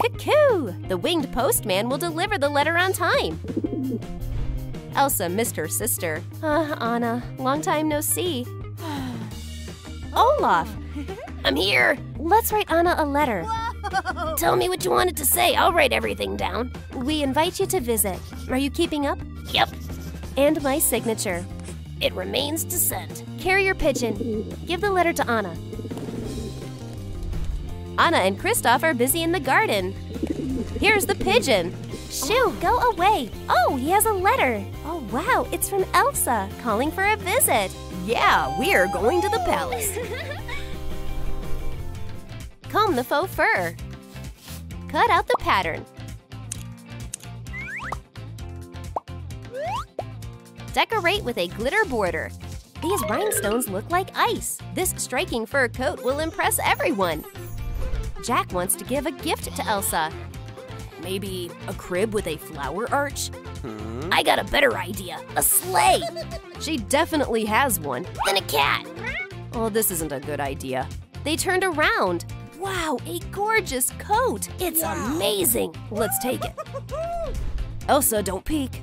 Cuckoo! The winged postman will deliver the letter on time. Elsa missed her sister. Anna, long time no see. Olaf! I'm here! Let's write Anna a letter. Whoa. Tell me what you wanted to say. I'll write everything down. We invite you to visit. Are you keeping up? Yep. And my signature. It remains to send. Carrier pigeon. Give the letter to Anna. Anna and Kristoff are busy in the garden. Here's the pigeon. Shoo, go away. Oh, he has a letter. Oh, wow, it's from Elsa, calling for a visit. Yeah, we're going to the palace. Comb the faux fur. Cut out the pattern. Decorate with a glitter border. These rhinestones look like ice. This striking fur coat will impress everyone. Jack wants to give a gift to Elsa. Maybe a crib with a flower arch? I got a better idea. A sleigh! She definitely has one. And a cat! Oh, this isn't a good idea. They turned around. Wow, a gorgeous coat! It's amazing! Let's take it. Elsa, don't peek.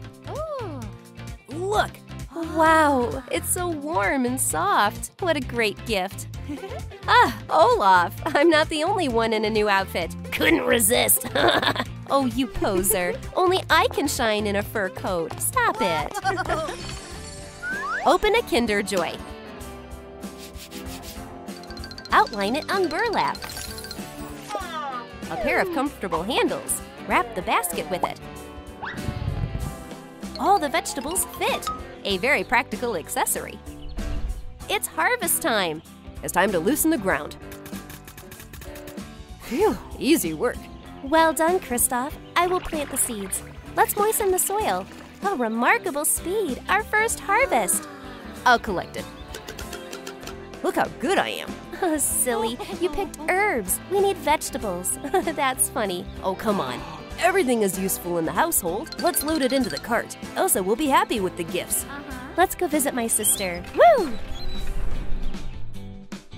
Look! Wow, it's so warm and soft. What a great gift. Ah, Olaf, I'm not the only one in a new outfit. Couldn't resist. Oh, you poser. Only I can shine in a fur coat. Stop it. Open a Kinder Joy. Outline it on burlap. A pair of comfortable handles. Wrap the basket with it. All the vegetables fit. A very practical accessory. It's harvest time. It's time to loosen the ground. Phew, easy work. Well done, Kristoff. I will plant the seeds. Let's moisten the soil. A remarkable speed, our first harvest. I'll collect it. Look how good I am. Oh, silly, you picked herbs. We need vegetables. That's funny. Oh, come on. Everything is useful in the household. Let's load it into the cart. Elsa will be happy with the gifts. Let's go visit my sister. Woo!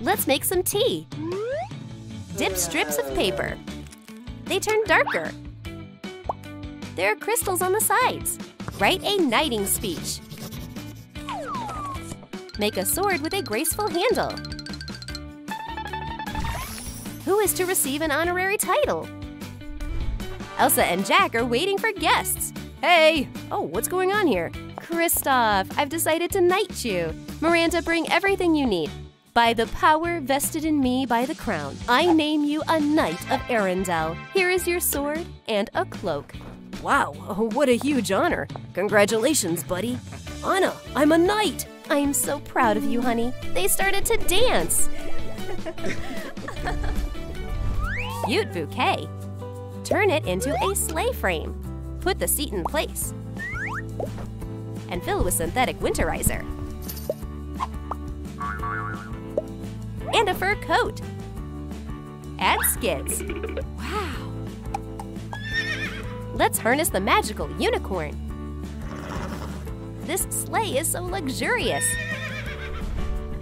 Let's make some tea. Dip strips of paper. They turn darker. There are crystals on the sides. Write a knighting speech. Make a sword with a graceful handle. Who is to receive an honorary title? Elsa and Jack are waiting for guests. Hey! Oh, what's going on here? Kristoff, I've decided to knight you. Miranda, bring everything you need. By the power vested in me by the crown, I name you a knight of Arendelle. Here is your sword and a cloak. Wow, what a huge honor. Congratulations, buddy. Anna, I'm a knight. I'm so proud of you, honey. They started to dance. Cute bouquet. Turn it into a sleigh frame. Put the seat in place. And fill with synthetic winterizer. And a fur coat. Add skids. Wow. Let's harness the magical unicorn. This sleigh is so luxurious.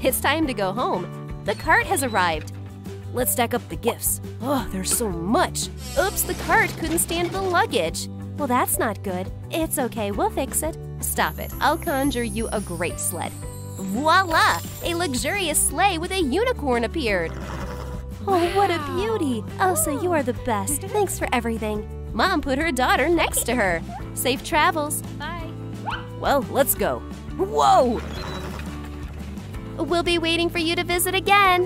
It's time to go home. The cart has arrived. Let's stack up the gifts. Oh, there's so much. Oops, the cart couldn't stand the luggage. Well, that's not good. It's okay, we'll fix it. Stop it, I'll conjure you a great sled. Voila! A luxurious sleigh with a unicorn appeared. Oh, what a beauty! Elsa, you are the best. Thanks for everything. Mom put her daughter next to her. Safe travels. Bye. Well, let's go. Whoa! We'll be waiting for you to visit again.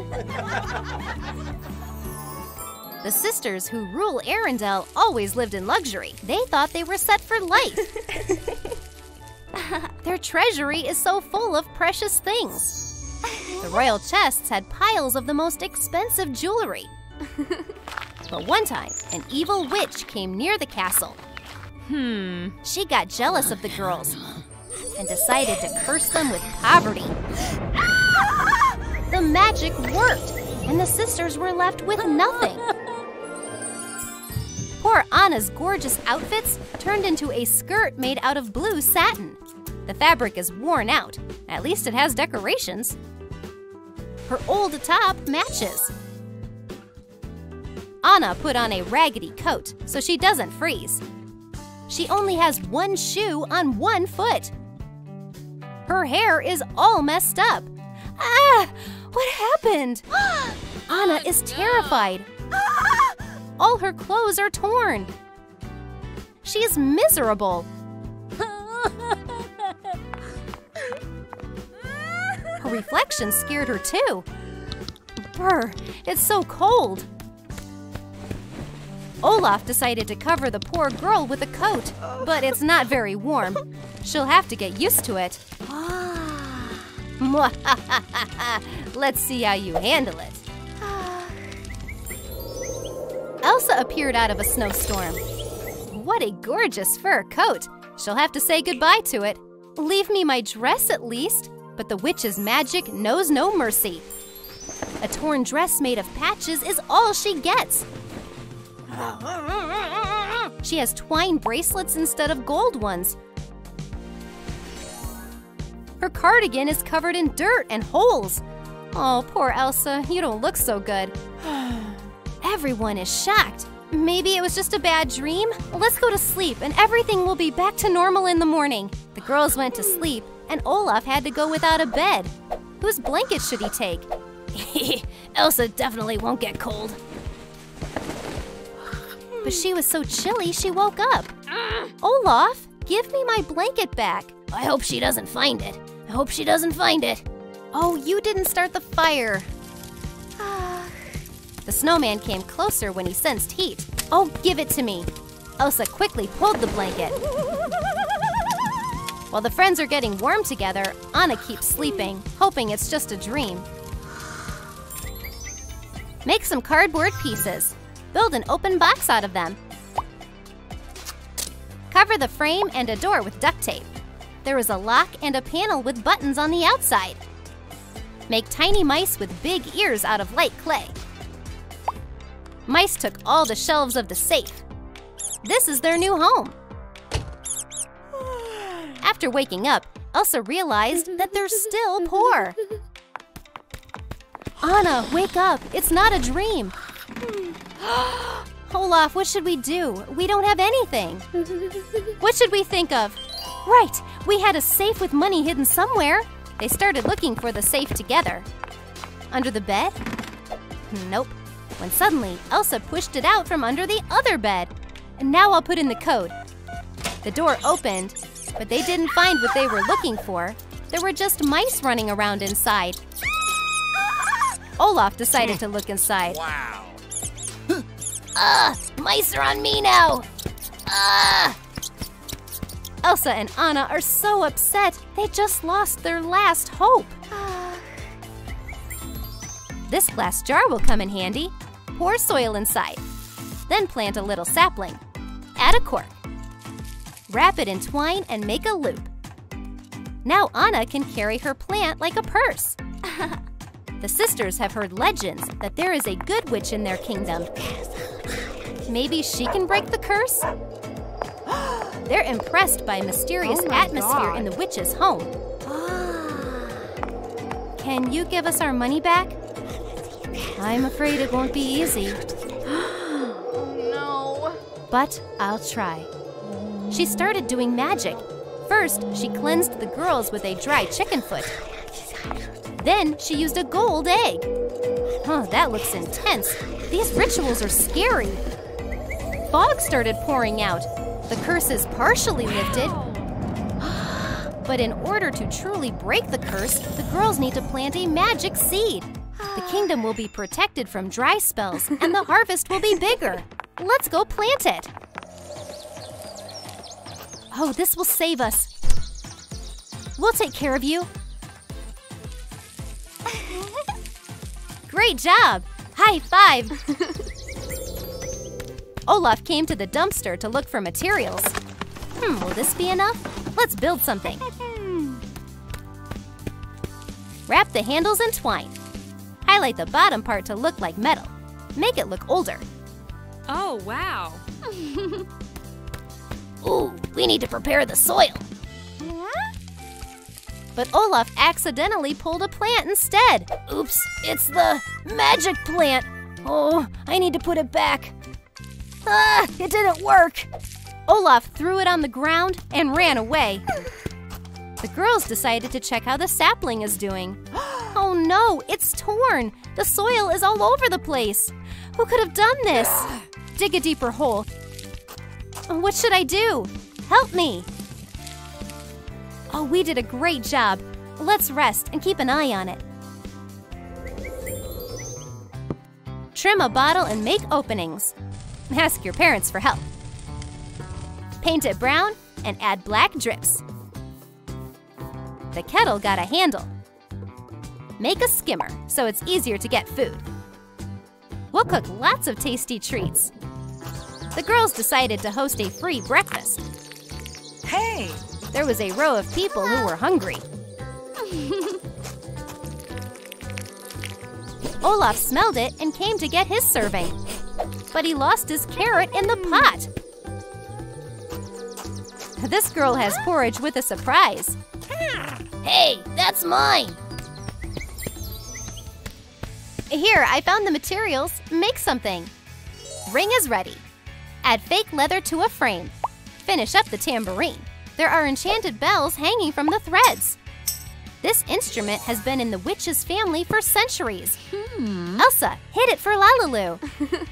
The sisters who rule Arendelle always lived in luxury. They thought they were set for life. Their treasury is so full of precious things. The royal chests had piles of the most expensive jewelry. But one time, an evil witch came near the castle. She got jealous of the girls and decided to curse them with poverty. The magic worked, and the sisters were left with nothing. Poor Anna's gorgeous outfits turned into a skirt made out of blue satin. The fabric is worn out. At least it has decorations. Her old top matches. Anna put on a raggedy coat so she doesn't freeze. She only has one shoe on one foot. Her hair is all messed up. Ah! What happened? Anna is terrified. All her clothes are torn. She is miserable. Her reflection scared her too. Brr, it's so cold. Olaf decided to cover the poor girl with a coat, but it's not very warm. She'll have to get used to it. Let's see how you handle it. Elsa appeared out of a snowstorm. What a gorgeous fur coat. She'll have to say goodbye to it. Leave me my dress at least. But the witch's magic knows no mercy. A torn dress made of patches is all she gets. She has twine bracelets instead of gold ones. Her cardigan is covered in dirt and holes. Oh, poor Elsa, you don't look so good. Everyone is shocked. Maybe it was just a bad dream? Let's go to sleep and everything will be back to normal in the morning. The girls went to sleep and Olaf had to go without a bed. Whose blanket should he take? Elsa definitely won't get cold. But she was so chilly she woke up. Olaf, give me my blanket back. I hope she doesn't find it. I hope she doesn't find it. Oh, you didn't start the fire. The snowman came closer when he sensed heat. Oh, give it to me. Elsa quickly pulled the blanket. While the friends are getting warm together, Anna keeps sleeping, hoping it's just a dream. Make some cardboard pieces. Build an open box out of them. Cover the frame and a door with duct tape. There is a lock and a panel with buttons on the outside. Make tiny mice with big ears out of light clay. Mice took all the shelves of the safe. This is their new home. After waking up, Elsa realized that they're still poor. Anna, wake up! It's not a dream! Olaf, what should we do? We don't have anything. What should we think of? Right, we had a safe with money hidden somewhere. They started looking for the safe together. Under the bed? Nope. When suddenly, Elsa pushed it out from under the other bed. And now I'll put in the code. The door opened, but they didn't find what they were looking for. There were just mice running around inside. Olaf decided to look inside. Wow. Mice are on me now! Elsa and Anna are so upset. They just lost their last hope. This glass jar will come in handy. Pour soil inside. Then plant a little sapling. Add a cork. Wrap it in twine and make a loop. Now Anna can carry her plant like a purse. The sisters have heard legends that there is a good witch in their kingdom. Maybe she can break the curse? They're impressed by a mysterious atmosphere in the witch's home. Can you give us our money back? I'm afraid it won't be easy. No. But I'll try. She started doing magic. First, she cleansed the girls with a dry chicken foot. Then she used a gold egg. Oh, that looks intense. These rituals are scary. Fog started pouring out. The curse is partially lifted. But in order to truly break the curse, the girls need to plant a magic seed. The kingdom will be protected from dry spells, and the harvest will be bigger. Let's go plant it. Oh, this will save us. We'll take care of you. Great job! High five! Olaf came to the dumpster to look for materials. Will this be enough? Let's build something. Wrap the handles in twine. Highlight the bottom part to look like metal. Make it look older. Oh, wow. Ooh, we need to prepare the soil. But Olaf accidentally pulled a plant instead. Oops, it's the magic plant. Oh, I need to put it back. Ah, it didn't work. Olaf threw it on the ground and ran away. The girls decided to check how the sapling is doing. Oh no, it's torn. The soil is all over the place. Who could have done this? Dig a deeper hole. What should I do? Help me. Oh, we did a great job. Let's rest and keep an eye on it. Trim a bottle and make openings. Ask your parents for help. Paint it brown and add black drips. The kettle got a handle. Make a skimmer so it's easier to get food. We'll cook lots of tasty treats. The girls decided to host a free breakfast. Hey! There was a row of people who were hungry. Olaf smelled it and came to get his serving. But he lost his carrot in the pot. This girl has porridge with a surprise. Hey, that's mine! Here, I found the materials. Make something. Ring is ready. Add fake leather to a frame. Finish up the tambourine. There are enchanted bells hanging from the threads. This instrument has been in the witch's family for centuries. Elsa, hit it for LaLiLu.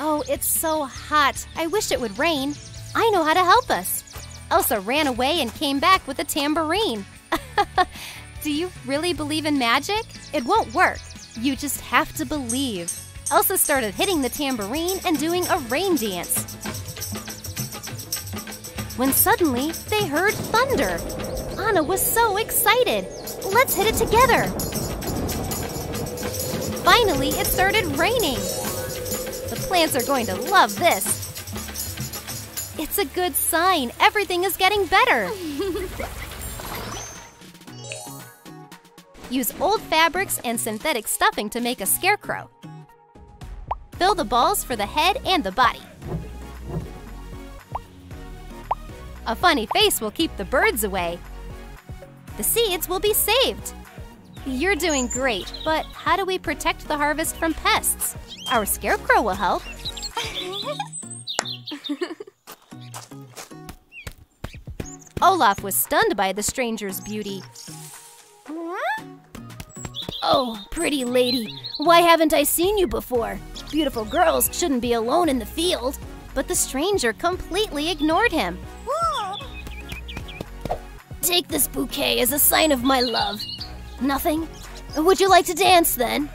Oh, it's so hot. I wish it would rain. I know how to help us. Elsa ran away and came back with a tambourine. Do you really believe in magic? It won't work. You just have to believe. Elsa started hitting the tambourine and doing a rain dance. When suddenly, they heard thunder. Anna was so excited. Let's hit it together. Finally, it started raining. The plants are going to love this. It's a good sign. Everything is getting better. Use old fabrics and synthetic stuffing to make a scarecrow. Fill the balls for the head and the body. A funny face will keep the birds away. The seeds will be saved. You're doing great, but how do we protect the harvest from pests? Our scarecrow will help. Olaf was stunned by the stranger's beauty. Oh, pretty lady, why haven't I seen you before? Beautiful girls shouldn't be alone in the field. But the stranger completely ignored him. Take this bouquet as a sign of my love. Nothing? Would you like to dance then?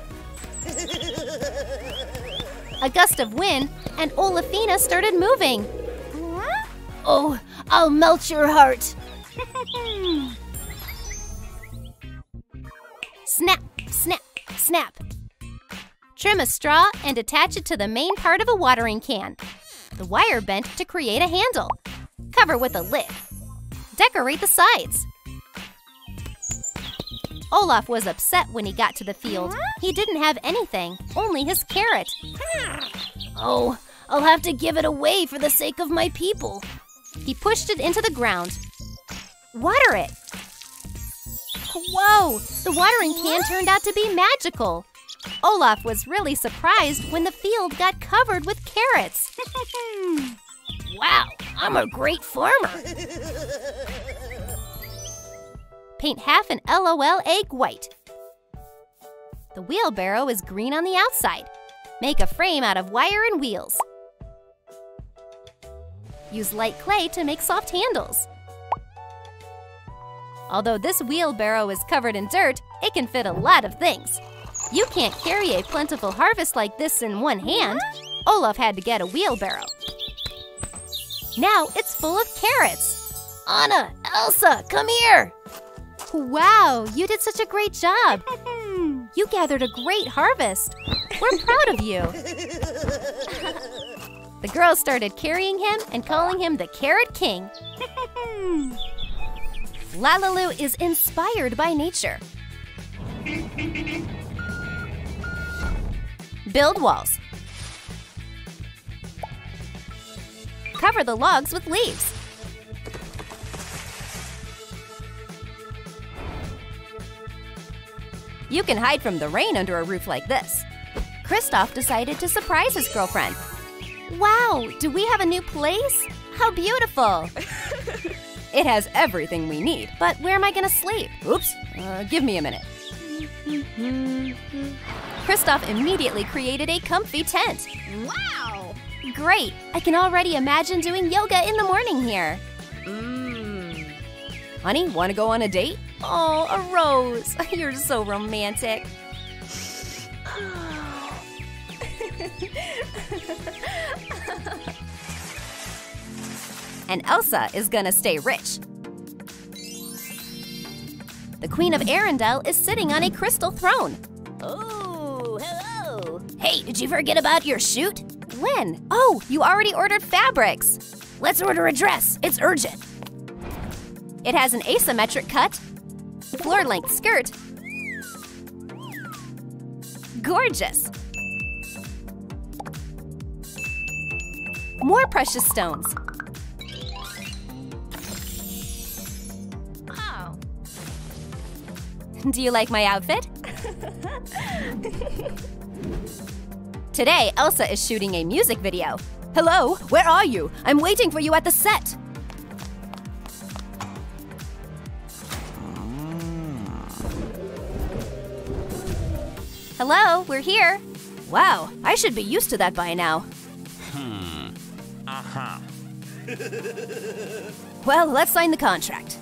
A gust of wind and Olafina started moving. What? Oh, I'll melt your heart. Snap, snap, snap. Trim a straw and attach it to the main part of a watering can. The wire bent to create a handle. Cover with a lid. Decorate the sides. Olaf was upset when he got to the field. He didn't have anything, only his carrot. Oh, I'll have to give it away for the sake of my people. He pushed it into the ground. Water it. Whoa, the watering can turned out to be magical. Olaf was really surprised when the field got covered with carrots. Wow, I'm a great farmer. Paint half an LOL egg white. The wheelbarrow is green on the outside. Make a frame out of wire and wheels. Use light clay to make soft handles. Although this wheelbarrow is covered in dirt, it can fit a lot of things. You can't carry a plentiful harvest like this in one hand. Olaf had to get a wheelbarrow. Now it's full of carrots. Anna, Elsa, come here. Wow, you did such a great job. You gathered a great harvest. We're proud of you. The girls started carrying him and calling him the Carrot King. LaLiLu is inspired by nature. Build walls. Cover the logs with leaves. You can hide from the rain under a roof like this. Kristoff decided to surprise his girlfriend. Wow, do we have a new place? How beautiful! It has everything we need, but where am I gonna sleep? Oops, give me a minute. Kristoff immediately created a comfy tent. Wow! Great, I can already imagine doing yoga in the morning here. Honey, wanna go on a date? Oh, a rose, you're so romantic. And Elsa is gonna stay rich. The Queen of Arendelle is sitting on a crystal throne. Oh, hello. Hey, did you forget about your shoot? When? Oh, you already ordered fabrics. Let's order a dress, it's urgent. It has an asymmetric cut. Floor-length skirt. Gorgeous. More precious stones. Oh. Do you like my outfit? Today, Elsa is shooting a music video. Hello, where are you? I'm waiting for you at the set. Hello, we're here. Wow, I should be used to that by now. Well, let's sign the contract.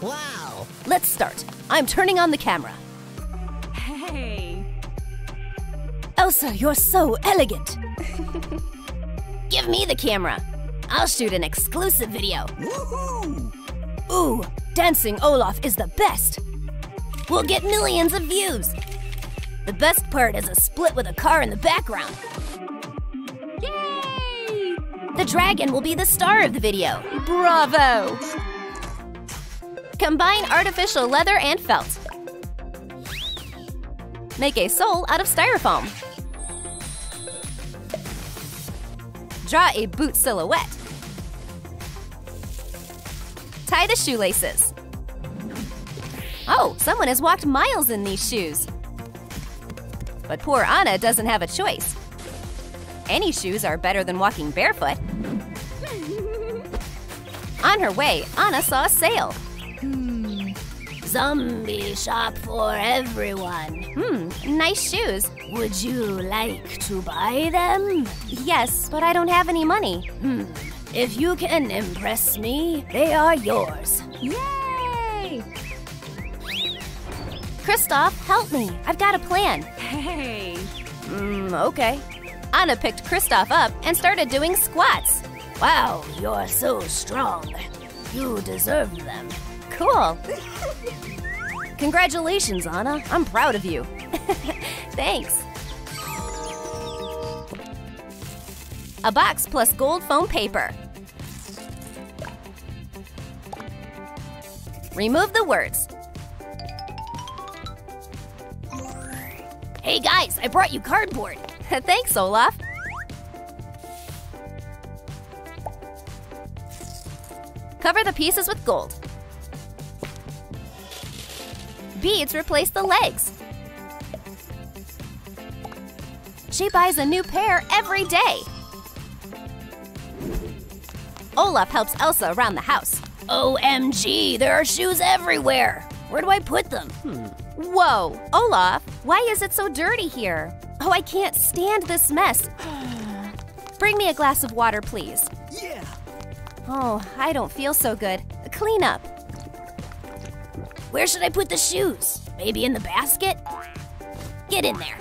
Wow. Let's start. I'm turning on the camera. Hey. Elsa, you're so elegant. Give me the camera. I'll shoot an exclusive video. Woohoo! Ooh, dancing Olaf is the best. We'll get millions of views. The best part is a split with a car in the background. Yay! The dragon will be the star of the video. Bravo! Combine artificial leather and felt. Make a sole out of styrofoam. Draw a boot silhouette. Tie the shoelaces. Oh, someone has walked miles in these shoes. But poor Anna doesn't have a choice. Any shoes are better than walking barefoot. On her way, Anna saw a sale. Zombie shop for everyone. Nice shoes. Would you like to buy them? Yes, but I don't have any money. If you can impress me, they are yours. Yay! Kristoff, help me. I've got a plan. Hey. Okay. Anna picked Kristoff up and started doing squats. Wow, you're so strong. You deserve them. Cool. Congratulations, Anna. I'm proud of you. Thanks. A box plus gold foam paper. Remove the words. Hey guys, I brought you cardboard. Thanks, Olaf. Cover the pieces with gold. Beads replace the legs. She buys a new pair every day. Olaf helps Elsa around the house. OMG, there are shoes everywhere. Where do I put them? Whoa, Olaf, why is it so dirty here? Oh, I can't stand this mess. Bring me a glass of water, please. Yeah. Oh, I don't feel so good. Clean up. Where should I put the shoes? Maybe in the basket? Get in there.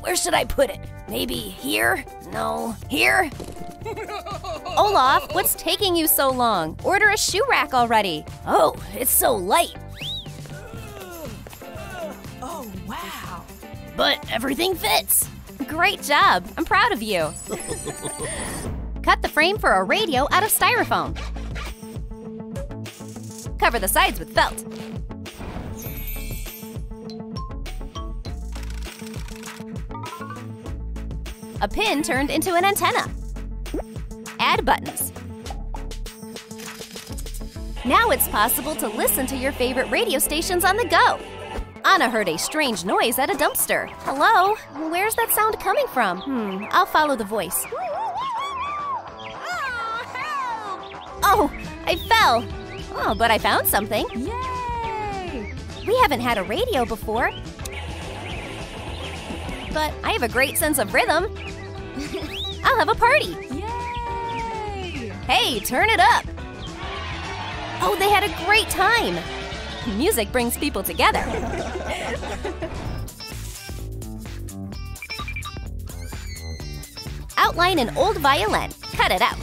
Where should I put it? Maybe here? No, here? Olaf, what's taking you so long? Order a shoe rack already. Oh, it's so light. Oh, wow. But everything fits. Great job. I'm proud of you. Cut the frame for a radio out of styrofoam. Cover the sides with felt. A pin turned into an antenna. Add buttons. Now it's possible to listen to your favorite radio stations on the go. Anna heard a strange noise at a dumpster. Hello? Where's that sound coming from? I'll follow the voice. Oh, I fell. Oh, but I found something. Yay! We haven't had a radio before. But I have a great sense of rhythm. I'll have a party. Yay! Hey, turn it up. Oh, they had a great time. Music brings people together. Outline an old violin. Cut it out.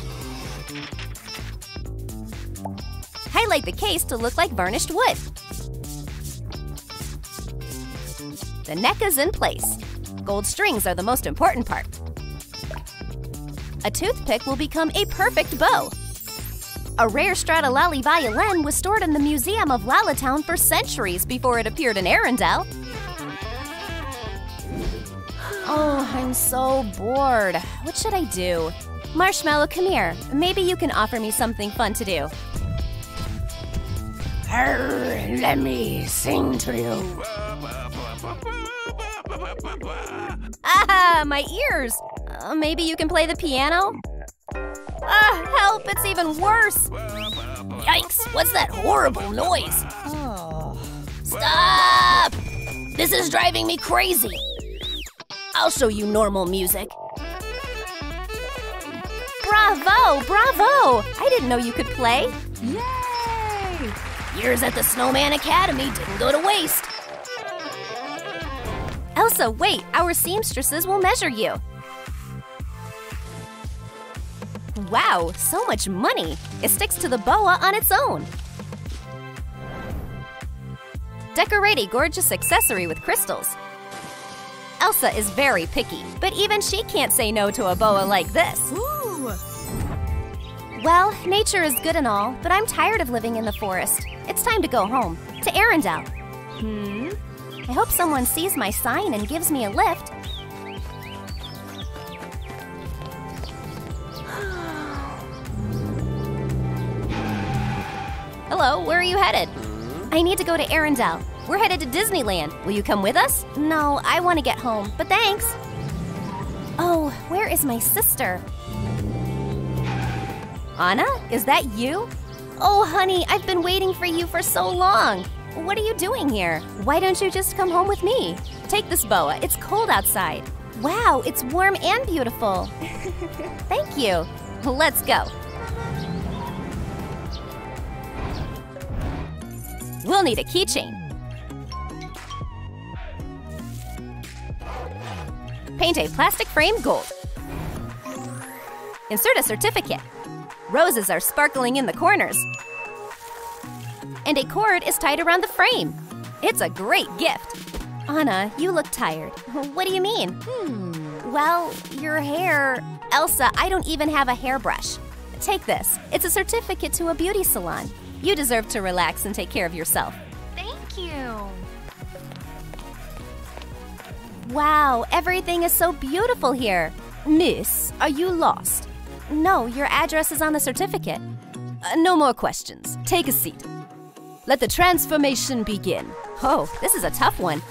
Highlight the case to look like varnished wood. The neck is in place. Gold strings are the most important part. A toothpick will become a perfect bow. A rare Stradivari violin was stored in the Museum of Lalatown for centuries before it appeared in Arendelle. Oh, I'm so bored. What should I do? Marshmallow, come here. Maybe you can offer me something fun to do. Let me sing to you. Ah, my ears! Maybe you can play the piano? Ah, help, it's even worse! Yikes, what's that horrible noise? Oh. Stop! This is driving me crazy! I'll show you normal music. Bravo, bravo! I didn't know you could play. Yay! Years at the Snowman Academy didn't go to waste. Elsa, wait, our seamstresses will measure you. Wow, so much money. It sticks to the boa on its own. Decorate a gorgeous accessory with crystals. Elsa is very picky, but even she can't say no to a boa like this. Ooh. Well, nature is good and all, but I'm tired of living in the forest. It's time to go home, to Arendelle. I hope someone sees my sign and gives me a lift. Hello, where are you headed? I need to go to Arendelle. We're headed to Disneyland. Will you come with us? No, I want to get home, but thanks. Oh, where is my sister? Anna, is that you? Oh, honey, I've been waiting for you for so long. What are you doing here? Why don't you just come home with me? Take this boa, it's cold outside. Wow, it's warm and beautiful. Thank you. Let's go. We'll need a keychain. Paint a plastic frame gold. Insert a certificate. Roses are sparkling in the corners. And a cord is tied around the frame. It's a great gift. Anna, you look tired. What do you mean? Well, your hair… Elsa, I don't even have a hairbrush. Take this. It's a certificate to a beauty salon. You deserve to relax and take care of yourself. Thank you. Wow, everything is so beautiful here. Miss, are you lost? No, your address is on the certificate. No more questions. Take a seat. Let the transformation begin. Oh, this is a tough one.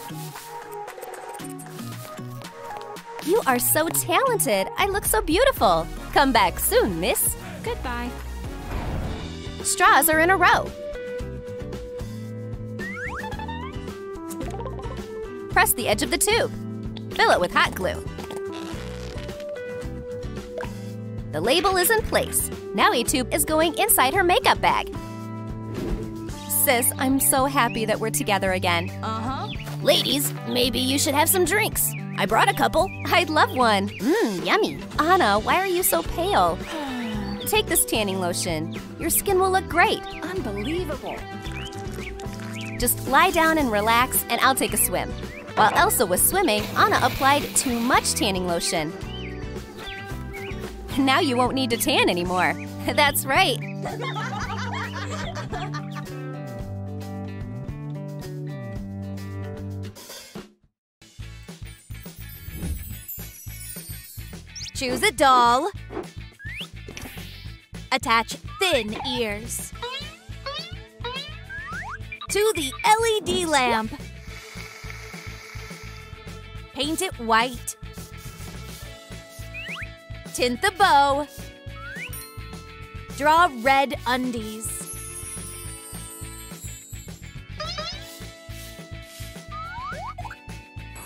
You are so talented. I look so beautiful. Come back soon, miss. Goodbye. Straws are in a row. Press the edge of the tube. Fill it with hot glue. The label is in place. Now a tube is going inside her makeup bag. Sis, I'm so happy that we're together again. Ladies, maybe you should have some drinks. I brought a couple. I'd love one. Yummy. Anna, why are you so pale? Take this tanning lotion. Your skin will look great. Unbelievable. Just lie down and relax, and I'll take a swim. While Elsa was swimming, Anna applied too much tanning lotion. Now you won't need to tan anymore. That's right. Choose a doll. Attach thin ears to the LED lamp. Paint it white. Tint the bow. Draw red undies.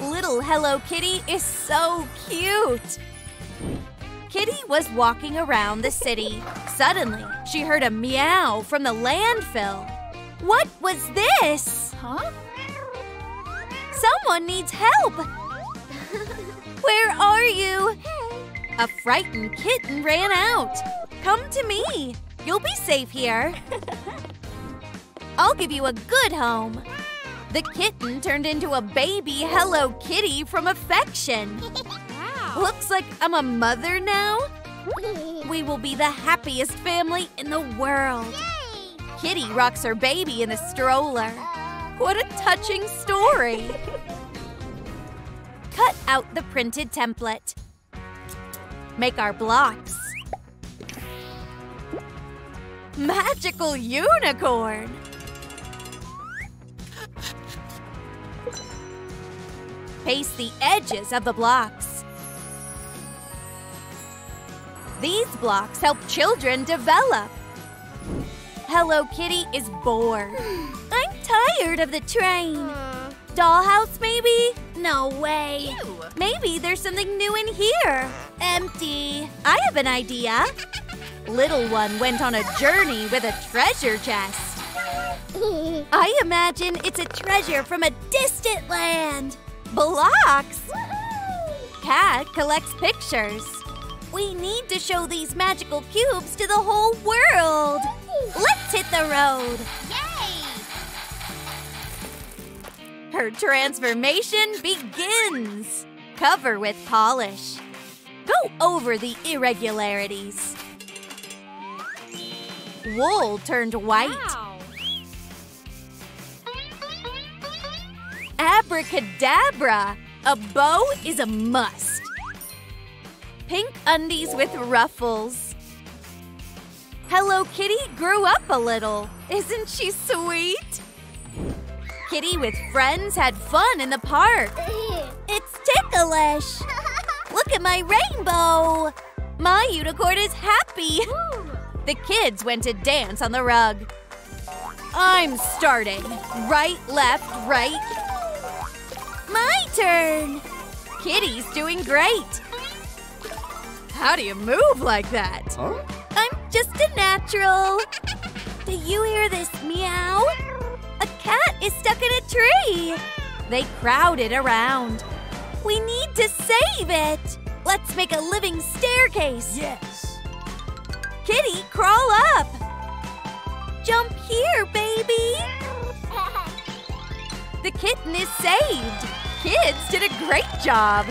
Little Hello Kitty is so cute. Kitty was walking around the city. Suddenly, she heard a meow from the landfill. What was this? Someone needs help! Where are you? A frightened kitten ran out. Come to me. You'll be safe here. I'll give you a good home. The kitten turned into a baby Hello Kitty from affection. Wow. Looks like I'm a mother now. We will be the happiest family in the world. Yay. Kitty rocks her baby in a stroller. What a touching story. Cut out the printed template. Make our blocks. Magical unicorn. Paste the edges of the blocks. These blocks help children develop. Hello Kitty is bored. I'm tired of the train. Dollhouse, maybe? No way. Ew. Maybe there's something new in here. Empty. I have an idea. Little one went on a journey with a treasure chest. I imagine it's a treasure from a distant land. Blocks. Cat collects pictures. We need to show these magical cubes to the whole world. Let's hit the road. Her transformation begins! Cover with polish. Go over the irregularities. Wool turned white. Wow. Abracadabra! A bow is a must. Pink undies with ruffles. Hello Kitty grew up a little. Isn't she sweet? Kitty with friends had fun in the park. It's ticklish. Look at my rainbow. My unicorn is happy. The kids went to dance on the rug. I'm starting. Right, left, right. My turn. Kitty's doing great! How do you move like that? Huh? I'm just a natural! Do you hear this meow? A cat is stuck in a tree! They crowded around. We need to save it! Let's make a living staircase! Yes! Kitty, crawl up! Jump here, baby! The kitten is saved! Kids did a great job!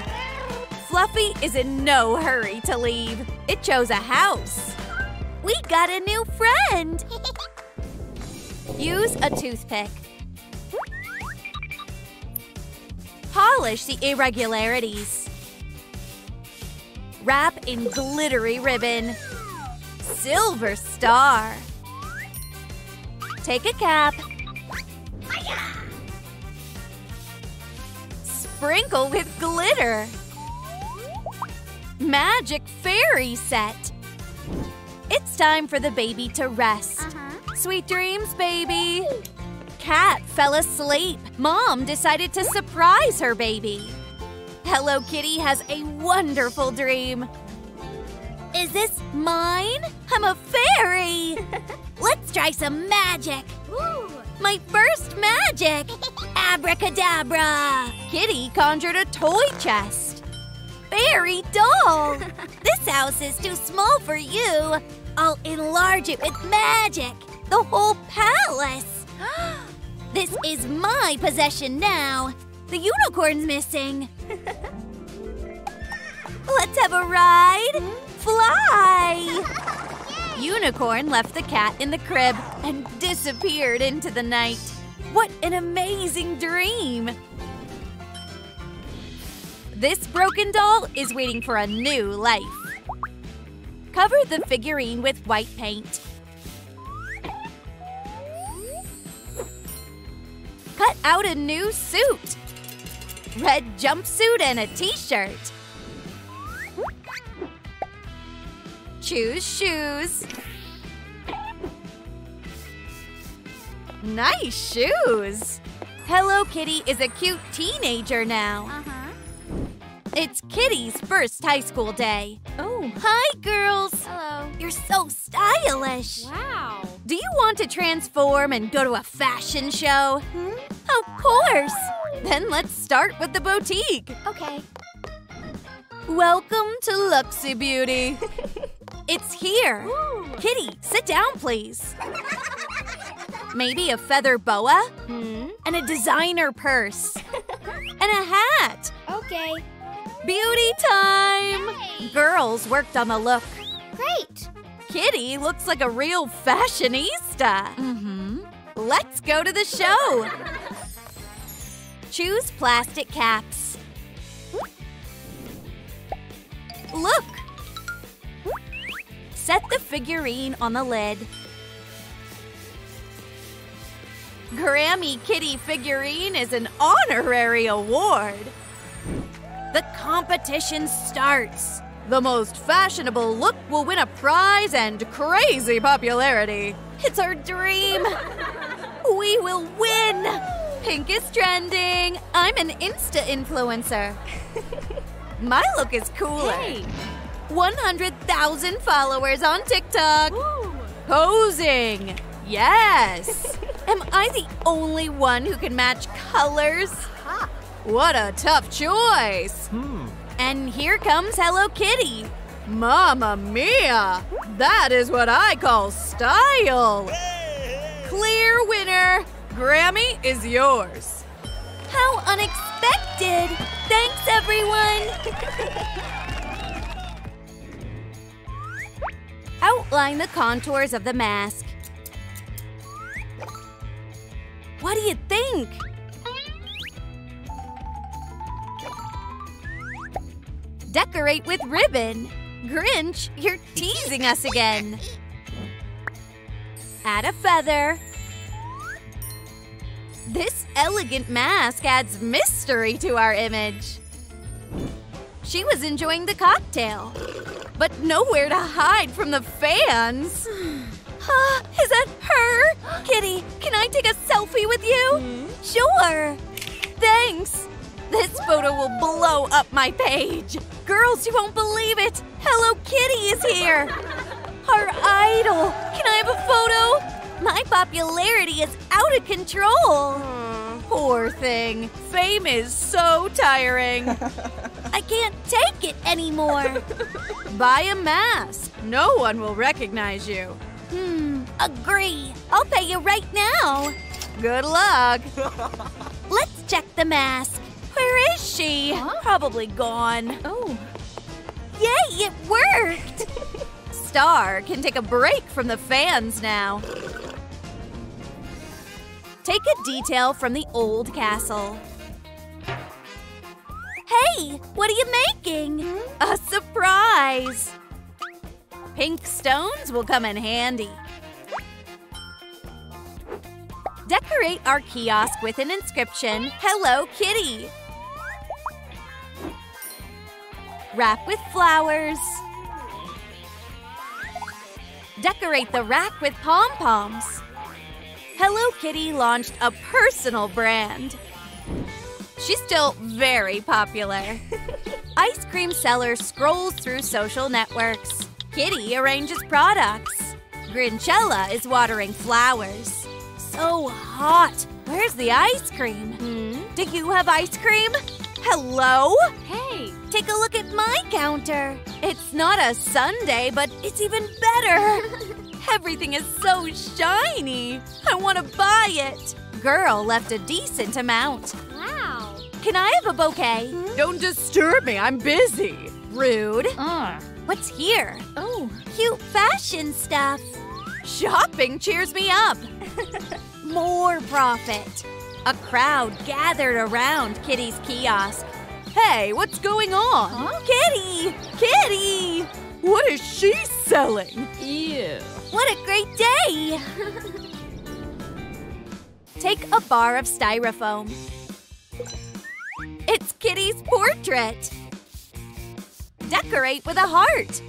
Fluffy is in no hurry to leave. It chose a house. We got a new friend! Use a toothpick. Polish the irregularities. Wrap in glittery ribbon. Silver star. Take a cap. Sprinkle with glitter. Magic fairy set. It's time for the baby to rest. Sweet dreams, baby. Cat fell asleep. Mom decided to surprise her baby. Hello Kitty has a wonderful dream. Is this mine? I'm a fairy. Let's try some magic. Ooh. My first magic. Abracadabra. Kitty conjured a toy chest. Fairy doll. This house is too small for you. I'll enlarge it with magic. The whole palace. This is my possession now. The unicorn's missing. Let's have a ride. Fly! Unicorn left the cat in the crib and disappeared into the night. What an amazing dream! This broken doll is waiting for a new life. Cover the figurine with white paint. Cut out a new suit. Red jumpsuit and a t-shirt. Choose shoes. Nice shoes. Hello Kitty is a cute teenager now. It's Kitty's first high school day. Oh. Hi, girls. Hello. You're so stylish. Wow. Do you want to transform and go to a fashion show? Of course. Then let's start with the boutique. Okay. Welcome to Luxie Beauty. It's here. Ooh. Kitty, sit down, please. Maybe a feather boa? And a designer purse. And a hat. Okay. Beauty time! Yay. Girls worked on the look. Great. Kitty looks like a real fashionista. Let's go to the show. Choose plastic caps. Look. Set the figurine on the lid. Grammy Kitty figurine is an honorary award. The competition starts. The most fashionable look will win a prize and crazy popularity. It's our dream. We will win. Pink is trending. I'm an Insta influencer. My look is cooler. Hey. 100,000 followers on TikTok. Ooh. Posing. Yes. Am I the only one who can match colors? Huh. What a tough choice. And here comes Hello Kitty. Mamma mia. That is what I call style. Hey. Clear winner. Grammy is yours. How unexpected. Thanks, everyone. Outline the contours of the mask. What do you think? Decorate with ribbon. Grinch, you're teasing us again. Add a feather. This elegant mask adds mystery to our image. She was enjoying the cocktail, but nowhere to hide from the fans. Is that her? Kitty, can I take a selfie with you? Sure. Thanks. This photo will blow up my page. Girls, you won't believe it. Hello Kitty is here. Our idol. Can I have a photo? My popularity is out of control. Poor thing. Fame is so tiring. I can't take it anymore. Buy a mask. No one will recognize you. Agree. I'll pay you right now. Good luck. Let's check the mask. Where is she? Huh? Probably gone. Oh. Yay, it worked! Star can take a break from the fans now. Take a detail from the old castle. Hey, what are you making? A surprise! Pink stones will come in handy. Decorate our kiosk with an inscription, Hello Kitty. Wrap with flowers. Decorate the rack with pom-poms. Hello Kitty launched a personal brand. She's still very popular. Ice cream seller scrolls through social networks. Kitty arranges products. Grinchella is watering flowers. So hot! Where's the ice cream? Do you have ice cream? Hello? Hey! Take a look at my counter. It's not a sundae, but it's even better. Everything is so shiny. I want to buy it. Girl left a decent amount. Wow. Can I have a bouquet? Don't disturb me. I'm busy. Rude. What's here? Oh. Cute fashion stuff. Shopping cheers me up. More profit. A crowd gathered around Kitty's kiosk. Hey, what's going on? Huh? Kitty! Kitty! What is she selling? Ew. What a great day! Take a bar of styrofoam. It's Kitty's portrait. Decorate with a heart.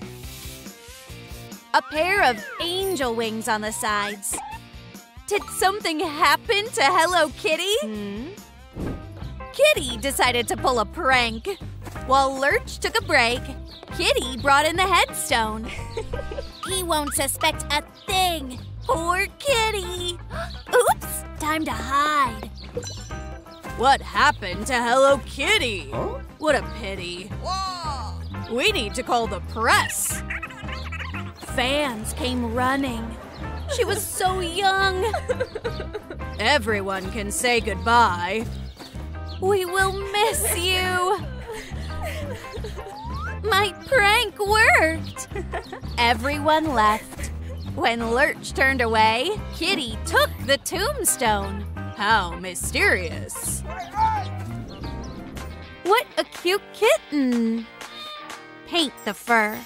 A pair of angel wings on the sides. Did something happen to Hello Kitty? Kitty decided to pull a prank. While Lurch took a break, Kitty brought in the headstone. He won't suspect a thing. Poor Kitty. Oops, time to hide. What happened to Hello Kitty? Huh? What a pity. Whoa. We need to call the press. Fans came running. She was so young. Everyone can say goodbye. We will miss you. My prank worked. Everyone left. When Lurch turned away, Kitty took the tombstone. How mysterious. What a cute kitten. Paint the fur.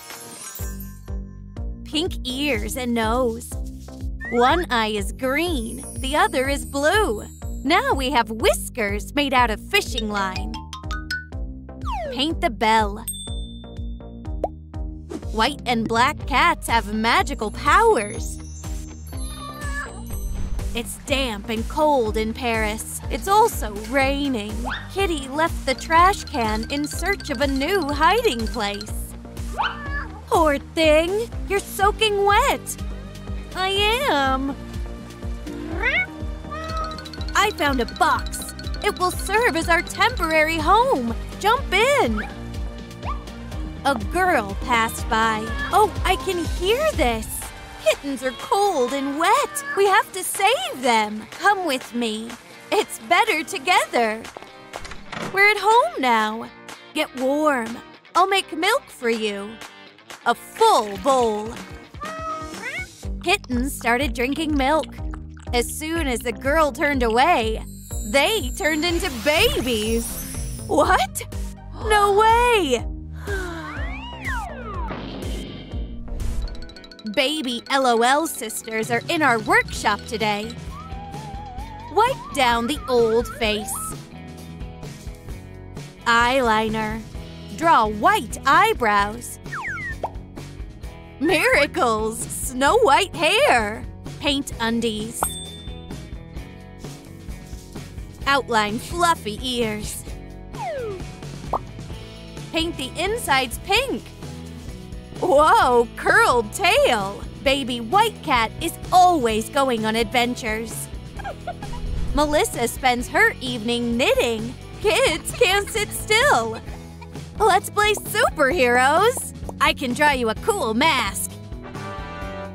Pink ears and nose. One eye is green, the other is blue. Now we have whiskers made out of fishing line. Paint the bell. White and black cats have magical powers. It's damp and cold in Paris. It's also raining. Kitty left the trash can in search of a new hiding place. Poor thing, you're soaking wet. I am. I found a box. It will serve as our temporary home. Jump in. A girl passed by. Oh, I can hear this. Kittens are cold and wet. We have to save them. Come with me. It's better together. We're at home now. Get warm. I'll make milk for you. A full bowl. Kittens started drinking milk. As soon as the girl turned away, they turned into babies. What? No way! Baby LOL sisters are in our workshop today. Wipe down the old face. Eyeliner. Draw white eyebrows. Miracles! Snow White hair! Paint undies. Outline fluffy ears. paint the insides pink. Whoa, curled tail! Baby White Cat is always going on adventures. Melissa spends her evening knitting. Kids can't sit still. Let's play superheroes. I can draw you a cool mask.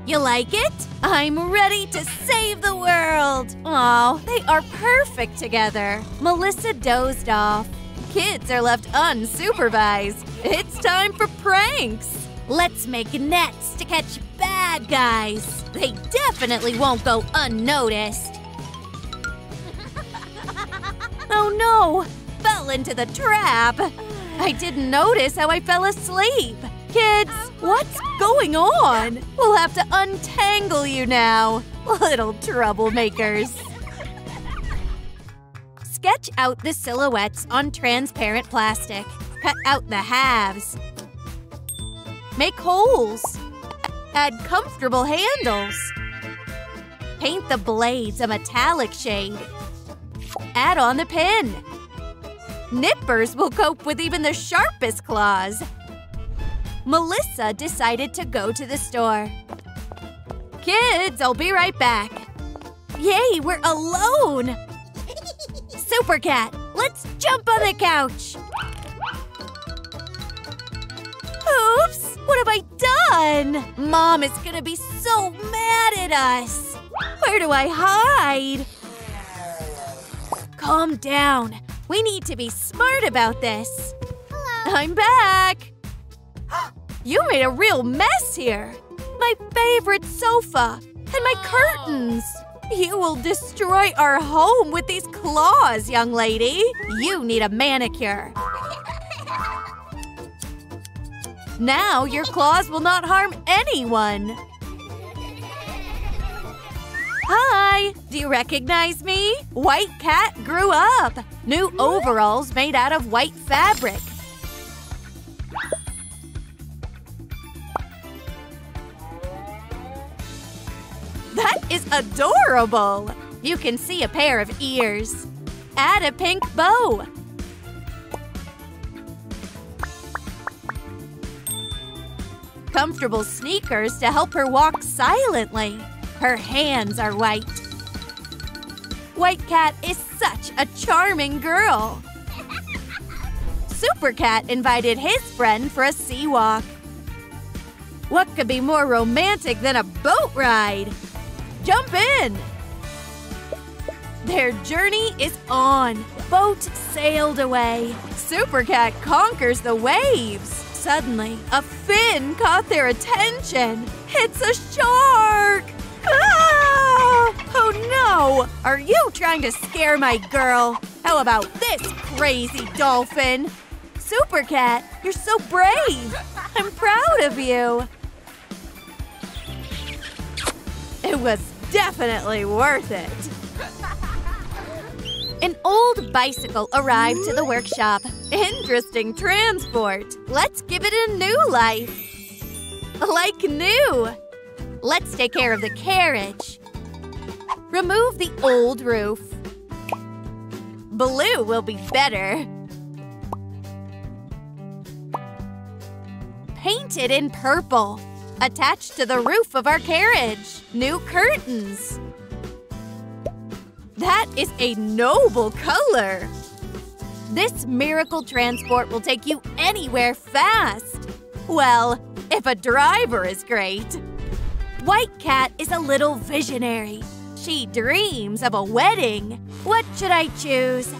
You like it? I'm ready to save the world. Aw, they are perfect together. Melissa dozed off. Kids are left unsupervised. It's time for pranks. Let's make nets to catch bad guys. They definitely won't go unnoticed. Oh no, fell into the trap. I didn't notice how I fell asleep. Kids, what's going on? We'll have to untangle you now, little troublemakers. Sketch out the silhouettes on transparent plastic. Cut out the halves. Make holes. Add comfortable handles. Paint the blades a metallic shade. Add on the pin. Nippers will cope with even the sharpest claws. Melissa decided to go to the store. Kids, I'll be right back. Yay, we're alone! Supercat, let's jump on the couch! Oops! What have I done? Mom is gonna be so mad at us! Where do I hide? Calm down. We need to be smart about this. Hello. I'm back! You made a real mess here! My favorite sofa! And my curtains! You will destroy our home with these claws, young lady! You need a manicure! Now your claws will not harm anyone! Hi! Do you recognize me? White Cat grew up! New overalls made out of white fabric. That is adorable! You can see a pair of ears. Add a pink bow. Comfortable sneakers to help her walk silently. Her hands are white. White Cat is such a charming girl. Supercat invited his friend for a sea walk. What could be more romantic than a boat ride? Jump in! Their journey is on. Boat sailed away. Supercat conquers the waves. Suddenly, a fin caught their attention. It's a shark! Ah! Oh no! Are you trying to scare my girl? How about this crazy dolphin? Supercat, you're so brave! I'm proud of you! It was definitely worth it! An old bicycle arrived to the workshop. Interesting transport! Let's give it a new life! Like new! Let's take care of the carriage. Remove the old roof. Blue will be better. Paint it in purple. Attached to the roof of our carriage. New curtains. That is a noble color. This miracle transport will take you anywhere fast. Well, if a driver is great. White Cat is a little visionary. She dreams of a wedding. What should I choose?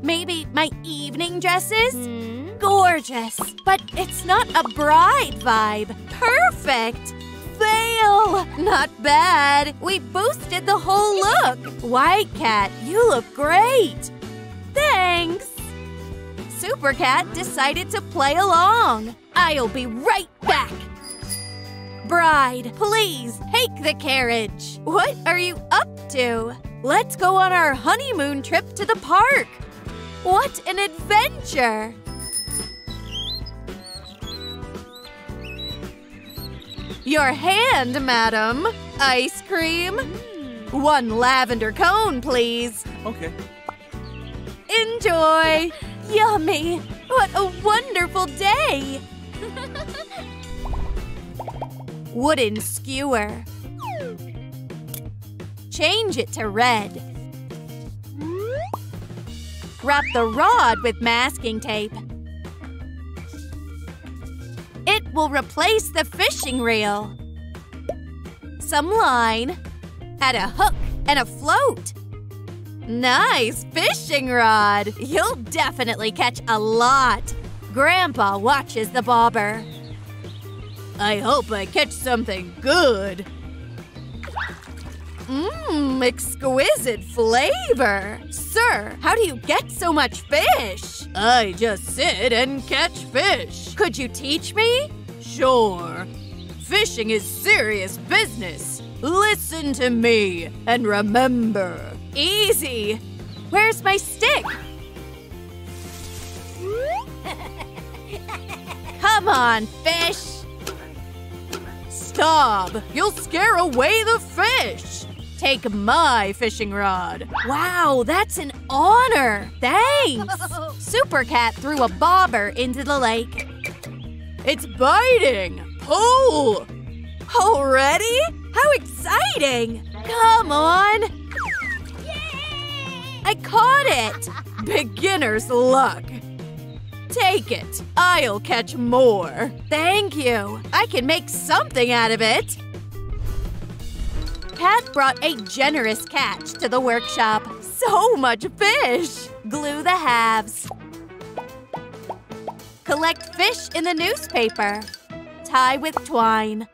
Maybe my evening dresses? Gorgeous, but it's not a bride vibe. Perfect. Fail. Not bad. We boosted the whole look. White Cat, you look great. Thanks. Supercat decided to play along. I'll be right back. Bride, please take the carriage. What are you up to? Let's go on our honeymoon trip to the park. What an adventure! Your hand, madam. Ice cream. One lavender cone, please. Okay. Enjoy. Yummy. What a wonderful day! Wooden skewer. Change it to red. Wrap the rod with masking tape. It will replace the fishing reel. Some line. Add a hook and a float. Nice fishing rod! You'll definitely catch a lot. Grandpa watches the bobber. I hope I catch something good. Mmm, exquisite flavor. Sir, how do you get so much fish? I just sit and catch fish. Could you teach me? Sure. Fishing is serious business. Listen to me and remember. Easy. Where's my stick? Come on, fish. Stop. You'll scare away the fish. Take my fishing rod. Wow, that's an honor. Thanks. Supercat threw a bobber into the lake. It's biting. Pull. Already? How exciting. Come on. Yay! I caught it. Beginner's luck. Take it. I'll catch more. Thank you. I can make something out of it. Pat brought a generous catch to the workshop. So much fish! Glue the halves. Collect fish in the newspaper. Tie with twine.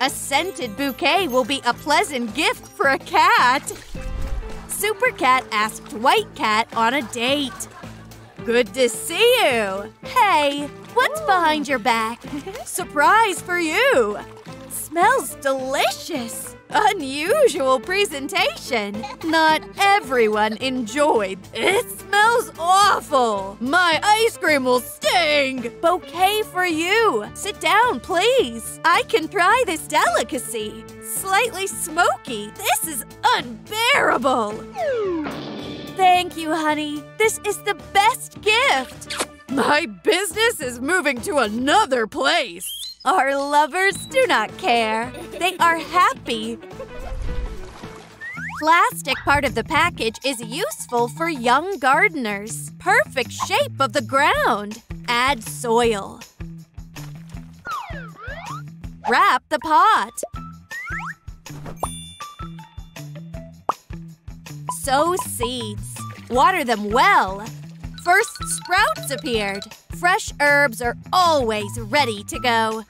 A scented bouquet will be a pleasant gift for a cat. Supercat asked White Cat on a date. Good to see you. Hey, what's behind your back? Surprise for you. Smells delicious. Unusual presentation. Not everyone enjoyed. It smells awful. My ice cream will stink. Bouquet for you. Sit down, please. I can try this delicacy. Slightly smoky. This is unbearable. Thank you, honey. This is the best gift. My business is moving to another place. Our lovers do not care. They are happy. Plastic part of the package is useful for young gardeners. Perfect shape of the ground. Add soil. Wrap the pot. Sow seeds. Water them well. First sprouts appeared. Fresh herbs are always ready to go.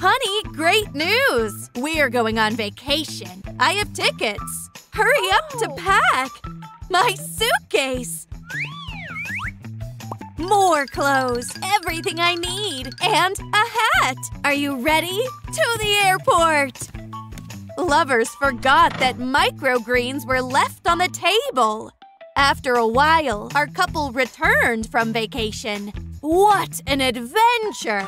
Honey, great news! We're going on vacation. I have tickets. Hurry up to pack. My suitcase. More clothes. Everything I need. And a hat. Are you ready? To the airport. Lovers forgot that microgreens were left on the table. After a while, our couple returned from vacation. What an adventure!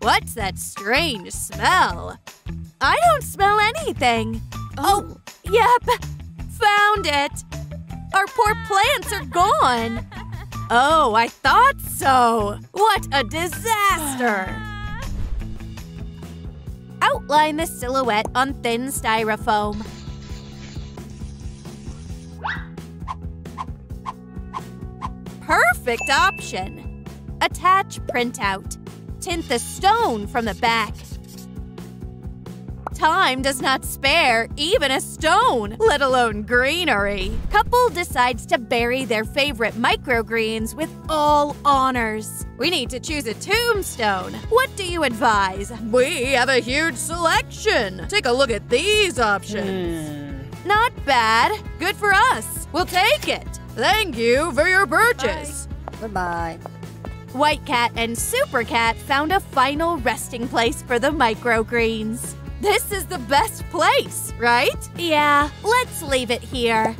What's that strange smell? I don't smell anything. Oh, yep. Found it. Our poor plants are gone. Oh, I thought so. What a disaster. Outline the silhouette on thin styrofoam. Perfect option. Attach printout. Tint the stone from the back. Time does not spare even a stone, let alone greenery. Couple decides to bury their favorite microgreens with all honors. We need to choose a tombstone. What do you advise? We have a huge selection. Take a look at these options. Not bad. Good for us. We'll take it. Thank you for your purchase. Goodbye. White Cat and Supercat found a final resting place for the microgreens. This is the best place, right? Yeah, let's leave it here.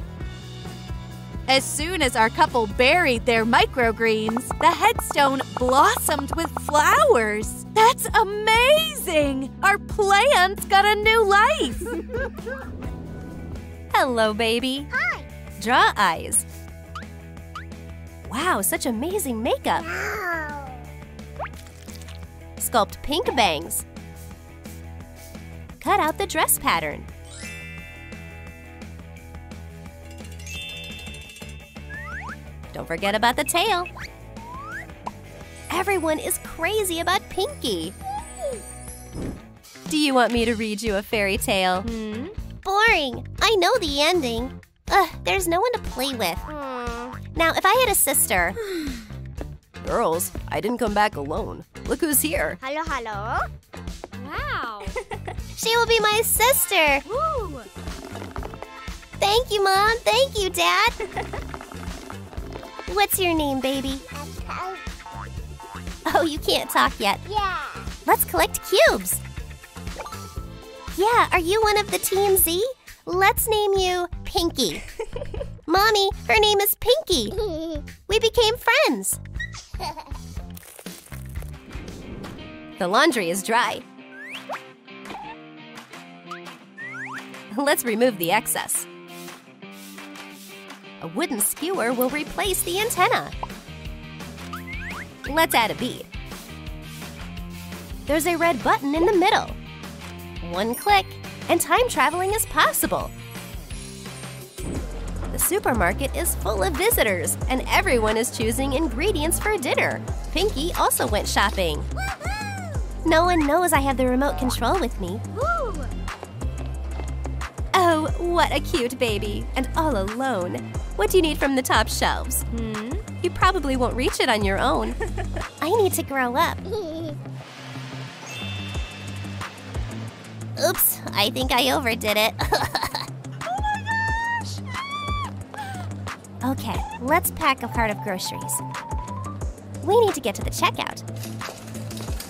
As soon as our couple buried their microgreens, the headstone blossomed with flowers. That's amazing! Our plants got a new life! Hello, baby. Hi. Draw eyes. Wow, such amazing makeup! Wow. Sculpt pink bangs. Cut out the dress pattern. Don't forget about the tail. Everyone is crazy about Pinky. Do you want me to read you a fairy tale? Hmm? Boring. I know the ending. Ugh, there's no one to play with. Aww. Now, if I had a sister… Girls, I didn't come back alone. Look who's here. Hello, hello. Wow. She will be my sister. Woo. Thank you, Mom. Thank you, Dad. What's your name, baby? Oh, you can't talk yet. Yeah. Let's collect cubes. Yeah, are you one of the Team Z? Let's name you Pinky. Mommy, her name is Pinky. We became friends. The laundry is dry. Let's remove the excess. A wooden skewer will replace the antenna. Let's add a bead. There's a red button in the middle. One click, and time traveling is possible. The supermarket is full of visitors, and everyone is choosing ingredients for dinner. Pinky also went shopping. Woohoo! No one knows I have the remote control with me. Woo! Oh, what a cute baby, and all alone. What do you need from the top shelves? Hmm? You probably won't reach it on your own. I need to grow up. Oops, I think I overdid it. Oh my gosh! Ah! Okay, let's pack a cart of groceries. We need to get to the checkout.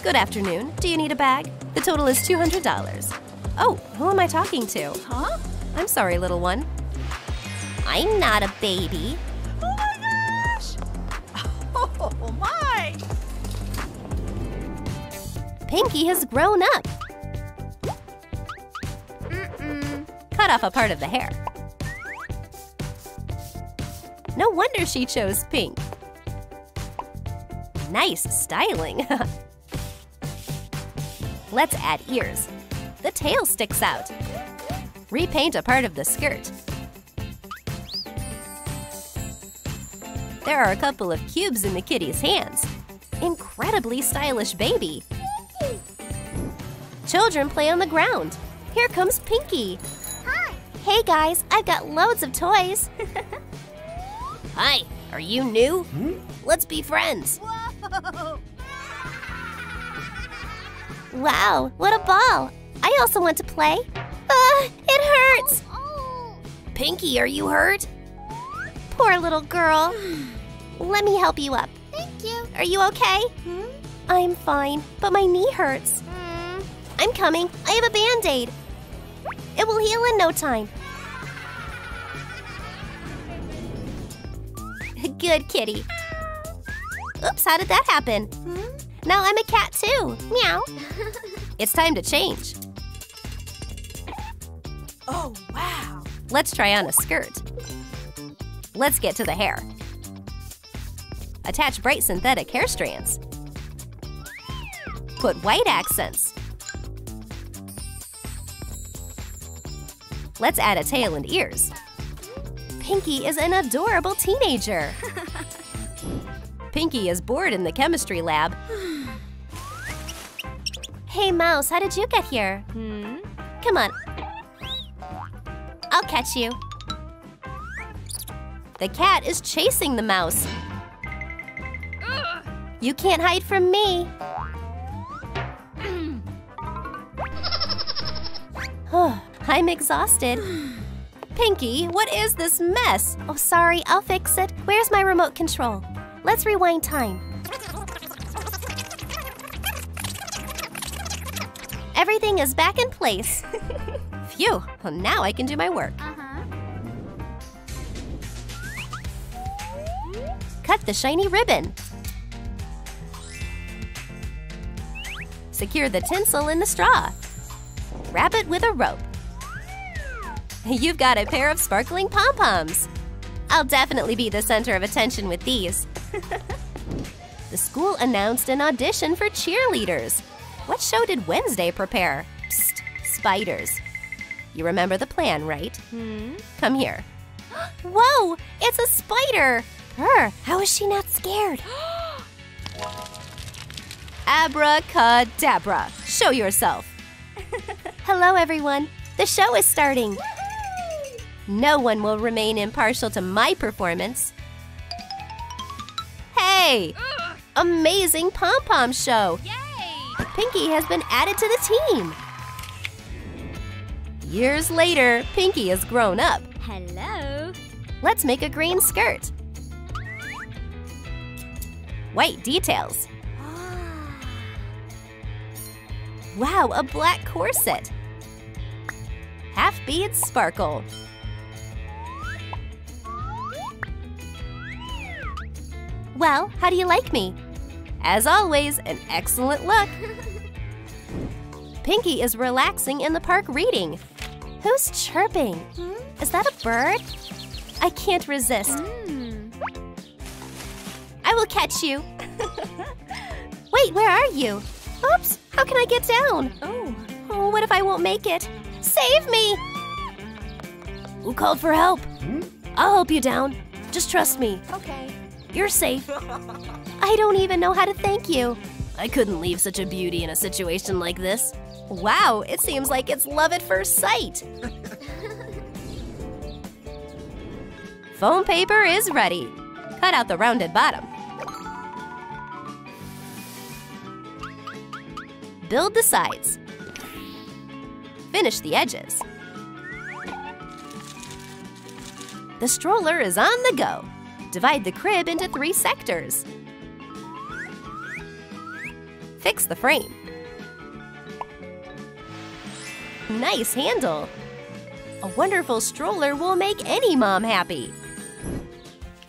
Good afternoon. Do you need a bag? The total is $200. Oh, who am I talking to? Huh? I'm sorry, little one. I'm not a baby. Oh my gosh! Oh my! Pinky has grown up. Cut off a part of the hair. No wonder she chose pink. Nice styling. Let's add ears. The tail sticks out. Repaint a part of the skirt. There are a couple of cubes in the kitty's hands. Incredibly stylish baby. Children play on the ground. Here comes Pinky. Hey guys, I've got loads of toys. Hi, are you new? Hmm? Let's be friends. Whoa. Wow, what a ball. I also want to play. It hurts. Oh. Pinky, are you hurt? Poor little girl. Let me help you up. Thank you. Are you okay? Hmm? I'm fine, but my knee hurts. I'm coming. I have a Band-Aid. It will heal in no time. Good kitty. Oops, how did that happen? Hmm? Now I'm a cat too. Meow. It's time to change. Oh, wow. Let's try on a skirt. Let's get to the hair. Attach bright synthetic hair strands. Put white accents. Let's add a tail and ears. Pinky is an adorable teenager. Pinky is bored in the chemistry lab. Hey, Mouse, how did you get here? Hmm? Come on. I'll catch you. The cat is chasing the mouse. You can't hide from me. I'm exhausted. Pinky, what is this mess? Oh, sorry, I'll fix it. Where's my remote control? Let's rewind time. Everything is back in place. Phew, well, now I can do my work. Cut the shiny ribbon. Secure the tinsel in the straw. Wrap it with a rope. You've got a pair of sparkling pom-poms. I'll definitely be the center of attention with these. The school announced an audition for cheerleaders. What show did Wednesday prepare? Psst, spiders. You remember the plan, right? Hmm? Come here. Whoa, it's a spider! Her, how is she not scared? Abracadabra, show yourself. Hello, everyone. The show is starting. No one will remain impartial to my performance. Hey! Amazing pom-pom show! Yay! Pinky has been added to the team. Years later, Pinky has grown up. Hello! Let's make a green skirt. White details. Wow, a black corset. Half bead sparkle. Well, how do you like me? As always, an excellent look. Pinky is relaxing in the park reading. Who's chirping? Hmm? Is that a bird? I can't resist. I will catch you. Wait, where are you? Oops, how can I get down? Oh, what if I won't make it? Save me! Who called for help? I'll help you down. Just trust me. Okay. You're safe. I don't even know how to thank you. I couldn't leave such a beauty in a situation like this. Wow, it seems like it's love at first sight. Foam paper is ready. Cut out the rounded bottom. Build the sides. Finish the edges. The stroller is on the go. Divide the crib into 3 sectors. Fix the frame. Nice handle. A wonderful stroller will make any mom happy.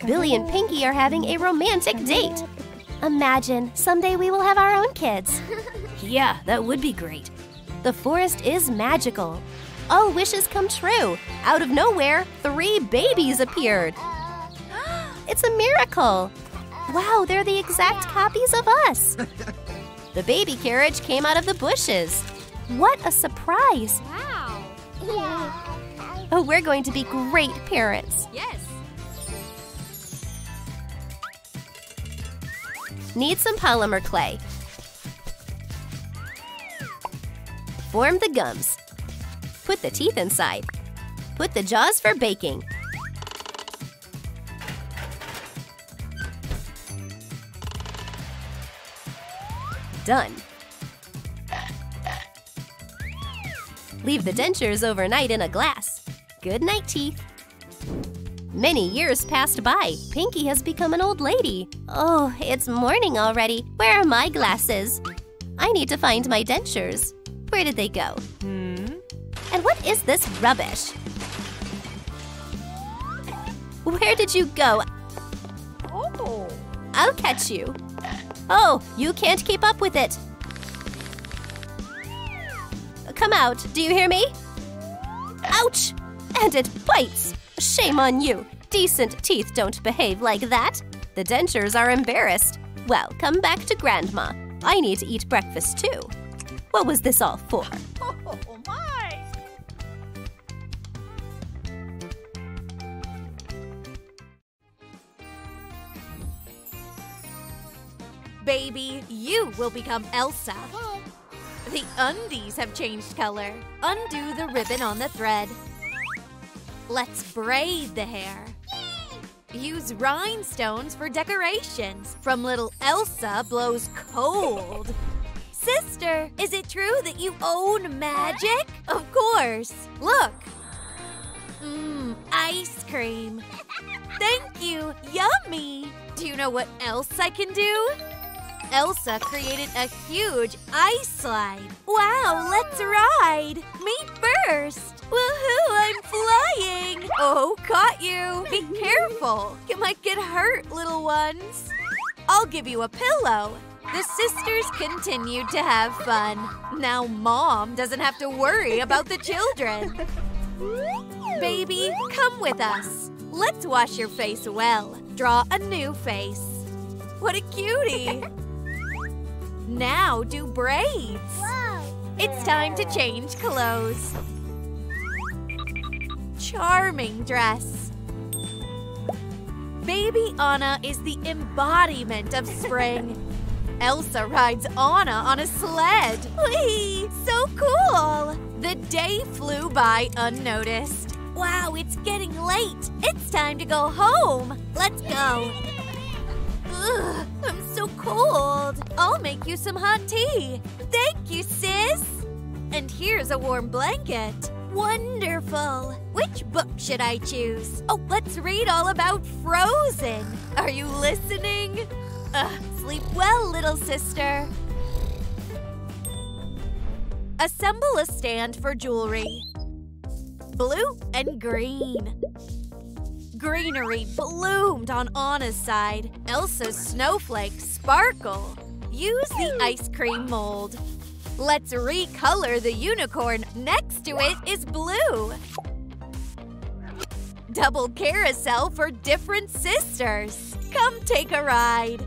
Billy and Pinky are having a romantic date. Imagine, someday we will have our own kids. Yeah, that would be great. The forest is magical. All wishes come true. Out of nowhere, 3 babies appeared. It's a miracle! Wow, they're the exact copies of us! The baby carriage came out of the bushes. What a surprise! Wow! Yeah. Oh, we're going to be great parents! Yes! Need some polymer clay. Form the gums. Put the teeth inside. Put the jaws for baking. Done. Leave the dentures overnight in a glass. Good night, teeth. Many years passed by. Pinky has become an old lady. Oh, it's morning already. Where are my glasses? I need to find my dentures. Where did they go? And what is this rubbish? Where did you go? Oh. I'll catch you. Oh, you can't keep up with it. Come out, do you hear me? Ouch! And it bites! Shame on you. Decent teeth don't behave like that. The dentures are embarrassed. Well, come back to Grandma. I need to eat breakfast too. What was this all for? Oh my! Baby, you will become Elsa. The undies have changed color. Undo the ribbon on the thread. Let's braid the hair. Use rhinestones for decorations. From little Elsa blows cold. Sister, is it true that you own magic? Of course. Look. Ice cream. Thank you. Yummy. Do you know what else I can do? Elsa created a huge ice slide. Wow, let's ride! Me first! Woohoo, I'm flying! Oh, caught you! Be careful! You might get hurt, little ones. I'll give you a pillow. The sisters continued to have fun. Now Mom doesn't have to worry about the children. Baby, come with us. Let's wash your face well. Draw a new face. What a cutie! Now do braids! Whoa. It's time to change clothes. Charming dress. Baby Anna is the embodiment of spring. Elsa rides Anna on a sled. Whee! So cool! The day flew by unnoticed. Wow, it's getting late. It's time to go home. Let's go. Ugh, I'm so cold. I'll make you some hot tea. Thank you, sis. And here's a warm blanket. Wonderful! Which book should I choose? Oh, let's read all about Frozen. Are you listening? Sleep well, little sister. Assemble a stand for jewelry. Blue and green. Greenery bloomed on Anna's side. Elsa's snowflakes sparkle. Use the ice cream mold. Let's recolor the unicorn. Next to it is blue. Double carousel for different sisters. Come take a ride.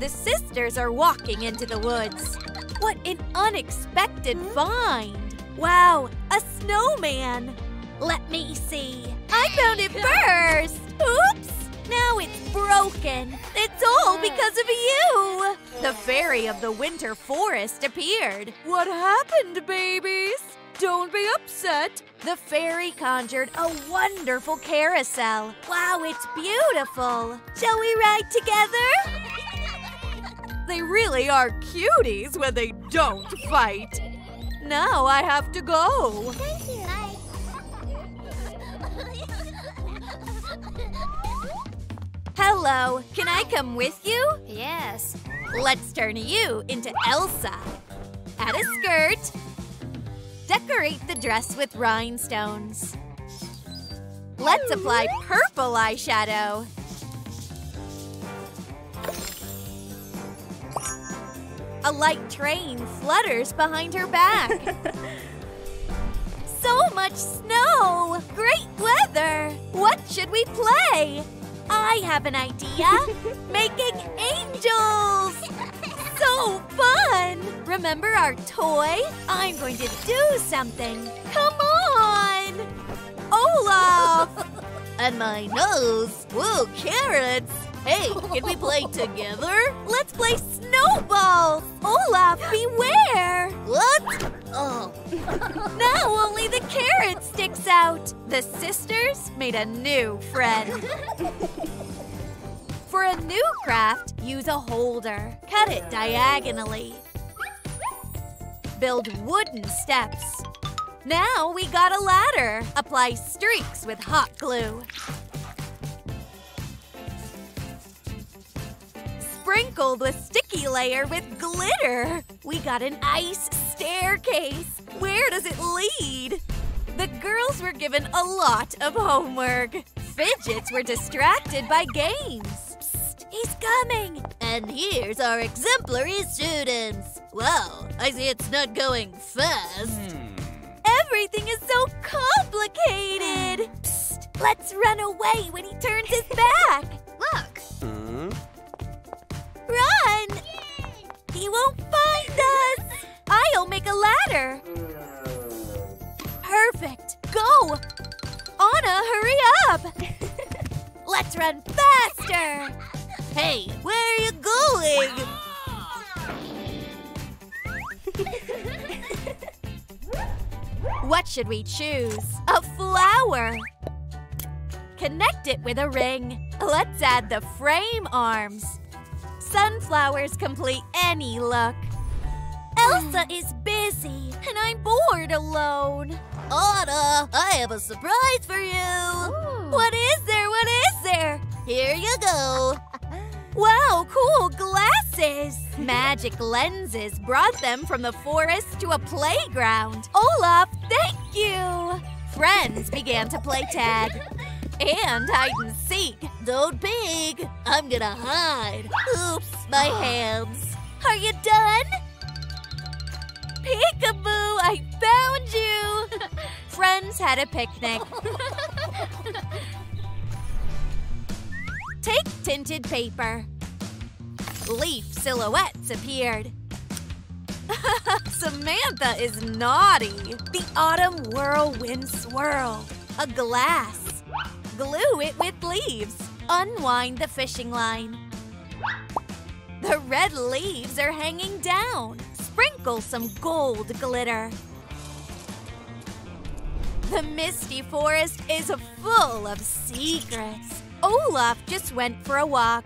The sisters are walking into the woods. What an unexpected find. Wow, a snowman. Let me see. I found it first. Oops. Now it's broken. It's all because of you. The fairy of the winter forest appeared. What happened, babies? Don't be upset. The fairy conjured a wonderful carousel. Wow, it's beautiful. Shall we ride together? They really are cuties when they don't fight. Now I have to go. Thank you. Bye. Hello, can I come with you? Yes. Let's turn you into Elsa. Add a skirt. Decorate the dress with rhinestones. Let's apply purple eyeshadow. A light train flutters behind her back. So much snow! Great weather! What should we play? I have an idea! Making angels! So fun! Remember our toy? I'm going to do something! Come on! Olaf! And my nose! Whoa, carrots! Hey, can we play together? Let's play snowball! Olaf, beware! What? Oh. Now only the carrot sticks out! The sisters made a new friend. For a new craft, use a holder. Cut it diagonally. Build wooden steps. Now we got a ladder. Apply streaks with hot glue. Sprinkled with sticky layer with glitter. We got an ice staircase. Where does it lead? The girls were given a lot of homework. Fidgets were distracted by games. Psst, he's coming. And here's our exemplary students. Wow, I see it's not going fast. Everything is so complicated. Psst, let's run away when he turns his back. Look. Run! Yay! He won't find us! I'll make a ladder! Perfect! Go! Anna, hurry up! Let's run faster! Hey, where are you going? What should we choose? A flower! Connect it with a ring. Let's add the frame arms. Sunflowers complete any look. Elsa is busy, and I'm bored alone. Anna, I have a surprise for you. Ooh. What is there? What is there? Here you go. Wow, cool glasses. Magic lenses brought them from the forest to a playground. Olaf, thank you. Friends began to play tag. And hide and seek. Don't peek. I'm gonna hide. Oops, my hands. Are you done? Peekaboo, I found you. Friends had a picnic. Take tinted paper. leaf silhouettes appeared. Samantha is naughty. The autumn whirlwind swirl. A glass. Glue it with leaves. Unwind the fishing line. The red leaves are hanging down. Sprinkle some gold glitter. The misty forest is full of secrets. Olaf just went for a walk.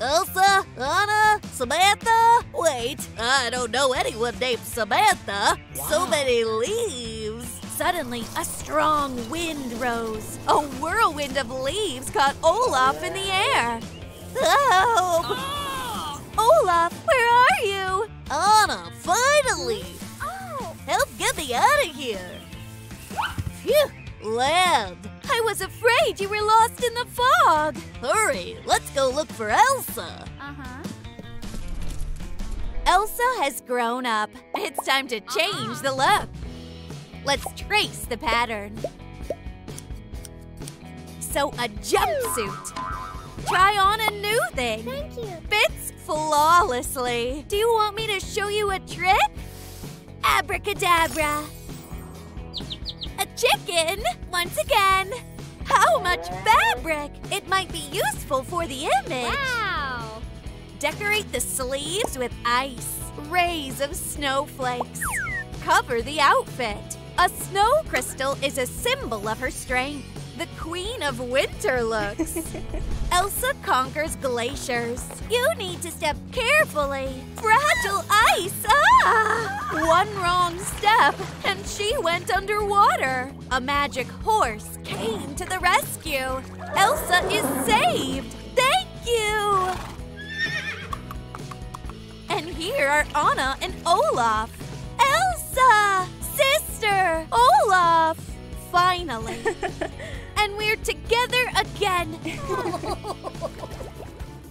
Elsa, Anna, Samantha. Wait, I don't know anyone named Samantha. Wow. So many leaves. Suddenly, a strong wind rose. A whirlwind of leaves caught Olaf in the air. Help! Oh. Olaf, where are you? Anna, finally! Oh. Help get me out of here. Phew, land. I was afraid you were lost in the fog. Hurry, let's go look for Elsa. Uh-huh. Elsa has grown up. It's time to change the look. Let's trace the pattern. So a jumpsuit. Try on a new thing. Thank you. Fits flawlessly. Do you want me to show you a trick? Abracadabra. A chicken, once again. How much fabric? It might be useful for the image. Wow. Decorate the sleeves with ice. Rays of snowflakes. Cover the outfit. A snow crystal is a symbol of her strength. The queen of winter looks. Elsa conquers glaciers. You need to step carefully. Fragile ice! Ah! One wrong step, and she went underwater. A magic horse came to the rescue. Elsa is saved. Thank you! And here are Anna and Olaf. Elsa! Sister! Olaf! Finally. And we're together again.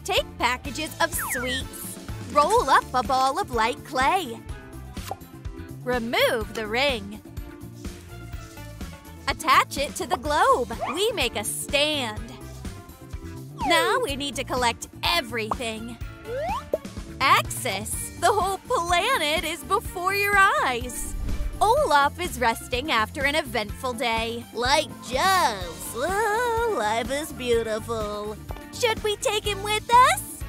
Take packages of sweets. Roll up a ball of light clay. Remove the ring. Attach it to the globe. We make a stand. Now we need to collect everything. Axis. The whole planet is before your eyes. Olaf is resting after an eventful day. Like Jazz, life is beautiful. Should we take him with us?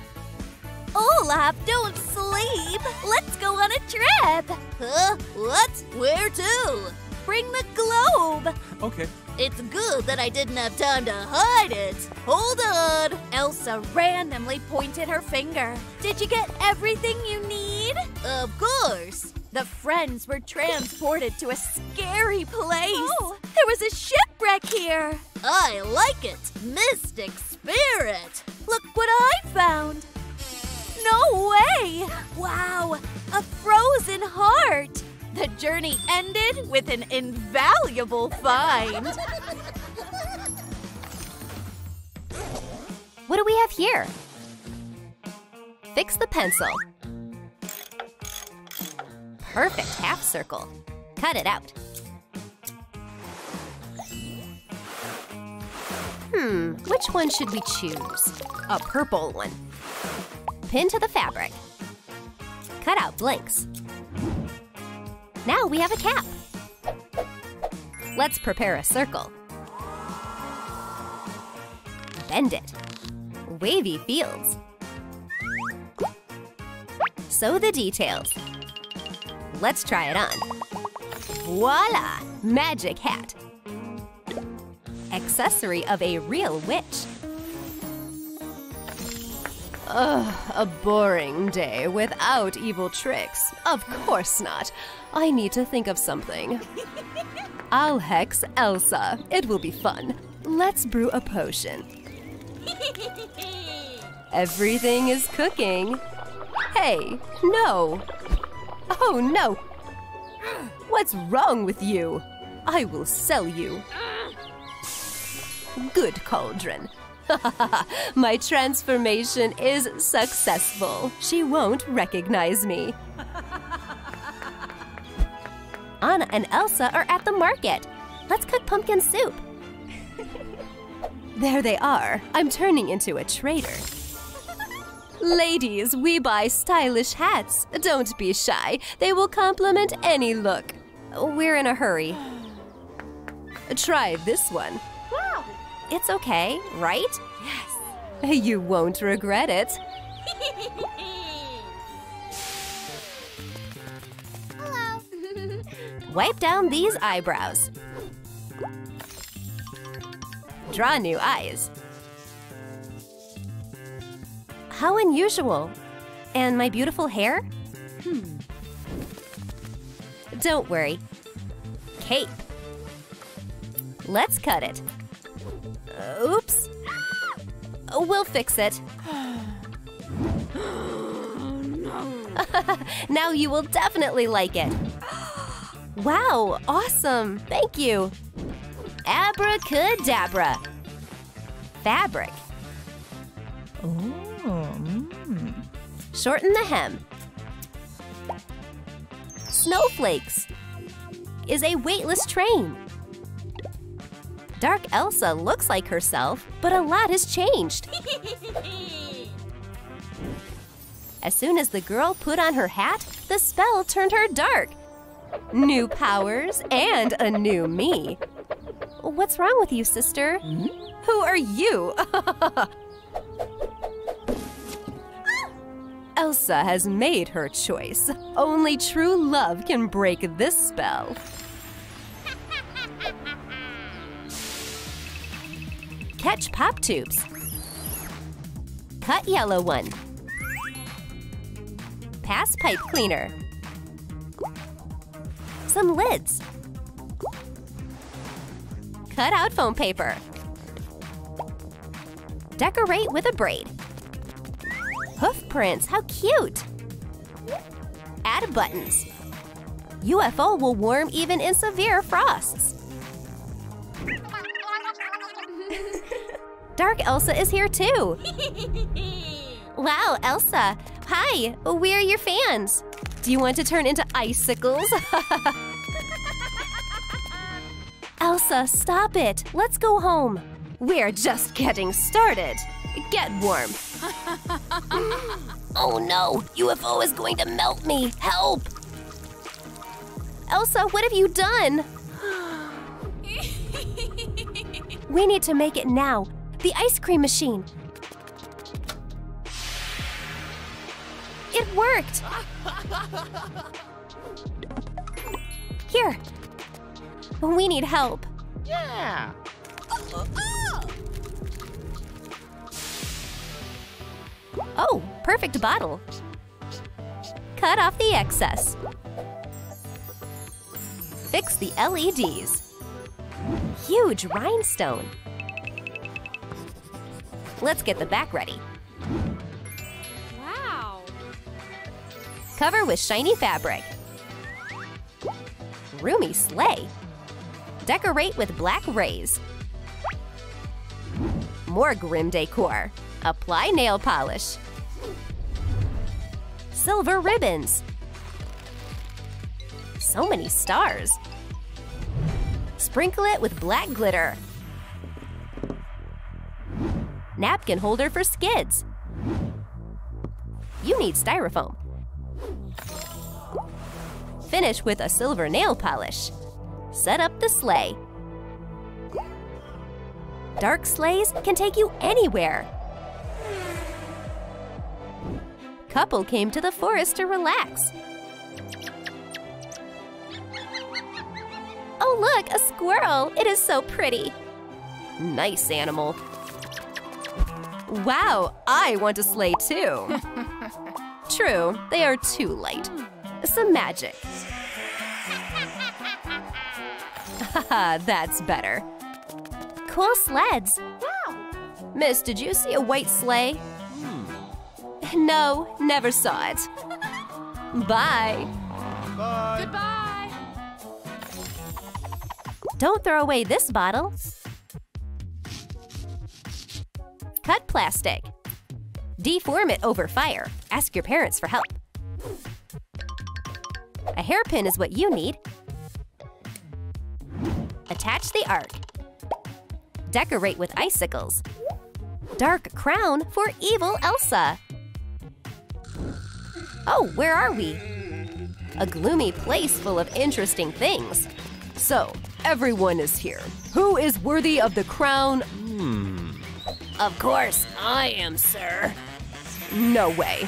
Olaf, don't sleep. Let's go on a trip. Huh? What? Where to? Bring the globe. Okay. It's good that I didn't have time to hide it. Hold on. Elsa randomly pointed her finger. Did you get everything you need? Of course. The friends were transported to a scary place. Oh, there was a shipwreck here. I like it. Mystic spirit. Look what I found. No way. Wow, a frozen heart. The journey ended with an invaluable find. What do we have here? Fix the pencil. Perfect half circle. Cut it out. Which one should we choose? A purple one. Pin to the fabric. Cut out blanks. Now we have a cap. Let's prepare a circle. Bend it. Wavy fields. Sew the details. Let's try it on. Voila! Magic hat. Accessory of a real witch. Ugh, a boring day without evil tricks. Of course not. I need to think of something. I'll hex Elsa. It will be fun. Let's brew a potion. Everything is cooking. Hey, no. Oh no. What's wrong with you? I will sell you. Good cauldron. My transformation is successful. She won't recognize me. Anna and Elsa are at the market. Let's cook pumpkin soup. There they are. I'm turning into a trader. Ladies, we buy stylish hats. Don't be shy. They will complement any look. We're in a hurry. Try this one. Wow. It's okay, right? Yes. You won't regret it. Hello. Wipe down these eyebrows. Draw new eyes. How unusual. And my beautiful hair? Don't worry. Cape. Let's cut it. Oops. We'll fix it. Now you will definitely like it. Wow, awesome. Thank you. Abracadabra. Fabric. Oh. Mm. Shorten the hem. Snowflakes is a weightless train. Dark Elsa looks like herself, but a lot has changed. As soon as the girl put on her hat, the spell turned her dark. New powers and a new me. What's wrong with you, sister? Hmm? Who are you? Elsa has made her choice. Only true love can break this spell. Catch pop tubes. Cut yellow one. Pass pipe cleaner. Some lids. Cut out foam paper. Decorate with a braid. Hoof prints, how cute! Add buttons. UFO will warm even in severe frosts. Dark Elsa is here too! Wow, Elsa! Hi, we are your fans! Do you want to turn into icicles? Elsa, stop it! Let's go home! We're just getting started! Get warm! Oh no! UFO is going to melt me! Help! Elsa, what have you done? We need to make it now! The ice cream machine! It worked! Here! We need help! Yeah! Oh, perfect bottle. Cut off the excess. Fix the LEDs. Huge rhinestone. Let's get the back ready. Wow. Cover with shiny fabric. Roomy sleigh. Decorate with black rays. More grim decor. Apply nail polish. Silver ribbons. So many stars. Sprinkle it with black glitter. Napkin holder for skids. You need styrofoam. Finish with a silver nail polish. Set up the sleigh. Dark sleighs can take you anywhere. Couple came to the forest to relax. Oh look, a squirrel! It is so pretty! Nice animal. Wow, I want a sleigh too! True, they are too light. Some magic. Haha, that's better. Cool sleds! Wow! Miss, did you see a white sleigh? No, never saw it. Bye. Bye. Goodbye. Don't throw away this bottle. Cut plastic. Deform it over fire. Ask your parents for help. A hairpin is what you need. Attach the arc. Decorate with icicles. Dark crown for evil Elsa. Oh, where are we? A gloomy place full of interesting things. So, everyone is here. Who is worthy of the crown? Of course, I am, sir. No way.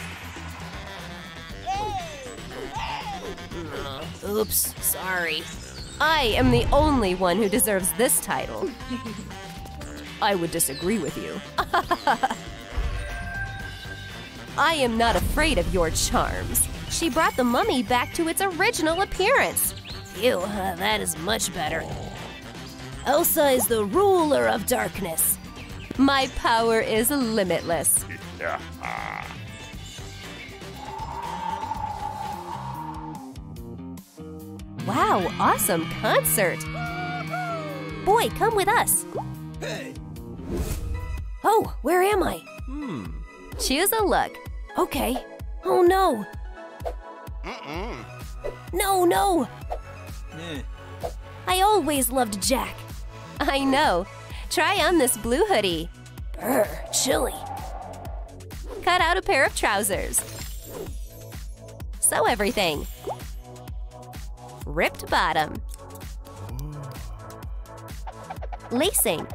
Oops, sorry. I am the only one who deserves this title. I would disagree with you. I am not afraid of your charms. She brought the mummy back to its original appearance. Ew, that is much better. Elsa is the ruler of darkness. My power is limitless. Wow, awesome concert! Boy, come with us! Hey. Oh, where am I? Choose a look. Okay. Oh no! No, no! I always loved Jack. I know. Try on this blue hoodie. Brr, chilly. Cut out a pair of trousers. Sew everything. Ripped bottom. Lacing.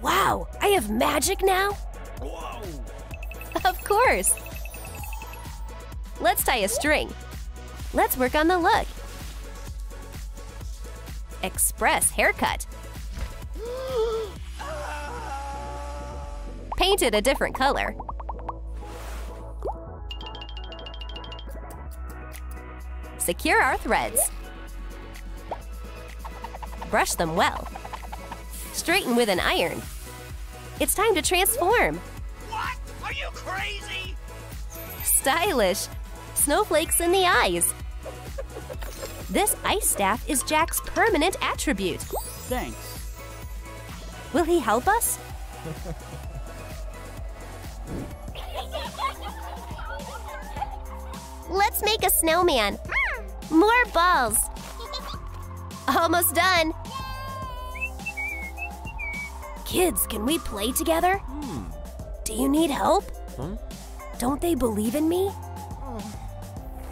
Wow, I have magic now? Whoa. Of course. Let's tie a string. Let's work on the look. Express haircut. Painted a different color. Secure our threads. Brush them well. Straighten with an iron. It's time to transform. What? Are you crazy? Stylish. Snowflakes in the eyes. This ice staff is Jack's permanent attribute. Thanks. Will he help us? Let's make a snowman. More balls. Almost done. Kids, can we play together? Do you need help? Don't they believe in me?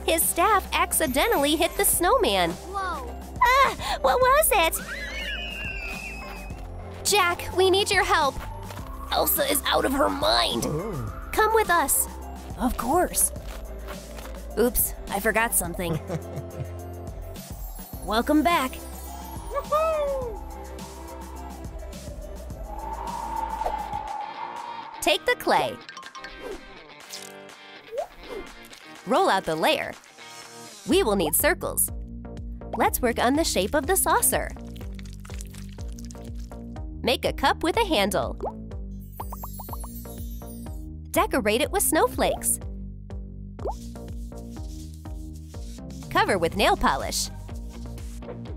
His staff accidentally hit the snowman. Whoa. Ah, what was it? Jack, we need your help. Elsa is out of her mind. Come with us. Of course. Oops, I forgot something. Welcome back. Woohoo! Take the clay. Roll out the layer. We will need circles. Let's work on the shape of the saucer. Make a cup with a handle. Decorate it with snowflakes. Cover with nail polish.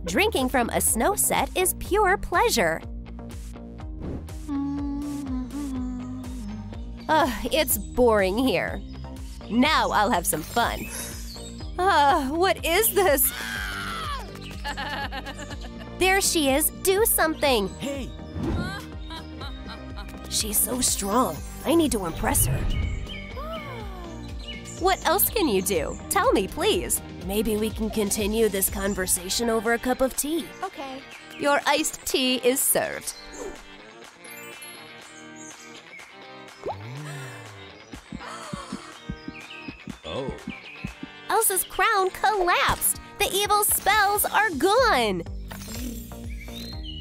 Drinking from a snow set is pure pleasure. Ugh, it's boring here. Now I'll have some fun. What is this? There she is. Do something. Hey. She's so strong. I need to impress her. What else can you do? Tell me, please. Maybe we can continue this conversation over a cup of tea. Okay. Your iced tea is served. Oh. Elsa's crown collapsed. The evil spells are gone.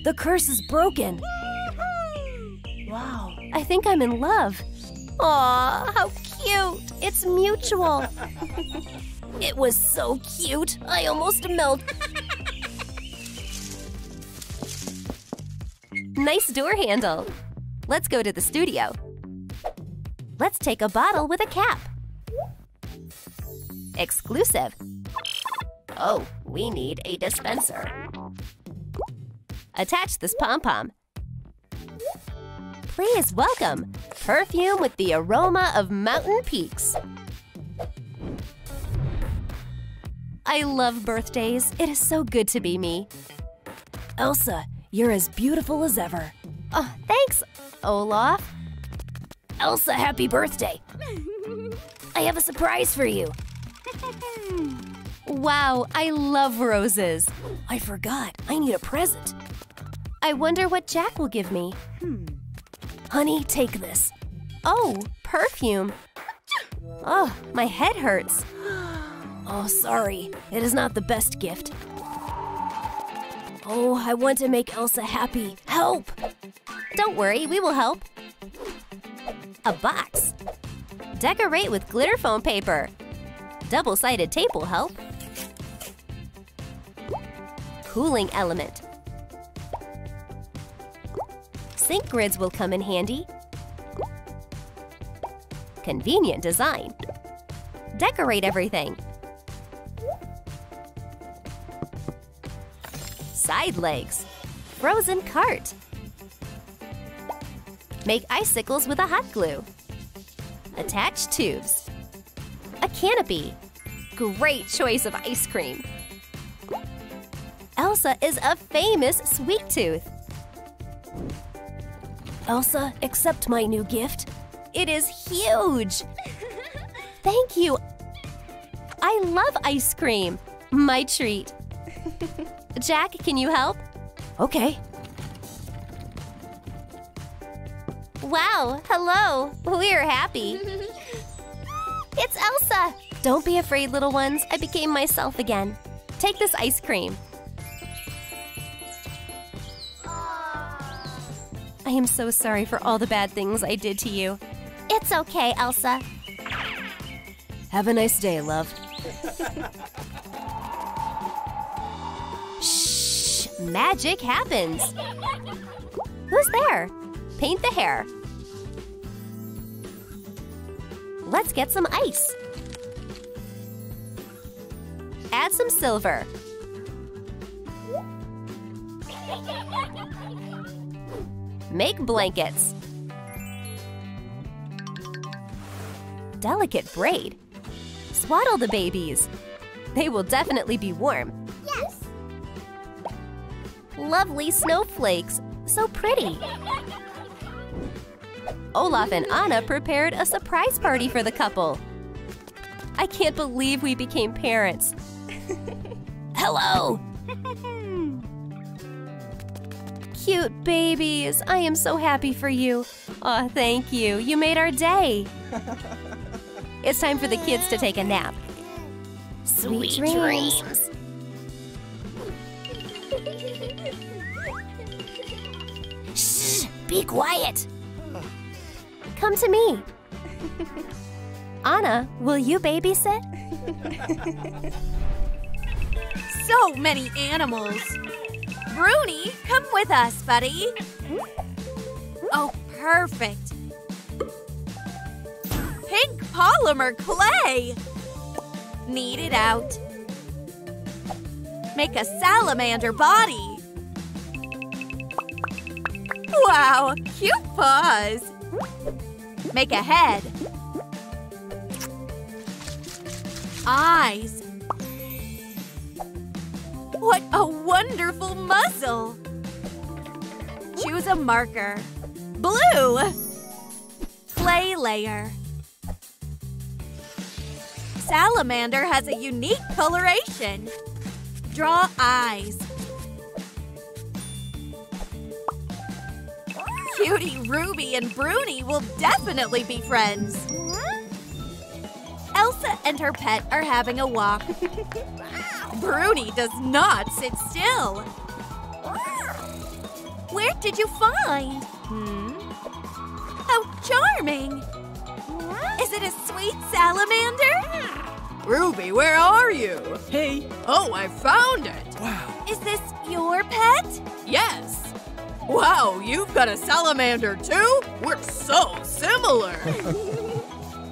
The curse is broken. Wow. I think I'm in love. Aw, how cute. It's mutual. It was so cute. I almost melted. Nice door handle. Let's go to the studio. Let's take a bottle with a cap. Exclusive. Oh, we need a dispenser. Attach this pom-pom. Please welcome perfume with the aroma of mountain peaks. I love birthdays. It is so good to be me. Elsa, you're as beautiful as ever. Oh, thanks, Olaf. Elsa, happy birthday. I have a surprise for you. Wow, I love roses. I forgot. I need a present. I wonder what Jack will give me. Honey, take this. Oh, perfume. Oh, my head hurts. Oh, sorry. It is not the best gift. Oh, I want to make Elsa happy. Help! Don't worry, we will help. A box. Decorate with glitter foam paper. Double-sided tape will help. Cooling element. Sink grids will come in handy. Convenient design. Decorate everything. Side legs. Frozen cart. Make icicles with a hot glue. Attach tubes. A canopy. Great choice of ice cream. Elsa is a famous sweet tooth. Elsa, accept my new gift. It is huge. Thank you. I love ice cream. My treat. Jack, can you help? Okay. Wow, hello. We're happy. It's Elsa. Don't be afraid, little ones. I became myself again. Take this ice cream. I am so sorry for all the bad things I did to you. It's okay, Elsa. Have a nice day, love. Shh! Magic happens. Who's there? Paint the hair. Let's get some ice. Add some silver. Make blankets. Delicate braid. Swaddle the babies. They will definitely be warm. Yes. Lovely snowflakes. So pretty. Olaf and Anna prepared a surprise party for the couple. I can't believe we became parents. Hello. Cute babies, I am so happy for you. Aw, thank you, you made our day. It's time for the kids to take a nap. Sweet dreams. Shh, be quiet. Come to me. Anna, will you babysit? So many animals. Bruni, come with us, buddy. Oh, perfect. Pink polymer clay. Knead it out. Make a salamander body. Wow, cute paws. Make a head. Eyes. What a wonderful muzzle! Choose a marker. Blue! Clay layer. Salamander has a unique coloration. Draw eyes. Cutie Ruby and Bruni will definitely be friends. Elsa and her pet are having a walk. Bruni does not sit still. Where did you find? How charming! Is it a sweet salamander? Ruby, where are you? Hey. Oh, I found it. Wow. Is this your pet? Yes. Wow, you've got a salamander too? We're so similar.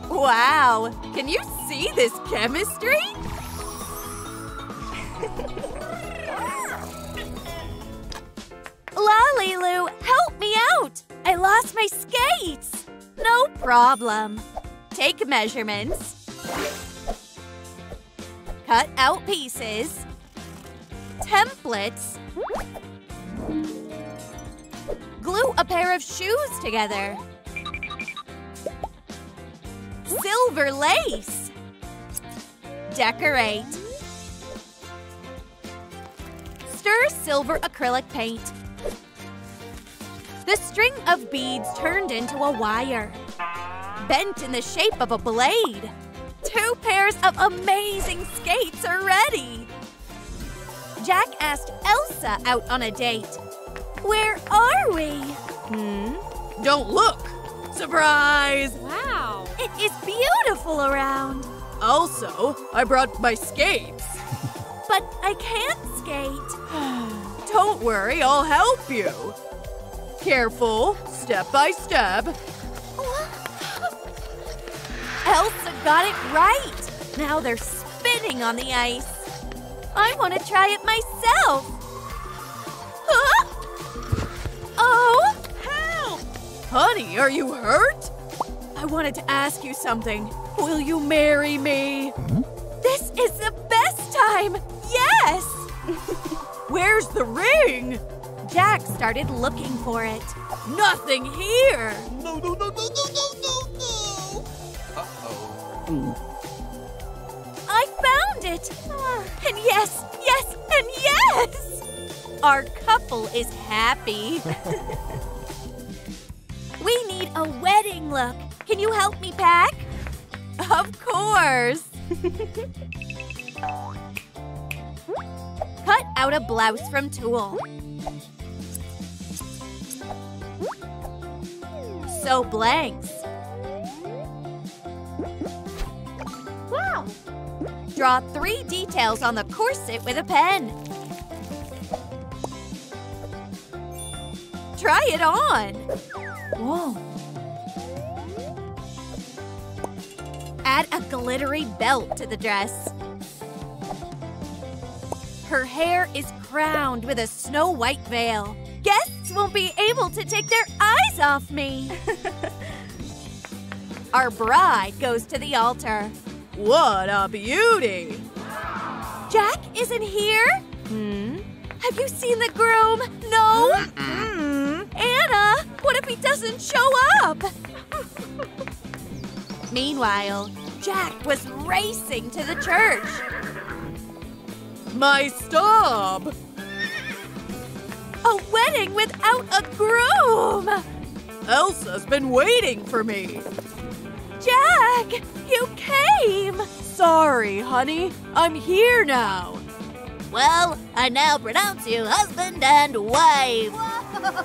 Wow, can you see this chemistry? LaLiLu, help me out! I lost my skates! No problem. Take measurements. Cut out pieces. Templates. Glue a pair of shoes together. silver lace. Decorate. Stir silver acrylic paint. The string of beads turned into a wire, bent in the shape of a blade. 2 pairs of amazing skates are ready. Jack asked Elsa out on a date. Where are we? Don't look. Surprise! Wow. It is beautiful around. Also, I brought my skates. But I can't skate. Don't worry, I'll help you. Careful, step by step. Elsa got it right. Now they're spinning on the ice. I want to try it myself. Huh? Oh! Help! Honey, are you hurt? I wanted to ask you something. Will you marry me? This is the best time! Yes! Where's the ring? Jack started looking for it. Nothing here! No, no, no, no, no, no, no, no! Uh-oh. I found it! And yes, yes, and yes! Our couple is happy. We need a wedding look. Can you help me pack? Of course. Cut out a blouse from tulle. Sew blanks. Wow. Draw 3 details on the corset with a pen. Try it on. Whoa. Add a glittery belt to the dress. Her hair is crowned with a snow-white veil. Guests won't be able to take their eyes off me. Our bride goes to the altar. What a beauty! Jack isn't here? Have you seen the groom? No? Anna, what if he doesn't show up? Meanwhile, Jack was racing to the church. My stop! A wedding without a groom! Elsa's been waiting for me. Jack, you came! Sorry, honey. I'm here now. Well, I now pronounce you husband and wife. Whoa.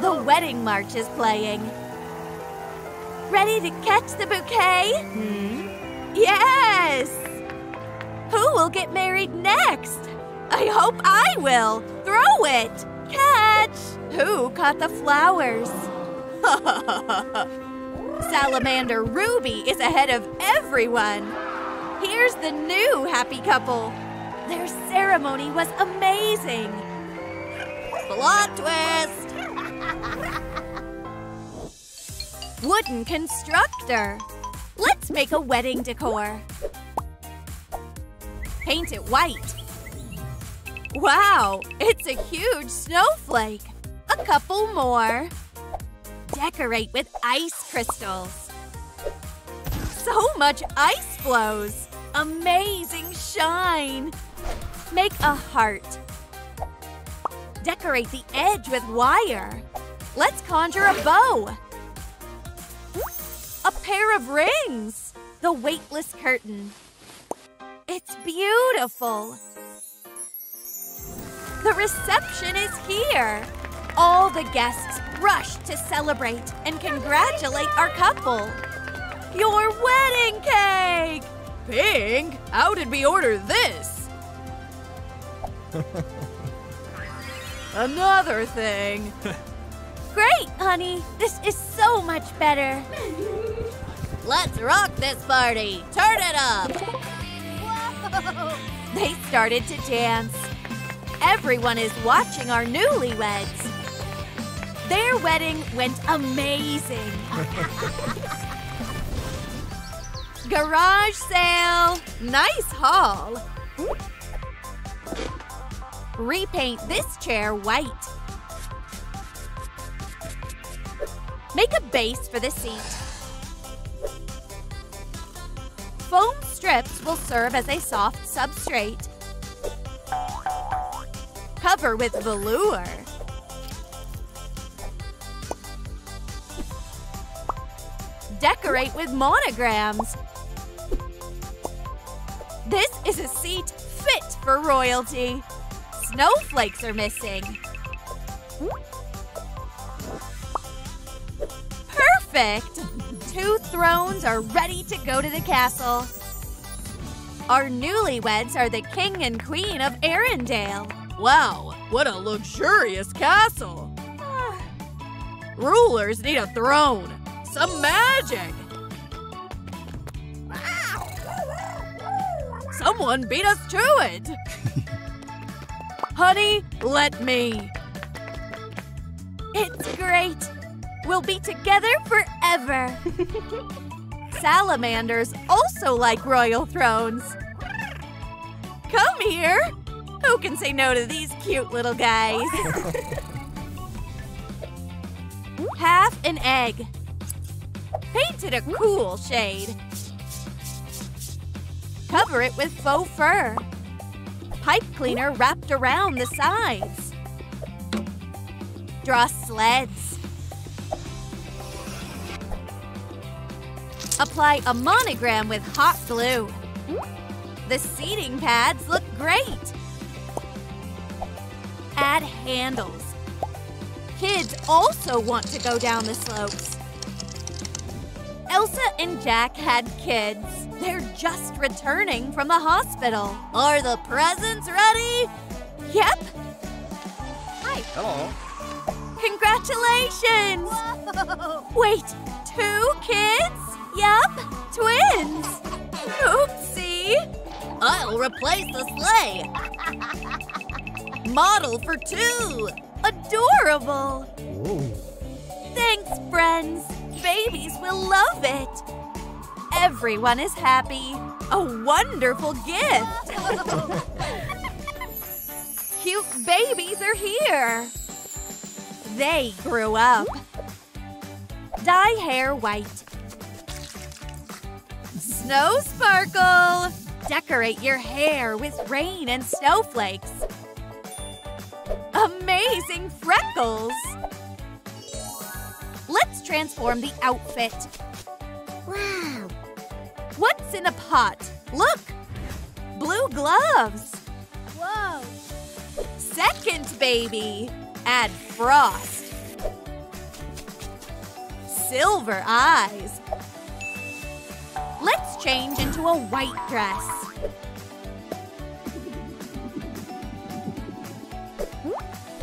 The wedding march is playing. Ready to catch the bouquet? Yes! Who will get married next? I hope I will. Throw it! Catch! Who caught the flowers? Salamander Ruby is ahead of everyone. Here's the new happy couple. Their ceremony was amazing. Plot twist! Wooden constructor. Let's make a wedding decor. Paint it white. Wow, it's a huge snowflake. A couple more. Decorate with ice crystals. So much ice flows. Amazing shine. Make a heart. Decorate the edge with wire. Let's conjure a bow. A pair of rings! The weightless curtain. It's beautiful. The reception is here. All the guests rush to celebrate and congratulate our couple. Your wedding cake! Pink, how did we order this? Another thing. Great, honey. This is so much better. Let's rock this party. Turn it up. Whoa. They started to dance. Everyone is watching our newlyweds. Their wedding went amazing. Garage sale. Nice haul. Repaint this chair white. Make a base for the seat. foam strips will serve as a soft substrate. Cover with velour. Decorate with monograms. This is a seat fit for royalty. Snowflakes are missing. Perfect! 2 thrones are ready to go to the castle. Our newlyweds are the king and queen of Arendelle. Wow, what a luxurious castle! Rulers need a throne. Some magic! Someone beat us to it! Honey, let me! It's great! We'll be together forever! Salamanders also like royal thrones! Come here! Who can say no to these cute little guys? Half an egg. Painted a cool shade. Cover it with faux fur. Pipe cleaner wrapped around the sides. Draw sleds. Apply a monogram with hot glue. The seating pads look great. Add handles. Kids also want to go down the slopes. Elsa and Jack had kids. They're just returning from the hospital. Are the presents ready? Yep. Hi. Hello. Congratulations. Whoa. Wait, 2 kids? Yep, twins. Oopsie. I'll replace the sleigh. Model for 2. Adorable. Whoa. Thanks, friends. Babies will love it. Everyone is happy. A wonderful gift. Cute babies are here. They grew up. Dye hair white. Snow sparkle. Decorate your hair with rain and snowflakes. Amazing freckles. Let's transform the outfit. Wow! What's in a pot? Look! Blue gloves! Whoa! Second baby! Add frost. Silver eyes. Let's change into a white dress.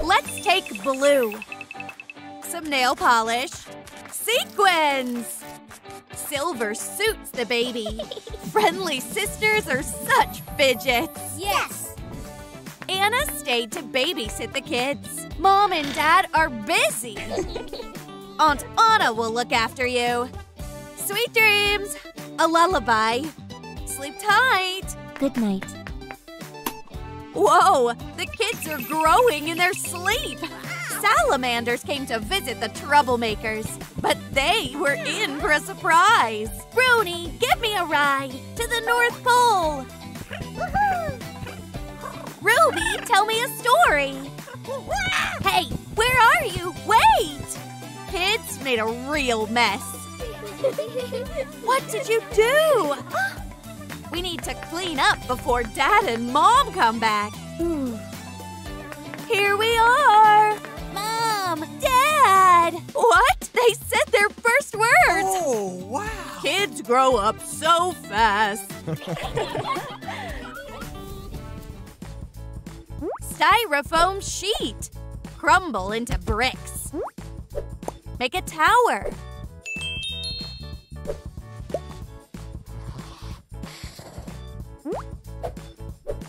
Let's take blue. Some nail polish. Sequins! Silver suits the baby. Friendly sisters are such fidgets. Yes! Anna stayed to babysit the kids. Mom and Dad are busy. Aunt Anna will look after you. Sweet dreams. A lullaby. Sleep tight. Good night. Whoa! The kids are growing in their sleep. Salamanders came to visit the troublemakers, but they were in for a surprise. Bruni, give me a ride to the North Pole. Ruby, tell me a story. Hey, where are you? Wait! Kids made a real mess. What did you do? We need to clean up before Dad and Mom come back. Here we are. Mom! Dad! What? They said their first words! Oh, wow! Kids grow up so fast! Styrofoam sheet! Crumble into bricks. Make a tower.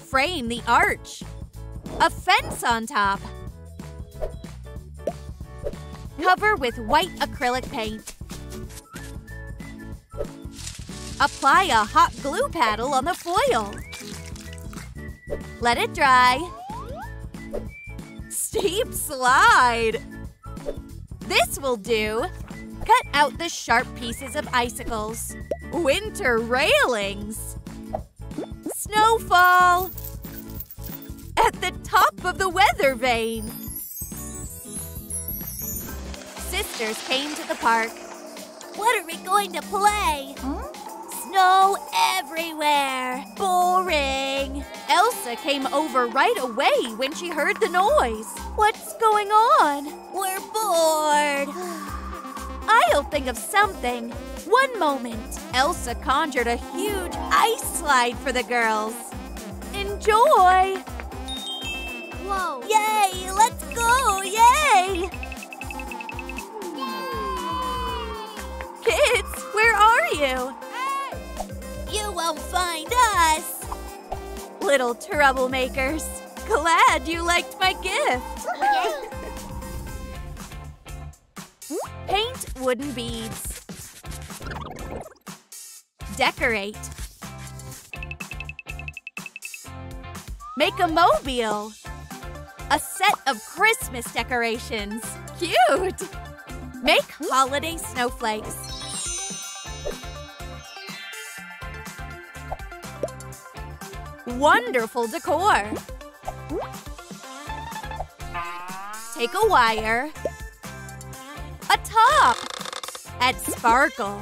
Frame the arch. A fence on top. Cover with white acrylic paint. Apply a hot glue paddle on the foil. Let it dry. Steep slide. This will do. Cut out the sharp pieces of icicles. Winter railings! Snowfall! At the top of the weather vane! Sisters came to the park. What are we going to play? Huh? Snow everywhere! Boring! Elsa came over right away when she heard the noise. What's going on? We're bored. I'll think of something. One moment. Elsa conjured a huge ice slide for the girls. Enjoy! Whoa! Yay! Let's go! Yay! Yay! Kids, where are you? You won't find us! Little troublemakers. Glad you liked my gift. Paint wooden beads. Decorate. Make a mobile. A set of Christmas decorations. Cute! Make holiday snowflakes. Wonderful decor. Take a wire. A top. Add sparkle.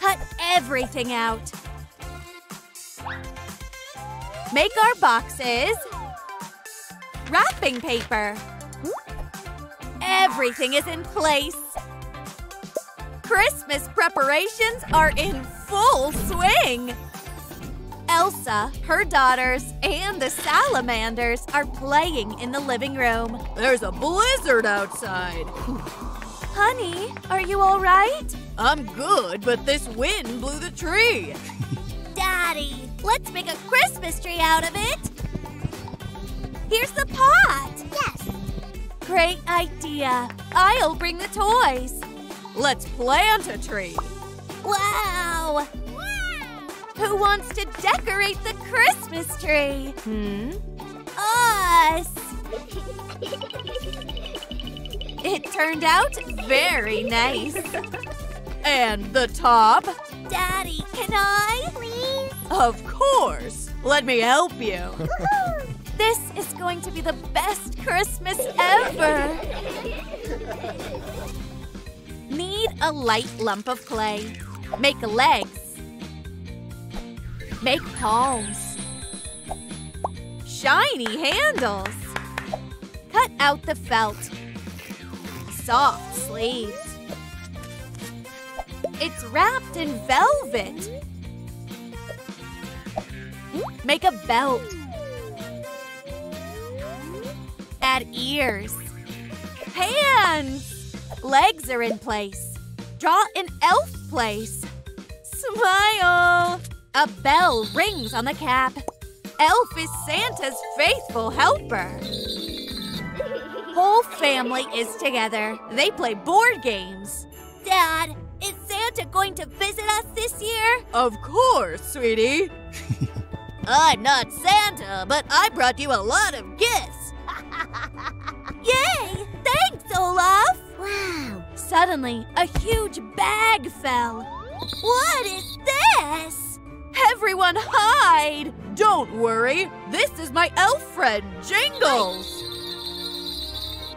Cut everything out. Make our boxes. Wrapping paper. Everything is in place. Christmas preparations are in full swing! Elsa, her daughters, and the salamanders are playing in the living room. There's a blizzard outside! Honey, are you all right? I'm good, but this wind blew the tree. Daddy, let's make a Christmas tree out of it! Here's the pot! Yes! Great idea! I'll bring the toys! Let's plant a tree! Wow! Who wants to decorate the Christmas tree? Us! It turned out very nice. And the top? Daddy, can I? Please? Of course! Let me help you. This is going to be the best Christmas ever! Knead a light lump of clay. Make legs. Make palms. Shiny handles. Cut out the felt. Soft sleeves. It's wrapped in velvet. Make a belt. Add ears. Hands! Legs are in place. Draw an elf place. Smile! A bell rings on the cap. Elf is Santa's faithful helper. Whole family is together. They play board games. Dad, is Santa going to visit us this year? Of course, sweetie. I'm not Santa, but I brought you a lot of gifts. Yay! Thanks, Olaf! Wow! Suddenly, a huge bag fell. What is this? Everyone hide! Don't worry, this is my elf friend, Jingles!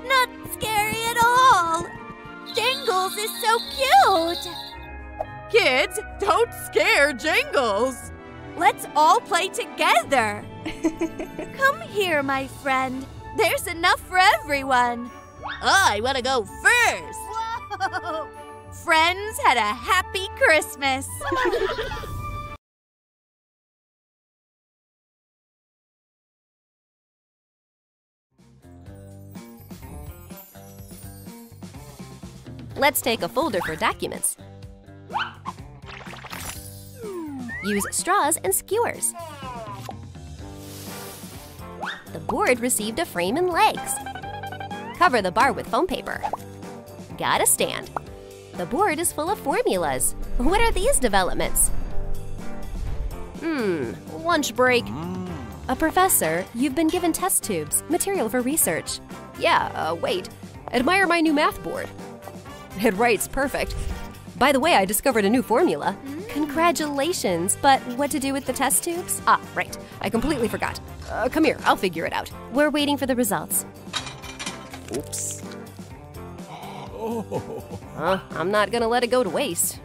Not scary at all! Jingles is so cute! Kids, don't scare Jingles! Let's all play together! Come here, my friend. There's enough for everyone. I want to go first! Whoa. Friends had a happy Christmas! Let's take a folder for documents. Use straws and skewers. The board received a frame and legs. Cover the bar with foam paper. Got a stand. The board is full of formulas. What are these developments? Lunch break. A professor, you've been given test tubes, material for research. Yeah, wait. Admire my new math board. It writes perfect. By the way, I discovered a new formula. Congratulations, but what to do with the test tubes? Ah, right. I completely forgot. Come here, I'll figure it out. We're waiting for the results. Oops. I'm not gonna let it go to waste.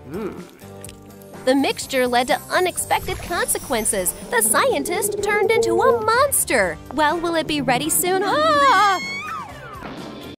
The mixture led to unexpected consequences. The scientist turned into a monster. Well, will it be ready soon? Ah!